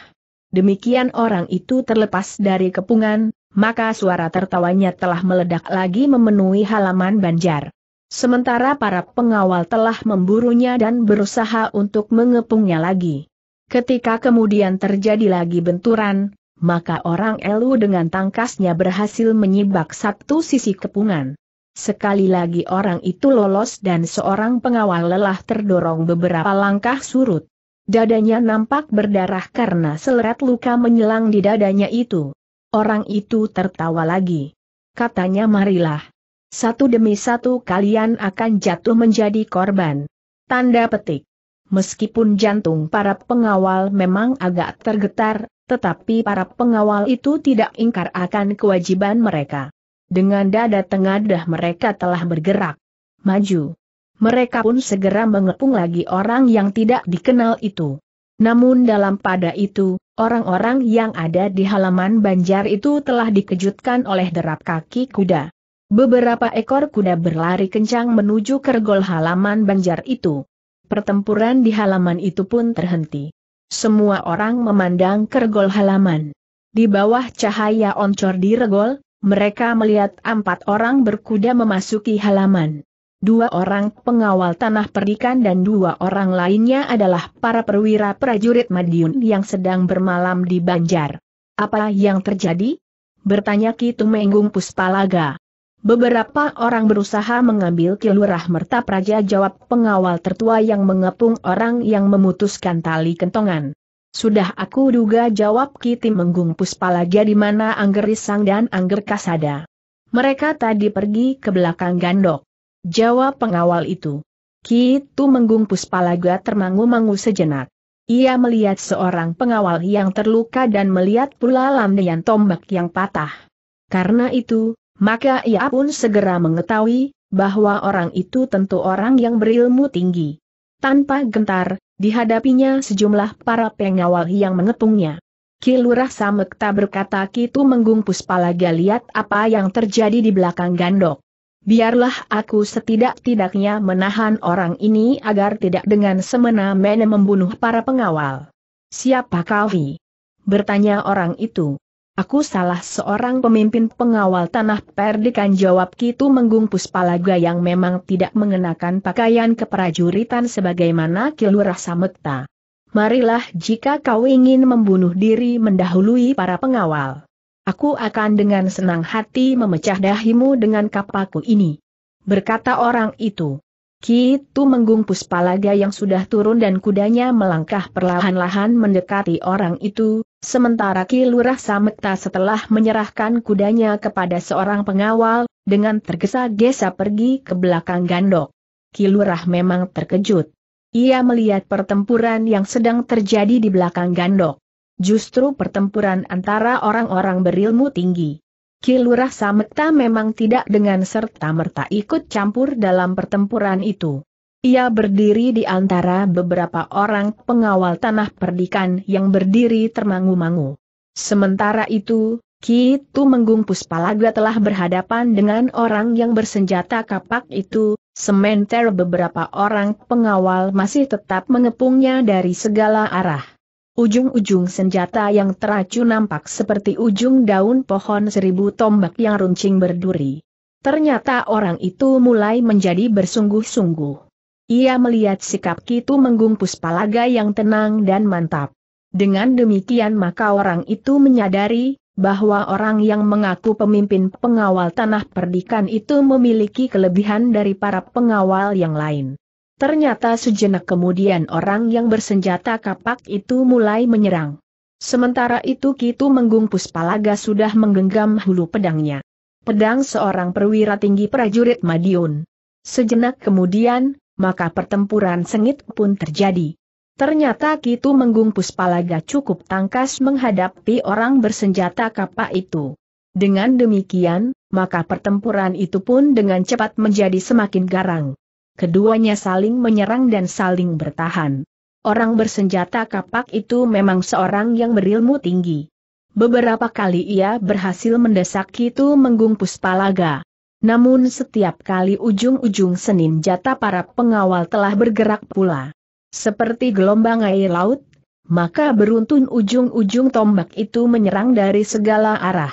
Demikian orang itu terlepas dari kepungan. Maka suara tertawanya telah meledak lagi memenuhi halaman banjar. Sementara para pengawal telah memburunya dan berusaha untuk mengepungnya lagi. Ketika kemudian terjadi lagi benturan, maka orang elu dengan tangkasnya berhasil menyibak satu sisi kepungan. Sekali lagi orang itu lolos dan seorang pengawal lelah terdorong beberapa langkah surut. Dadanya nampak berdarah karena seret luka menyelang di dadanya itu. Orang itu tertawa lagi. Katanya, "Marilah. Satu demi satu kalian akan jatuh menjadi korban." Tanda petik. Meskipun jantung para pengawal memang agak tergetar, tetapi para pengawal itu tidak ingkar akan kewajiban mereka. Dengan dada tengadah mereka telah bergerak maju. Mereka pun segera mengepung lagi orang yang tidak dikenal itu. Namun dalam pada itu, orang-orang yang ada di halaman banjar itu telah dikejutkan oleh derap kaki kuda. Beberapa ekor kuda berlari kencang menuju kergol halaman banjar itu. Pertempuran di halaman itu pun terhenti. Semua orang memandang kergol halaman. Di bawah cahaya oncor di regol, mereka melihat empat orang berkuda memasuki halaman. Dua orang pengawal Tanah Perdikan dan dua orang lainnya adalah para perwira prajurit Madiun yang sedang bermalam di banjar. "Apa yang terjadi?" bertanya Ki Tumenggung Puspalaga. "Beberapa orang berusaha mengambil Ki Lurah Mertapraja," jawab pengawal tertua yang mengepung orang yang memutuskan tali kentongan. "Sudah aku duga," jawab Ki Tumenggung Puspalaga, "di mana Angger Risang dan Angger Kasada." "Mereka tadi pergi ke belakang gandok," jawab pengawal itu. Ki Tumenggung Puspalaga termangu-mangu sejenak. Ia melihat seorang pengawal yang terluka dan melihat pula landayan tombak yang patah. Karena itu, maka ia pun segera mengetahui bahwa orang itu tentu orang yang berilmu tinggi. Tanpa gentar, dihadapinya sejumlah para pengawal yang mengepungnya. Ki Lurah Samekta berkata, Ki Tumenggung Puspalaga, lihat apa yang terjadi di belakang gandok. Biarlah aku setidak-tidaknya menahan orang ini agar tidak dengan semena-mena membunuh para pengawal. Siapa kau? Bertanya orang itu. Aku salah seorang pemimpin pengawal Tanah Perdikan, jawab Ki Tumenggung Puspalaga yang memang tidak mengenakan pakaian keprajuritan sebagaimana Ki Lurah Samekta. Marilah, jika kau ingin membunuh diri mendahului para pengawal, aku akan dengan senang hati memecah dahimu dengan kapakku ini. Berkata orang itu. Ki Tumenggung Puspalaga yang sudah turun dan kudanya melangkah perlahan-lahan mendekati orang itu, sementara Ki Lurah Samekta setelah menyerahkan kudanya kepada seorang pengawal, dengan tergesa-gesa pergi ke belakang gandok. Ki Lurah memang terkejut. Ia melihat pertempuran yang sedang terjadi di belakang gandok. Justru pertempuran antara orang-orang berilmu tinggi. Ki Lurah Samekta memang tidak dengan serta-merta ikut campur dalam pertempuran itu. Ia berdiri di antara beberapa orang pengawal Tanah Perdikan yang berdiri termangu-mangu. Sementara itu, Ki Tumenggung Puspalaga telah berhadapan dengan orang yang bersenjata kapak itu, sementara beberapa orang pengawal masih tetap mengepungnya dari segala arah. Ujung-ujung senjata yang teracu nampak seperti ujung daun pohon seribu tombak yang runcing berduri. Ternyata orang itu mulai menjadi bersungguh-sungguh. Ia melihat sikap Ki Tumenggung Puspalaga yang tenang dan mantap. Dengan demikian maka orang itu menyadari bahwa orang yang mengaku pemimpin pengawal Tanah Perdikan itu memiliki kelebihan dari para pengawal yang lain. Ternyata sejenak kemudian orang yang bersenjata kapak itu mulai menyerang. Sementara itu Ki Tumenggung Puspalaga sudah menggenggam hulu pedangnya. Pedang seorang perwira tinggi prajurit Madiun. Sejenak kemudian, maka pertempuran sengit pun terjadi. Ternyata Ki Tumenggung Puspalaga cukup tangkas menghadapi orang bersenjata kapak itu. Dengan demikian, maka pertempuran itu pun dengan cepat menjadi semakin garang. Keduanya saling menyerang dan saling bertahan. Orang bersenjata kapak itu memang seorang yang berilmu tinggi. Beberapa kali ia berhasil mendesak Ki Tumenggung Puspalaga. Namun setiap kali ujung-ujung senjata para pengawal telah bergerak pula. Seperti gelombang air laut, maka beruntun ujung-ujung tombak itu menyerang dari segala arah.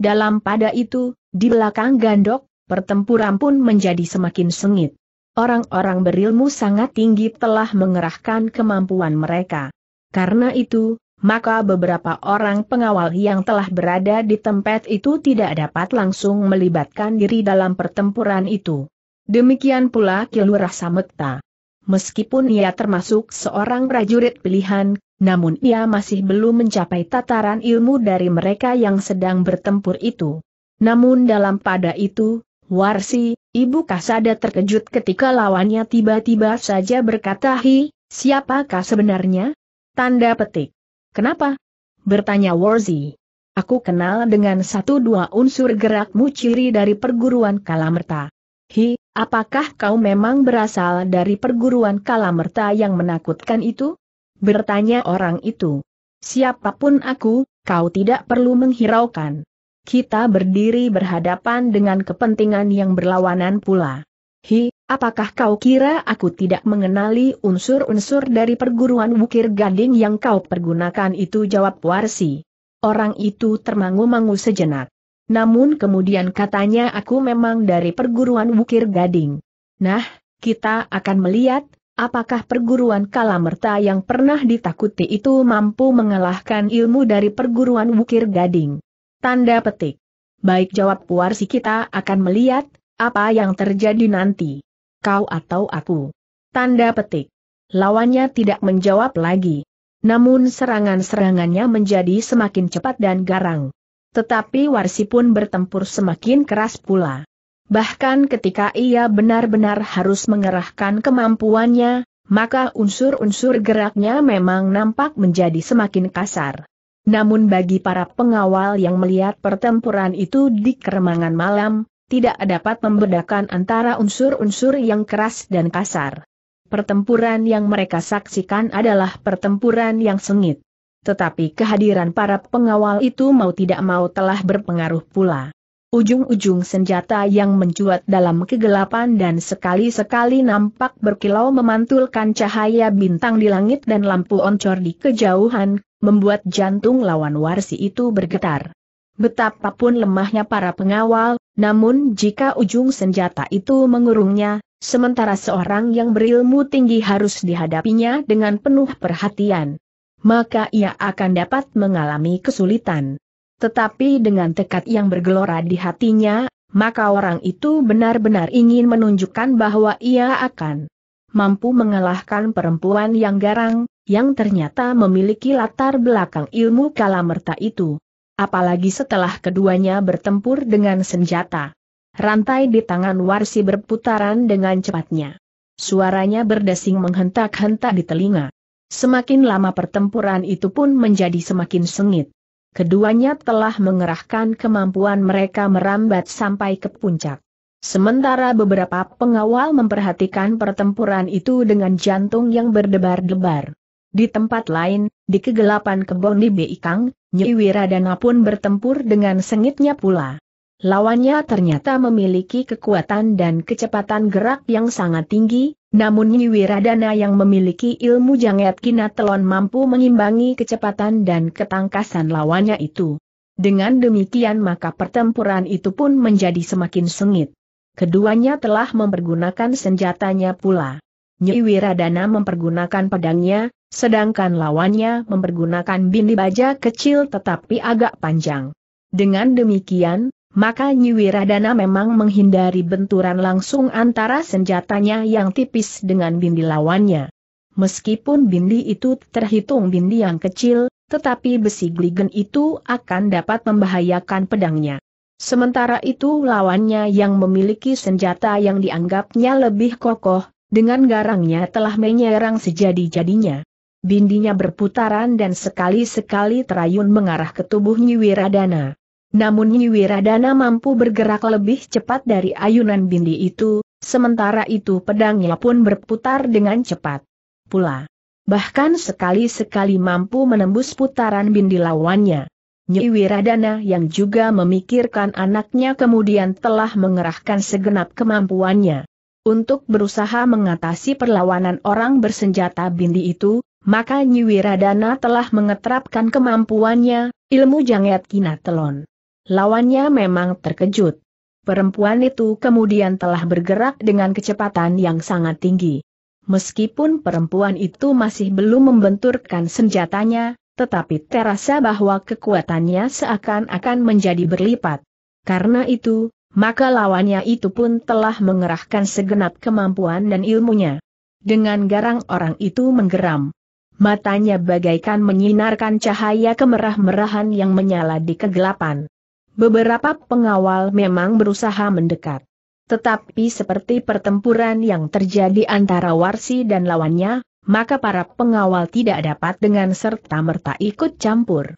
Dalam pada itu, di belakang gandok, pertempuran pun menjadi semakin sengit. Orang-orang berilmu sangat tinggi telah mengerahkan kemampuan mereka. Karena itu, maka beberapa orang pengawal yang telah berada di tempat itu tidak dapat langsung melibatkan diri dalam pertempuran itu. Demikian pula Ki Lurah Samekta. Meskipun ia termasuk seorang prajurit pilihan, namun ia masih belum mencapai tataran ilmu dari mereka yang sedang bertempur itu. Namun dalam pada itu, Warsi, Ibu Kasada terkejut ketika lawannya tiba-tiba saja berkata, "Hi, siapakah sebenarnya?" Tanda petik. "Kenapa?" bertanya Warsi. "Aku kenal dengan satu dua unsur gerakmu, ciri dari perguruan Kalamerta." "Hi, apakah kau memang berasal dari perguruan Kalamerta yang menakutkan itu?" bertanya orang itu. "Siapapun aku, kau tidak perlu menghiraukan. Kita berdiri berhadapan dengan kepentingan yang berlawanan pula." "Hi, apakah kau kira aku tidak mengenali unsur-unsur dari perguruan Wukir Gading yang kau pergunakan itu?" jawab Warsi. Orang itu termangu-mangu sejenak. Namun kemudian katanya, "Aku memang dari perguruan Wukir Gading. Nah, kita akan melihat apakah perguruan Kalamerta yang pernah ditakuti itu mampu mengalahkan ilmu dari perguruan Wukir Gading." Tanda petik. "Baik," jawab Warsi, "kita akan melihat apa yang terjadi nanti. Kau atau aku?" Tanda petik. Lawannya tidak menjawab lagi. Namun serangan-serangannya menjadi semakin cepat dan garang. Tetapi Warsi pun bertempur semakin keras pula. Bahkan ketika ia benar-benar harus mengerahkan kemampuannya, maka unsur-unsur geraknya memang nampak menjadi semakin kasar. Namun bagi para pengawal yang melihat pertempuran itu di keremangan malam, tidak dapat membedakan antara unsur-unsur yang keras dan kasar. Pertempuran yang mereka saksikan adalah pertempuran yang sengit. Tetapi kehadiran para pengawal itu mau tidak mau telah berpengaruh pula. Ujung-ujung senjata yang mencuat dalam kegelapan dan sekali-sekali nampak berkilau memantulkan cahaya bintang di langit dan lampu oncor di kejauhan, membuat jantung lawan Warsi itu bergetar. Betapapun lemahnya para pengawal, namun jika ujung senjata itu mengurungnya, sementara seorang yang berilmu tinggi harus dihadapinya dengan penuh perhatian, maka ia akan dapat mengalami kesulitan. Tetapi dengan tekad yang bergelora di hatinya, maka orang itu benar-benar ingin menunjukkan bahwa ia akan mampu mengalahkan perempuan yang garang, yang ternyata memiliki latar belakang ilmu kalamerta itu. Apalagi setelah keduanya bertempur dengan senjata. Rantai di tangan Warsi berputaran dengan cepatnya. Suaranya berdesing menghentak-hentak di telinga. Semakin lama pertempuran itu pun menjadi semakin sengit. Keduanya telah mengerahkan kemampuan mereka merambat sampai ke puncak. Sementara beberapa pengawal memperhatikan pertempuran itu dengan jantung yang berdebar-debar. Di tempat lain, di kegelapan kebon di Beikang, Nyi Wiradana pun bertempur dengan sengitnya pula. Lawannya ternyata memiliki kekuatan dan kecepatan gerak yang sangat tinggi, namun Nyi Wiradana yang memiliki ilmu Jangat Kinatelon mampu mengimbangi kecepatan dan ketangkasan lawannya itu. Dengan demikian maka pertempuran itu pun menjadi semakin sengit. Keduanya telah mempergunakan senjatanya pula. Nyi Wiradana mempergunakan pedangnya, sedangkan lawannya mempergunakan bindi baja kecil tetapi agak panjang. Dengan demikian, maka Nyi Wiradana memang menghindari benturan langsung antara senjatanya yang tipis dengan bindi lawannya. Meskipun bindi itu terhitung bindi yang kecil, tetapi besi gligen itu akan dapat membahayakan pedangnya. Sementara itu lawannya yang memiliki senjata yang dianggapnya lebih kokoh, dengan garangnya telah menyerang sejadi-jadinya. Bindinya berputaran dan sekali-sekali terayun mengarah ke tubuh Nyi Wiradana. Namun Nyi Wiradana mampu bergerak lebih cepat dari ayunan bindi itu, sementara itu pedangnya pun berputar dengan cepat pula. Bahkan sekali-sekali mampu menembus putaran bindi lawannya. Nyi Wiradana yang juga memikirkan anaknya kemudian telah mengerahkan segenap kemampuannya. Untuk berusaha mengatasi perlawanan orang bersenjata bindi itu, maka Nyi Wiradana telah mengeterapkan kemampuannya, ilmu Jangat Kinatelon. Lawannya memang terkejut. Perempuan itu kemudian telah bergerak dengan kecepatan yang sangat tinggi. Meskipun perempuan itu masih belum membenturkan senjatanya, tetapi terasa bahwa kekuatannya seakan-akan menjadi berlipat. Karena itu, maka lawannya itu pun telah mengerahkan segenap kemampuan dan ilmunya. Dengan garang orang itu menggeram. Matanya bagaikan menyinarkan cahaya kemerah-merahan yang menyala di kegelapan. Beberapa pengawal memang berusaha mendekat. Tetapi seperti pertempuran yang terjadi antara Warsi dan lawannya, maka para pengawal tidak dapat dengan serta-merta ikut campur.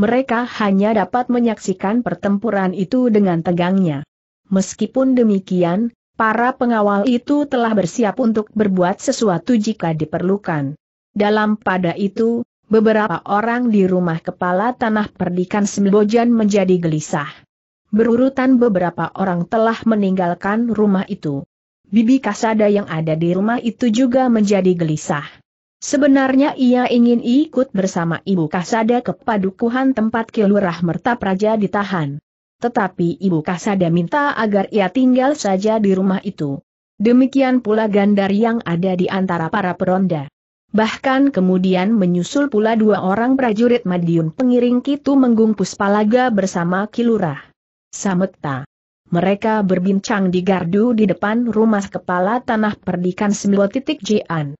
Mereka hanya dapat menyaksikan pertempuran itu dengan tegangnya. Meskipun demikian, para pengawal itu telah bersiap untuk berbuat sesuatu jika diperlukan. Dalam pada itu, beberapa orang di rumah kepala Tanah Perdikan Sembojan menjadi gelisah. Berurutan beberapa orang telah meninggalkan rumah itu. Bibi Kasada yang ada di rumah itu juga menjadi gelisah. Sebenarnya ia ingin ikut bersama Ibu Kasada ke padukuhan tempat Ki Lurah Mertapraja ditahan. Tetapi Ibu Kasada minta agar ia tinggal saja di rumah itu. Demikian pula Gandar yang ada di antara para peronda. Bahkan kemudian menyusul pula dua orang prajurit Madiun pengiring Ki Tumenggung Puspalaga bersama Ki Lurah Samekta. Mereka berbincang di gardu di depan rumah kepala Tanah Perdikan Sembojan.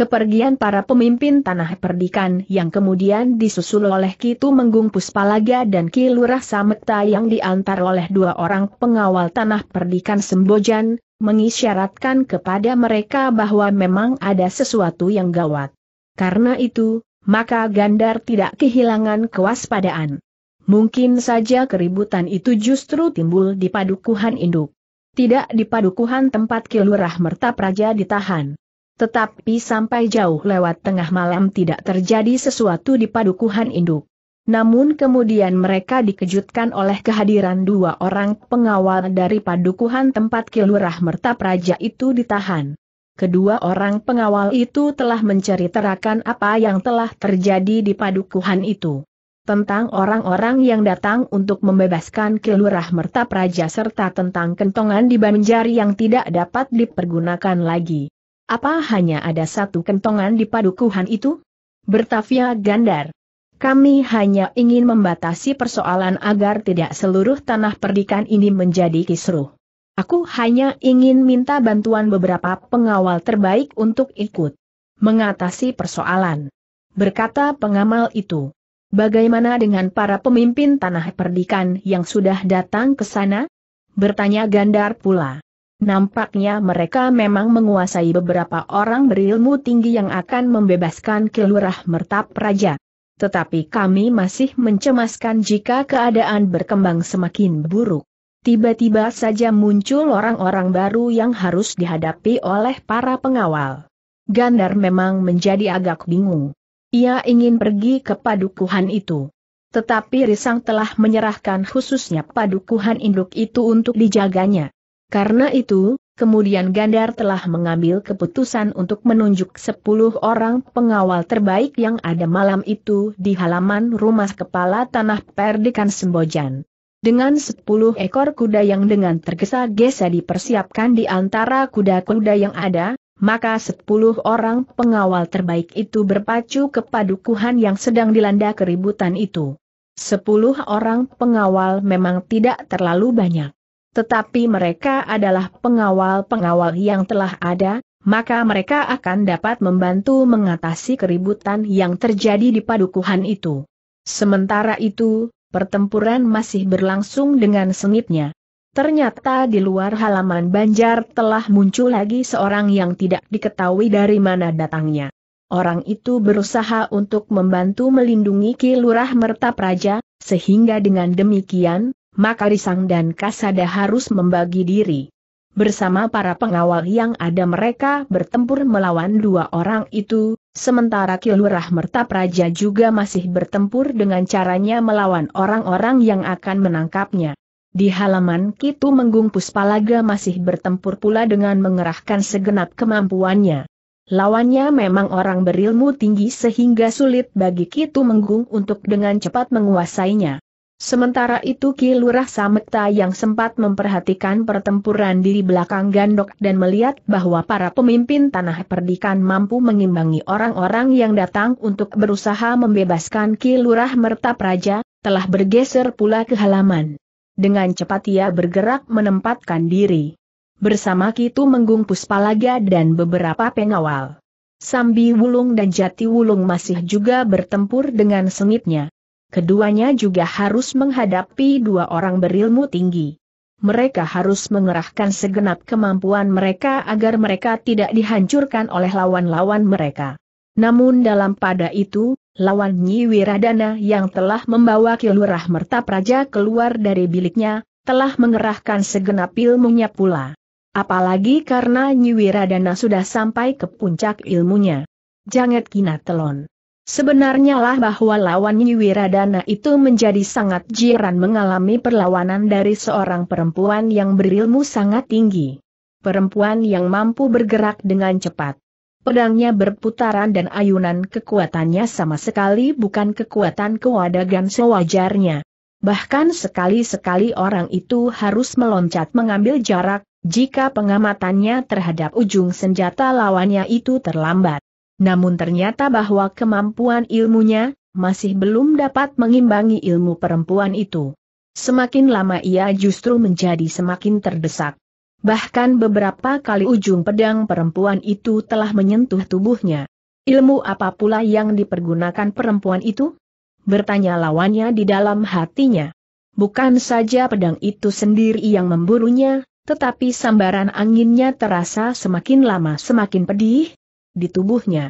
kepergian para pemimpin Tanah Perdikan yang kemudian disusul oleh Ki Tumenggung Puspalaga dan Ki Lurah Samekta yang diantar oleh dua orang pengawal Tanah Perdikan Sembojan, mengisyaratkan kepada mereka bahwa memang ada sesuatu yang gawat. Karena itu, maka Gandar tidak kehilangan kewaspadaan. Mungkin saja keributan itu justru timbul di padukuhan induk. Tidak di padukuhan tempat Ki Lurah Mertapraja ditahan. Tetapi sampai jauh lewat tengah malam tidak terjadi sesuatu di padukuhan induk. Namun kemudian mereka dikejutkan oleh kehadiran dua orang pengawal dari padukuhan tempat Ki Lurah Mertapraja itu ditahan. Kedua orang pengawal itu telah menceritakan apa yang telah terjadi di padukuhan itu. Tentang orang-orang yang datang untuk membebaskan Ki Lurah Mertapraja serta tentang kentongan di Banjari yang tidak dapat dipergunakan lagi. Apa hanya ada satu kentongan di padukuhan itu? Bertafia Gandar. Kami hanya ingin membatasi persoalan agar tidak seluruh tanah perdikan ini menjadi kisruh. Aku hanya ingin minta bantuan beberapa pengawal terbaik untuk ikut mengatasi persoalan. Berkata pengamal itu. Bagaimana dengan para pemimpin tanah perdikan yang sudah datang ke sana? Bertanya Gandar pula. Nampaknya mereka memang menguasai beberapa orang berilmu tinggi yang akan membebaskan Ki Lurah Mertapraja. Tetapi kami masih mencemaskan jika keadaan berkembang semakin buruk. Tiba-tiba saja muncul orang-orang baru yang harus dihadapi oleh para pengawal. Gandar memang menjadi agak bingung. Ia ingin pergi ke padukuhan itu. Tetapi Risang telah menyerahkan khususnya padukuhan induk itu untuk dijaganya. Karena itu, kemudian Gandar telah mengambil keputusan untuk menunjuk 10 orang pengawal terbaik yang ada malam itu di halaman rumah kepala Tanah Perdikan Sembojan. Dengan 10 ekor kuda yang dengan tergesa-gesa dipersiapkan di antara kuda-kuda yang ada, maka 10 orang pengawal terbaik itu berpacu ke padukuhan yang sedang dilanda keributan itu. 10 orang pengawal memang tidak terlalu banyak. Tetapi mereka adalah pengawal-pengawal yang telah ada, maka mereka akan dapat membantu mengatasi keributan yang terjadi di padukuhan itu. Sementara itu, pertempuran masih berlangsung dengan sengitnya. Ternyata di luar halaman Banjar telah muncul lagi seorang yang tidak diketahui dari mana datangnya. Orang itu berusaha untuk membantu melindungi Ki Lurah Mertapraja, sehingga dengan demikian, maka Risang dan Kasada harus membagi diri. Bersama para pengawal yang ada mereka bertempur melawan dua orang itu, sementara Ki Lurah Mertapraja juga masih bertempur dengan caranya melawan orang-orang yang akan menangkapnya. Di halaman Ki Tumenggung Puspalaga masih bertempur pula dengan mengerahkan segenap kemampuannya. Lawannya memang orang berilmu tinggi sehingga sulit bagi Ki Tumenggung untuk dengan cepat menguasainya. Sementara itu Ki Lurah Samekta yang sempat memperhatikan pertempuran di belakang gandok dan melihat bahwa para pemimpin tanah perdikan mampu mengimbangi orang-orang yang datang untuk berusaha membebaskan Ki Lurah Mertapraja, telah bergeser pula ke halaman. Dengan cepat ia bergerak menempatkan diri bersama Ki Tumenggung Puspalaga dan beberapa pengawal. Sambi Wulung dan Jati Wulung masih juga bertempur dengan sengitnya. Keduanya juga harus menghadapi dua orang berilmu tinggi. Mereka harus mengerahkan segenap kemampuan mereka agar mereka tidak dihancurkan oleh lawan-lawan mereka. Namun dalam pada itu, lawan Nyi Wiradana yang telah membawa Ki Lurah Mertapraja keluar dari biliknya, telah mengerahkan segenap ilmunya pula. Apalagi karena Nyi Wiradana sudah sampai ke puncak ilmunya. Janget kina telon. Sebenarnya lah bahwa lawan Nyi Wiradana itu menjadi sangat jiran mengalami perlawanan dari seorang perempuan yang berilmu sangat tinggi. Perempuan yang mampu bergerak dengan cepat. Pedangnya berputaran dan ayunan kekuatannya sama sekali bukan kekuatan kewadagan sewajarnya. Bahkan sekali-sekali orang itu harus meloncat mengambil jarak, jika pengamatannya terhadap ujung senjata lawannya itu terlambat. Namun ternyata bahwa kemampuan ilmunya masih belum dapat mengimbangi ilmu perempuan itu. Semakin lama ia justru menjadi semakin terdesak. Bahkan beberapa kali ujung pedang perempuan itu telah menyentuh tubuhnya. Ilmu apa pula yang dipergunakan perempuan itu? Bertanya lawannya di dalam hatinya. Bukan saja pedang itu sendiri yang memburunya, tetapi sambaran anginnya terasa semakin lama semakin pedih di tubuhnya.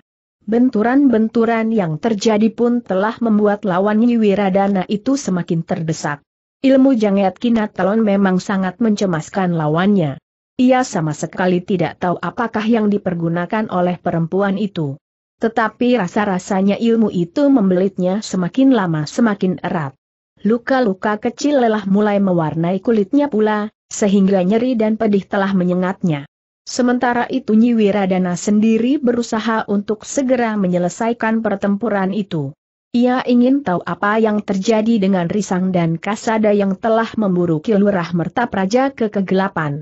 Benturan-benturan yang terjadi pun telah membuat lawan Nyi Wiradana itu semakin terdesak. Ilmu Jangyat Kinatalon memang sangat mencemaskan lawannya. Ia sama sekali tidak tahu apakah yang dipergunakan oleh perempuan itu. Tetapi rasa-rasanya ilmu itu membelitnya semakin lama semakin erat. Luka-luka kecil lelah mulai mewarnai kulitnya pula, sehingga nyeri dan pedih telah menyengatnya. Sementara itu Nyi Wiradana sendiri berusaha untuk segera menyelesaikan pertempuran itu. Ia ingin tahu apa yang terjadi dengan Risang dan Kasada yang telah memburu Ki Lurah Mertapraja ke kegelapan.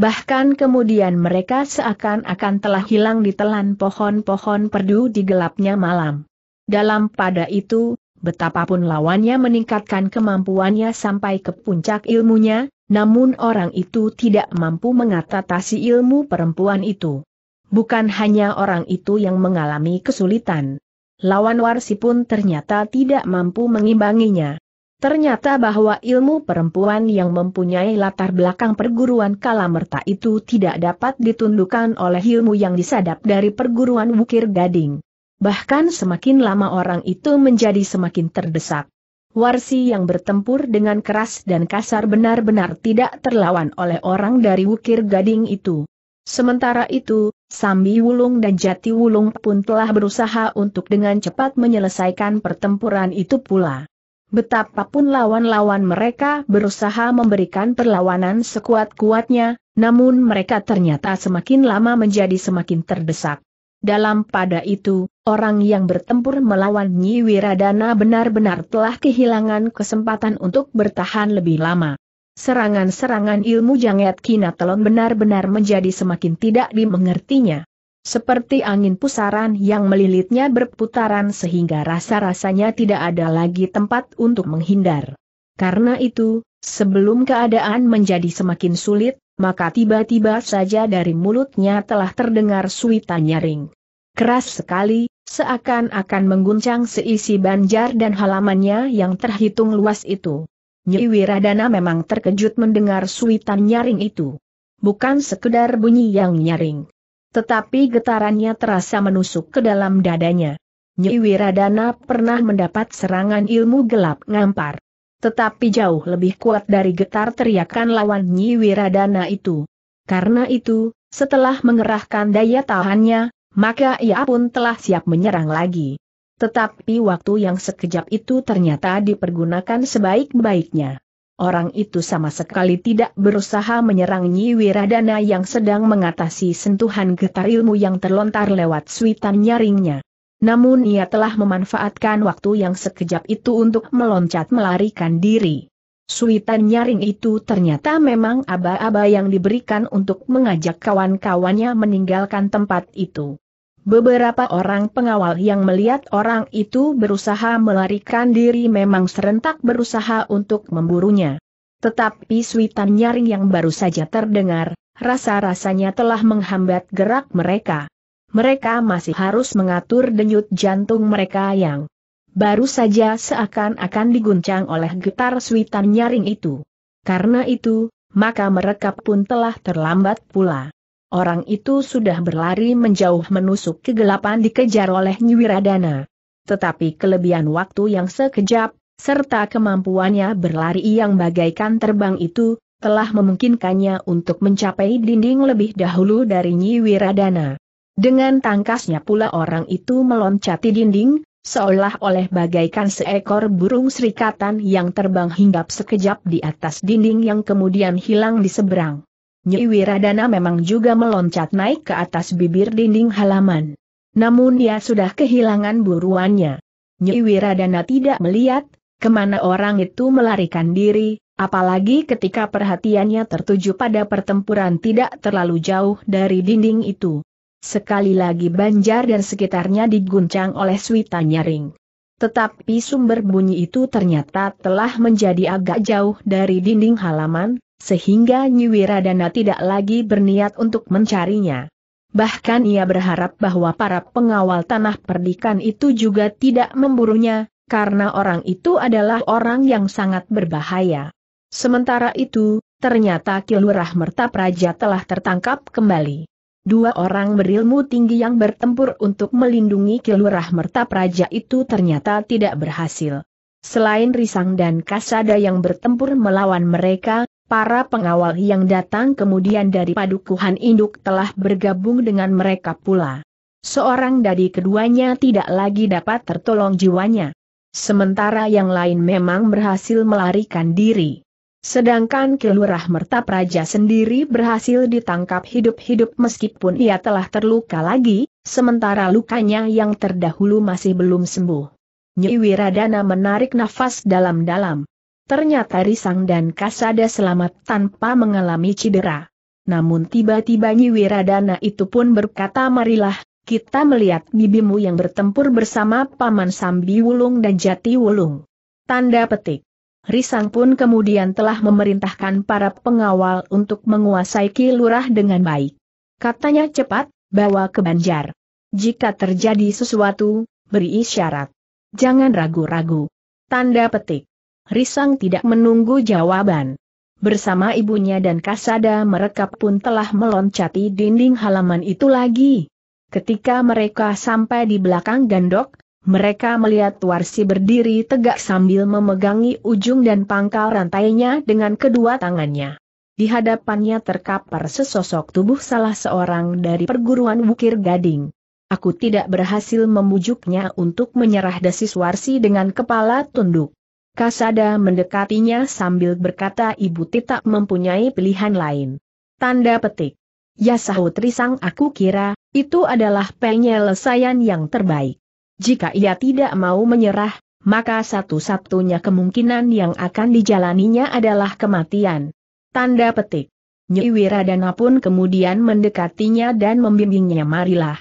Bahkan kemudian mereka seakan-akan telah hilang ditelan pohon-pohon perdu di gelapnya malam. Dalam pada itu, betapapun lawannya meningkatkan kemampuannya sampai ke puncak ilmunya, namun orang itu tidak mampu mengatasi ilmu perempuan itu. Bukan hanya orang itu yang mengalami kesulitan. Lawan Warsi pun ternyata tidak mampu mengimbanginya. Ternyata bahwa ilmu perempuan yang mempunyai latar belakang perguruan Kalamerta itu tidak dapat ditundukkan oleh ilmu yang disadap dari perguruan Wukir Gading. Bahkan semakin lama orang itu menjadi semakin terdesak. Warsi yang bertempur dengan keras dan kasar benar-benar tidak terlawan oleh orang dari Wukir Gading itu. Sementara itu, Sambi Wulung dan Jati Wulung pun telah berusaha untuk dengan cepat menyelesaikan pertempuran itu pula. Betapapun lawan-lawan mereka berusaha memberikan perlawanan sekuat-kuatnya, namun mereka ternyata semakin lama menjadi semakin terdesak. Dalam pada itu, orang yang bertempur melawan Nyi Wiradana benar-benar telah kehilangan kesempatan untuk bertahan lebih lama. Serangan-serangan ilmu Jangyat Kinatelon benar-benar menjadi semakin tidak dimengertinya. Seperti angin pusaran yang melilitnya berputaran sehingga rasa-rasanya tidak ada lagi tempat untuk menghindar. Karena itu, sebelum keadaan menjadi semakin sulit, maka tiba-tiba saja dari mulutnya telah terdengar suitan nyaring. Keras sekali, seakan-akan mengguncang seisi banjar dan halamannya yang terhitung luas itu. Nyi Wiradana memang terkejut mendengar suitan nyaring itu. Bukan sekedar bunyi yang nyaring, tetapi getarannya terasa menusuk ke dalam dadanya. Nyi Wiradana pernah mendapat serangan ilmu gelap ngampar, tetapi jauh lebih kuat dari getar teriakan lawan Nyi Wiradana itu. Karena itu, setelah mengerahkan daya tahannya, maka ia pun telah siap menyerang lagi. Tetapi waktu yang sekejap itu ternyata dipergunakan sebaik-baiknya. Orang itu sama sekali tidak berusaha menyerang Nyi Wiradana yang sedang mengatasi sentuhan getar ilmu yang terlontar lewat suitan nyaringnya. Namun ia telah memanfaatkan waktu yang sekejap itu untuk meloncat melarikan diri. Suitan nyaring itu ternyata memang aba-aba yang diberikan untuk mengajak kawan-kawannya meninggalkan tempat itu. Beberapa orang pengawal yang melihat orang itu berusaha melarikan diri memang serentak berusaha untuk memburunya. Tetapi suitan nyaring yang baru saja terdengar, rasa-rasanya telah menghambat gerak mereka. Mereka masih harus mengatur denyut jantung mereka yang baru saja seakan-akan diguncang oleh getar suitan nyaring itu. Karena itu, maka mereka pun telah terlambat pula. Orang itu sudah berlari menjauh menusuk kegelapan dikejar oleh Nyi Wiradana. Tetapi kelebihan waktu yang sekejap, serta kemampuannya berlari yang bagaikan terbang itu, telah memungkinkannya untuk mencapai dinding lebih dahulu dari Nyi Wiradana. Dengan tangkasnya pula orang itu meloncati dinding, seolah oleh bagaikan seekor burung serikatan yang terbang hinggap sekejap di atas dinding yang kemudian hilang di seberang. Nyi Wiradana memang juga meloncat naik ke atas bibir dinding halaman. Namun dia sudah kehilangan buruannya. Nyi Wiradana tidak melihat kemana orang itu melarikan diri, apalagi ketika perhatiannya tertuju pada pertempuran tidak terlalu jauh dari dinding itu. Sekali lagi banjar dan sekitarnya diguncang oleh suitan nyaring. Tetapi sumber bunyi itu ternyata telah menjadi agak jauh dari dinding halaman, sehingga Nyi Wiradana tidak lagi berniat untuk mencarinya. bahkan ia berharap bahwa para pengawal tanah perdikan itu juga tidak memburunya, karena orang itu adalah orang yang sangat berbahaya. Sementara itu, ternyata Ki Lurah Mertapraja telah tertangkap kembali. Dua orang berilmu tinggi yang bertempur untuk melindungi Ki Lurah Mertapraja itu ternyata tidak berhasil. Selain Risang dan Kasada yang bertempur melawan mereka, para pengawal yang datang kemudian dari padukuhan induk telah bergabung dengan mereka pula. Seorang dari keduanya tidak lagi dapat tertolong jiwanya. Sementara yang lain memang berhasil melarikan diri. Sedangkan Ki Lurah Mertapraja sendiri berhasil ditangkap hidup-hidup meskipun ia telah terluka lagi, sementara lukanya yang terdahulu masih belum sembuh. Nyi Wiradana menarik nafas dalam-dalam. Ternyata Risang dan Kasada selamat tanpa mengalami cedera. Namun tiba-tiba Nyi Wiradana itu pun berkata, "Marilah, kita melihat bibimu yang bertempur bersama Paman Sambi Wulung dan Jati Wulung." Tanda petik. Risang pun kemudian telah memerintahkan para pengawal untuk menguasai Ki Lurah dengan baik. Katanya cepat, bawa ke Banjar. Jika terjadi sesuatu, beri isyarat. Jangan ragu-ragu. Tanda petik. Risang tidak menunggu jawaban. Bersama ibunya dan Kasada mereka pun telah meloncati dinding halaman itu lagi. Ketika mereka sampai di belakang gandok, mereka melihat Warsi berdiri tegak sambil memegangi ujung dan pangkal rantainya dengan kedua tangannya. Di hadapannya terkapar sesosok tubuh salah seorang dari perguruan Wukir Gading. "Aku tidak berhasil membujuknya untuk menyerah," desis Warsi dengan kepala tunduk. Kasada mendekatinya sambil berkata, "Ibu tidak mempunyai pilihan lain." Tanda petik. "Ya," sahut Risang, "aku kira itu adalah penyelesaian yang terbaik. Jika ia tidak mau menyerah, maka satu-satunya kemungkinan yang akan dijalaninya adalah kematian." Tanda petik. Nyi Wiradana pun kemudian mendekatinya dan membimbingnya, "Marilah,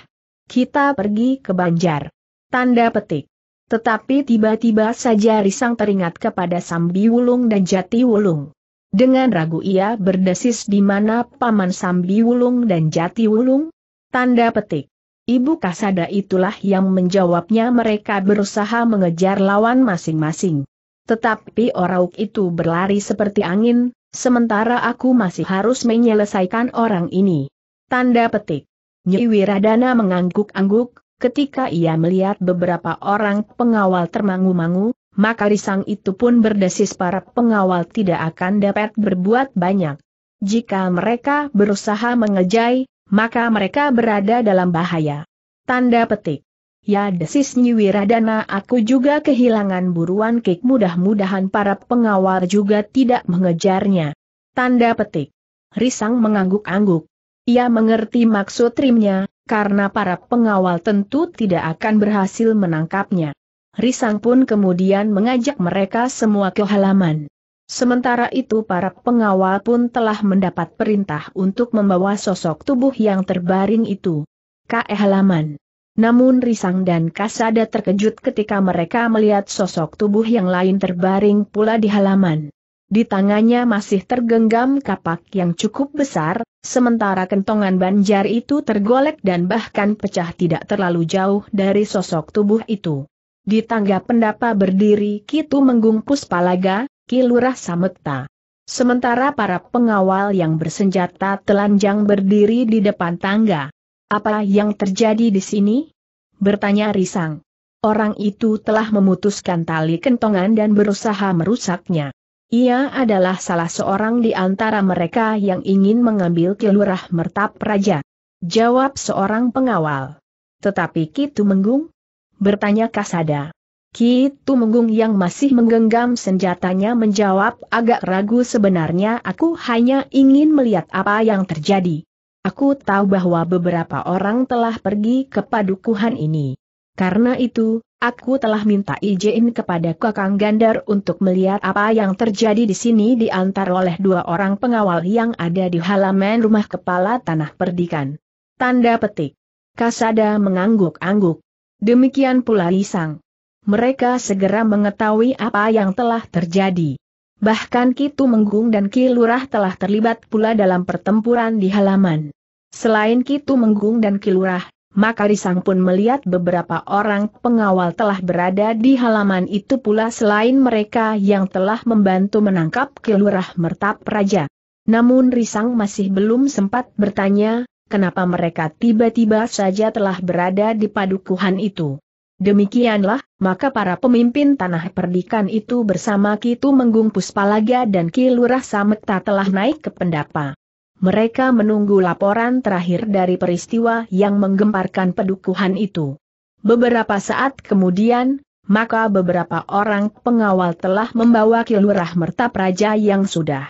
kita pergi ke Banjar." Tanda petik. Tetapi tiba-tiba saja Risang teringat kepada Sambi Wulung dan Jati Wulung. Dengan ragu ia berdesis, "Di mana Paman Sambi Wulung dan Jati Wulung?" Tanda petik. Ibu Kasada itulah yang menjawabnya, "Mereka berusaha mengejar lawan masing-masing. Tetapi orang itu berlari seperti angin, sementara aku masih harus menyelesaikan orang ini." Tanda petik. Nyi Wiradana mengangguk-angguk, ketika ia melihat beberapa orang pengawal termangu-mangu, maka Risang itu pun berdesis, "Para pengawal tidak akan dapat berbuat banyak. Jika mereka berusaha mengejai, maka mereka berada dalam bahaya." Tanda petik. "Ya," desis Nyi Wiradana, "aku juga kehilangan buruan kick, mudah-mudahan para pengawal juga tidak mengejarnya." Tanda petik. Risang mengangguk-angguk. Ia mengerti maksud rimnya, karena para pengawal tentu tidak akan berhasil menangkapnya. Risang pun kemudian mengajak mereka semua ke halaman. Sementara itu para pengawal pun telah mendapat perintah untuk membawa sosok tubuh yang terbaring itu ke halaman. Namun Risang dan Kasada terkejut ketika mereka melihat sosok tubuh yang lain terbaring pula di halaman. Di tangannya masih tergenggam kapak yang cukup besar, sementara kentongan Banjar itu tergolek dan bahkan pecah tidak terlalu jauh dari sosok tubuh itu. Di tangga pendapa berdiri Ki Tumenggung Puspalaga, Ki Lurah Samekta. Sementara para pengawal yang bersenjata telanjang berdiri di depan tangga. "Apa yang terjadi di sini?" bertanya Risang. "Orang itu telah memutuskan tali kentongan dan berusaha merusaknya. Ia adalah salah seorang di antara mereka yang ingin mengambil Ki Lurah Mertapraja," jawab seorang pengawal. "Tetapi Ki Tumenggung?" bertanya Kasada. Ki Tumenggung yang masih menggenggam senjatanya menjawab, "Agak ragu sebenarnya, aku hanya ingin melihat apa yang terjadi. Aku tahu bahwa beberapa orang telah pergi ke padukuhan ini. Karena itu, aku telah minta izin kepada Kakang Gandar untuk melihat apa yang terjadi di sini." Diantar oleh dua orang pengawal yang ada di halaman rumah kepala tanah perdikan. Tanda petik. Kasada mengangguk-angguk. Demikian pula Risang. Mereka segera mengetahui apa yang telah terjadi. Bahkan Ki Tumenggung dan Ki Lurah telah terlibat pula dalam pertempuran di halaman. Selain Ki Tumenggung dan Ki Lurah, maka Risang pun melihat beberapa orang pengawal telah berada di halaman itu pula selain mereka yang telah membantu menangkap Ki Lurah Mertapraja. Namun Risang masih belum sempat bertanya, kenapa mereka tiba-tiba saja telah berada di padukuhan itu. Demikianlah, maka para pemimpin tanah perdikan itu bersama Ki Tumenggung Puspalaga dan Ki Lurah Samekta telah naik ke pendapa. Mereka menunggu laporan terakhir dari peristiwa yang menggemparkan padukuhan itu. Beberapa saat kemudian, maka beberapa orang pengawal telah membawa Ki Lurah Mertapraja yang sudah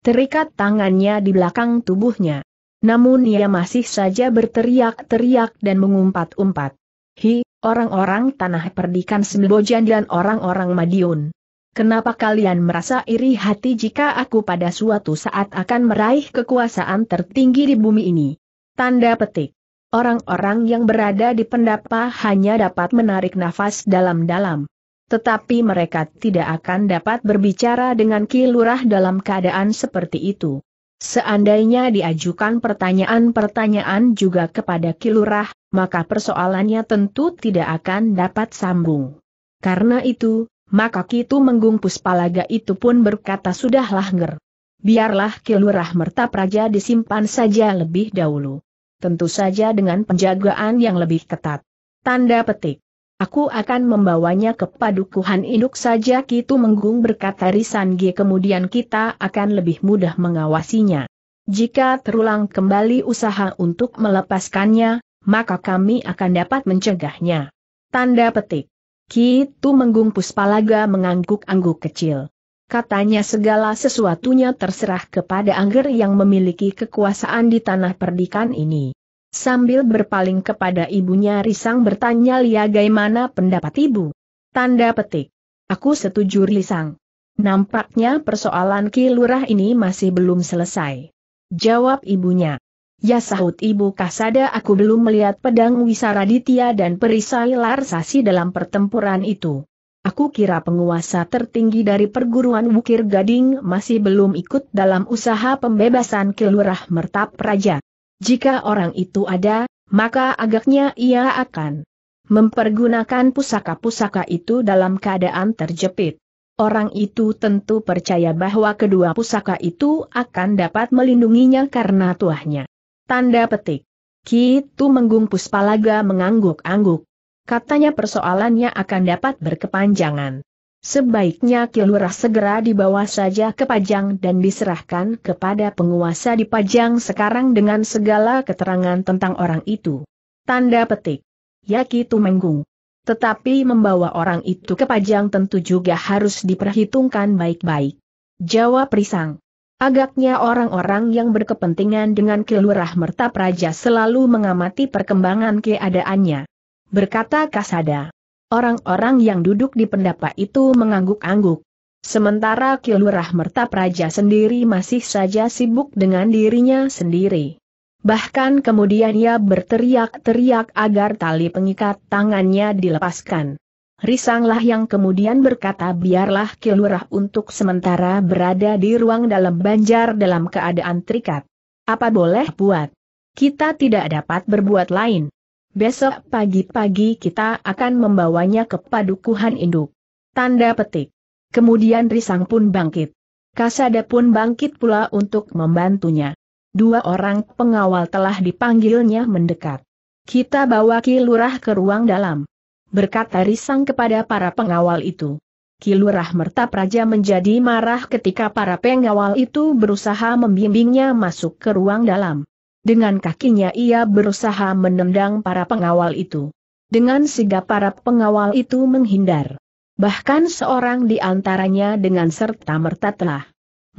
terikat tangannya di belakang tubuhnya. Namun ia masih saja berteriak-teriak dan mengumpat-umpat. "Hi, orang-orang tanah perdikan Sembojan dan orang-orang Madiun. Kenapa kalian merasa iri hati jika aku pada suatu saat akan meraih kekuasaan tertinggi di bumi ini?" Tanda petik. Orang-orang yang berada di pendapa hanya dapat menarik nafas dalam-dalam. Tetapi mereka tidak akan dapat berbicara dengan Ki Lurah dalam keadaan seperti itu. Seandainya diajukan pertanyaan-pertanyaan juga kepada Ki Lurah, maka persoalannya tentu tidak akan dapat sambung. Karena itu, maka Ki Tumenggung Puspalaga itu pun berkata, "Sudahlah Nger. Biarlah Ki Lurah Mertapraja disimpan saja lebih dahulu. Tentu saja dengan penjagaan yang lebih ketat." Tanda petik. "Aku akan membawanya ke padukuhan induk saja," Ki Tumenggung berkata Risangi, "kemudian kita akan lebih mudah mengawasinya. Jika terulang kembali usaha untuk melepaskannya, maka kami akan dapat mencegahnya." Tanda petik. Ki Tumenggung Puspalaga mengangguk-angguk kecil. Katanya segala sesuatunya terserah kepada Angger yang memiliki kekuasaan di tanah perdikan ini. Sambil berpaling kepada ibunya Risang bertanya, "Bagaimana pendapat ibu?" Tanda petik. "Aku setuju Risang. Nampaknya persoalan Ki Lurah ini masih belum selesai," jawab ibunya. "Ya," sahut Ibu Kasada, "aku belum melihat pedang Wisaraditya dan perisai Larsasi dalam pertempuran itu. Aku kira penguasa tertinggi dari perguruan Wukir Gading masih belum ikut dalam usaha pembebasan Ki Lurah Mertapraja. Jika orang itu ada, maka agaknya ia akan mempergunakan pusaka-pusaka itu dalam keadaan terjepit. Orang itu tentu percaya bahwa kedua pusaka itu akan dapat melindunginya karena tuahnya." Tanda petik. Ki Tumenggung Puspalaga mengangguk-angguk. Katanya persoalannya akan dapat berkepanjangan. Sebaiknya Ki Lurah segera dibawa saja ke Pajang dan diserahkan kepada penguasa di Pajang sekarang dengan segala keterangan tentang orang itu. Tanda petik. "Ya Ki Tumenggung. Tetapi membawa orang itu ke Pajang tentu juga harus diperhitungkan baik-baik," jawab Risang. "Agaknya orang-orang yang berkepentingan dengan Ki Lurah Mertapraja selalu mengamati perkembangan keadaannya," berkata Kasada. Orang-orang yang duduk di pendapa itu mengangguk-angguk. Sementara Ki Lurah Mertapraja sendiri masih saja sibuk dengan dirinya sendiri. Bahkan kemudian ia berteriak-teriak agar tali pengikat tangannya dilepaskan. Risanglah yang kemudian berkata, "Biarlah Ki Lurah untuk sementara berada di ruang dalam banjar dalam keadaan terikat. Apa boleh buat? Kita tidak dapat berbuat lain. Besok pagi-pagi kita akan membawanya ke padukuhan induk." Tanda petik. Kemudian Risang pun bangkit. Kasada pun bangkit pula untuk membantunya. Dua orang pengawal telah dipanggilnya mendekat. "Kita bawa Ki Lurah ke ruang dalam," berkata Risang kepada para pengawal itu. Ki Lurah Mertapraja menjadi marah ketika para pengawal itu berusaha membimbingnya masuk ke ruang dalam. Dengan kakinya ia berusaha menendang para pengawal itu. Dengan sigap para pengawal itu menghindar. Bahkan seorang di antaranya dengan serta-merta telah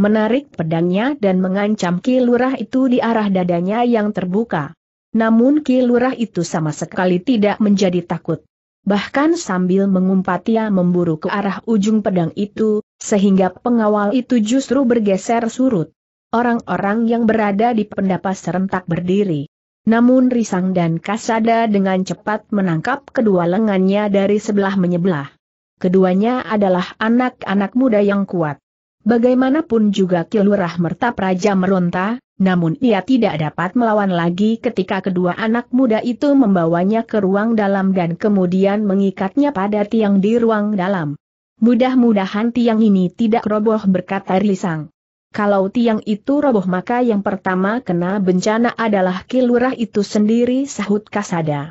menarik pedangnya dan mengancam Ki Lurah itu di arah dadanya yang terbuka. Namun Ki Lurah itu sama sekali tidak menjadi takut. Bahkan sambil mengumpat ia memburu ke arah ujung pedang itu, sehingga pengawal itu justru bergeser surut. Orang-orang yang berada di pendapa serentak berdiri. Namun Risang dan Kasada dengan cepat menangkap kedua lengannya dari sebelah menyebelah. Keduanya adalah anak-anak muda yang kuat. Bagaimanapun juga Ki Lurah Mertapraja meronta, namun ia tidak dapat melawan lagi ketika kedua anak muda itu membawanya ke ruang dalam dan kemudian mengikatnya pada tiang di ruang dalam. "Mudah-mudahan tiang ini tidak roboh," berkata Risang. "Kalau tiang itu roboh maka yang pertama kena bencana adalah Ki Lurah itu sendiri," sahut Kasada.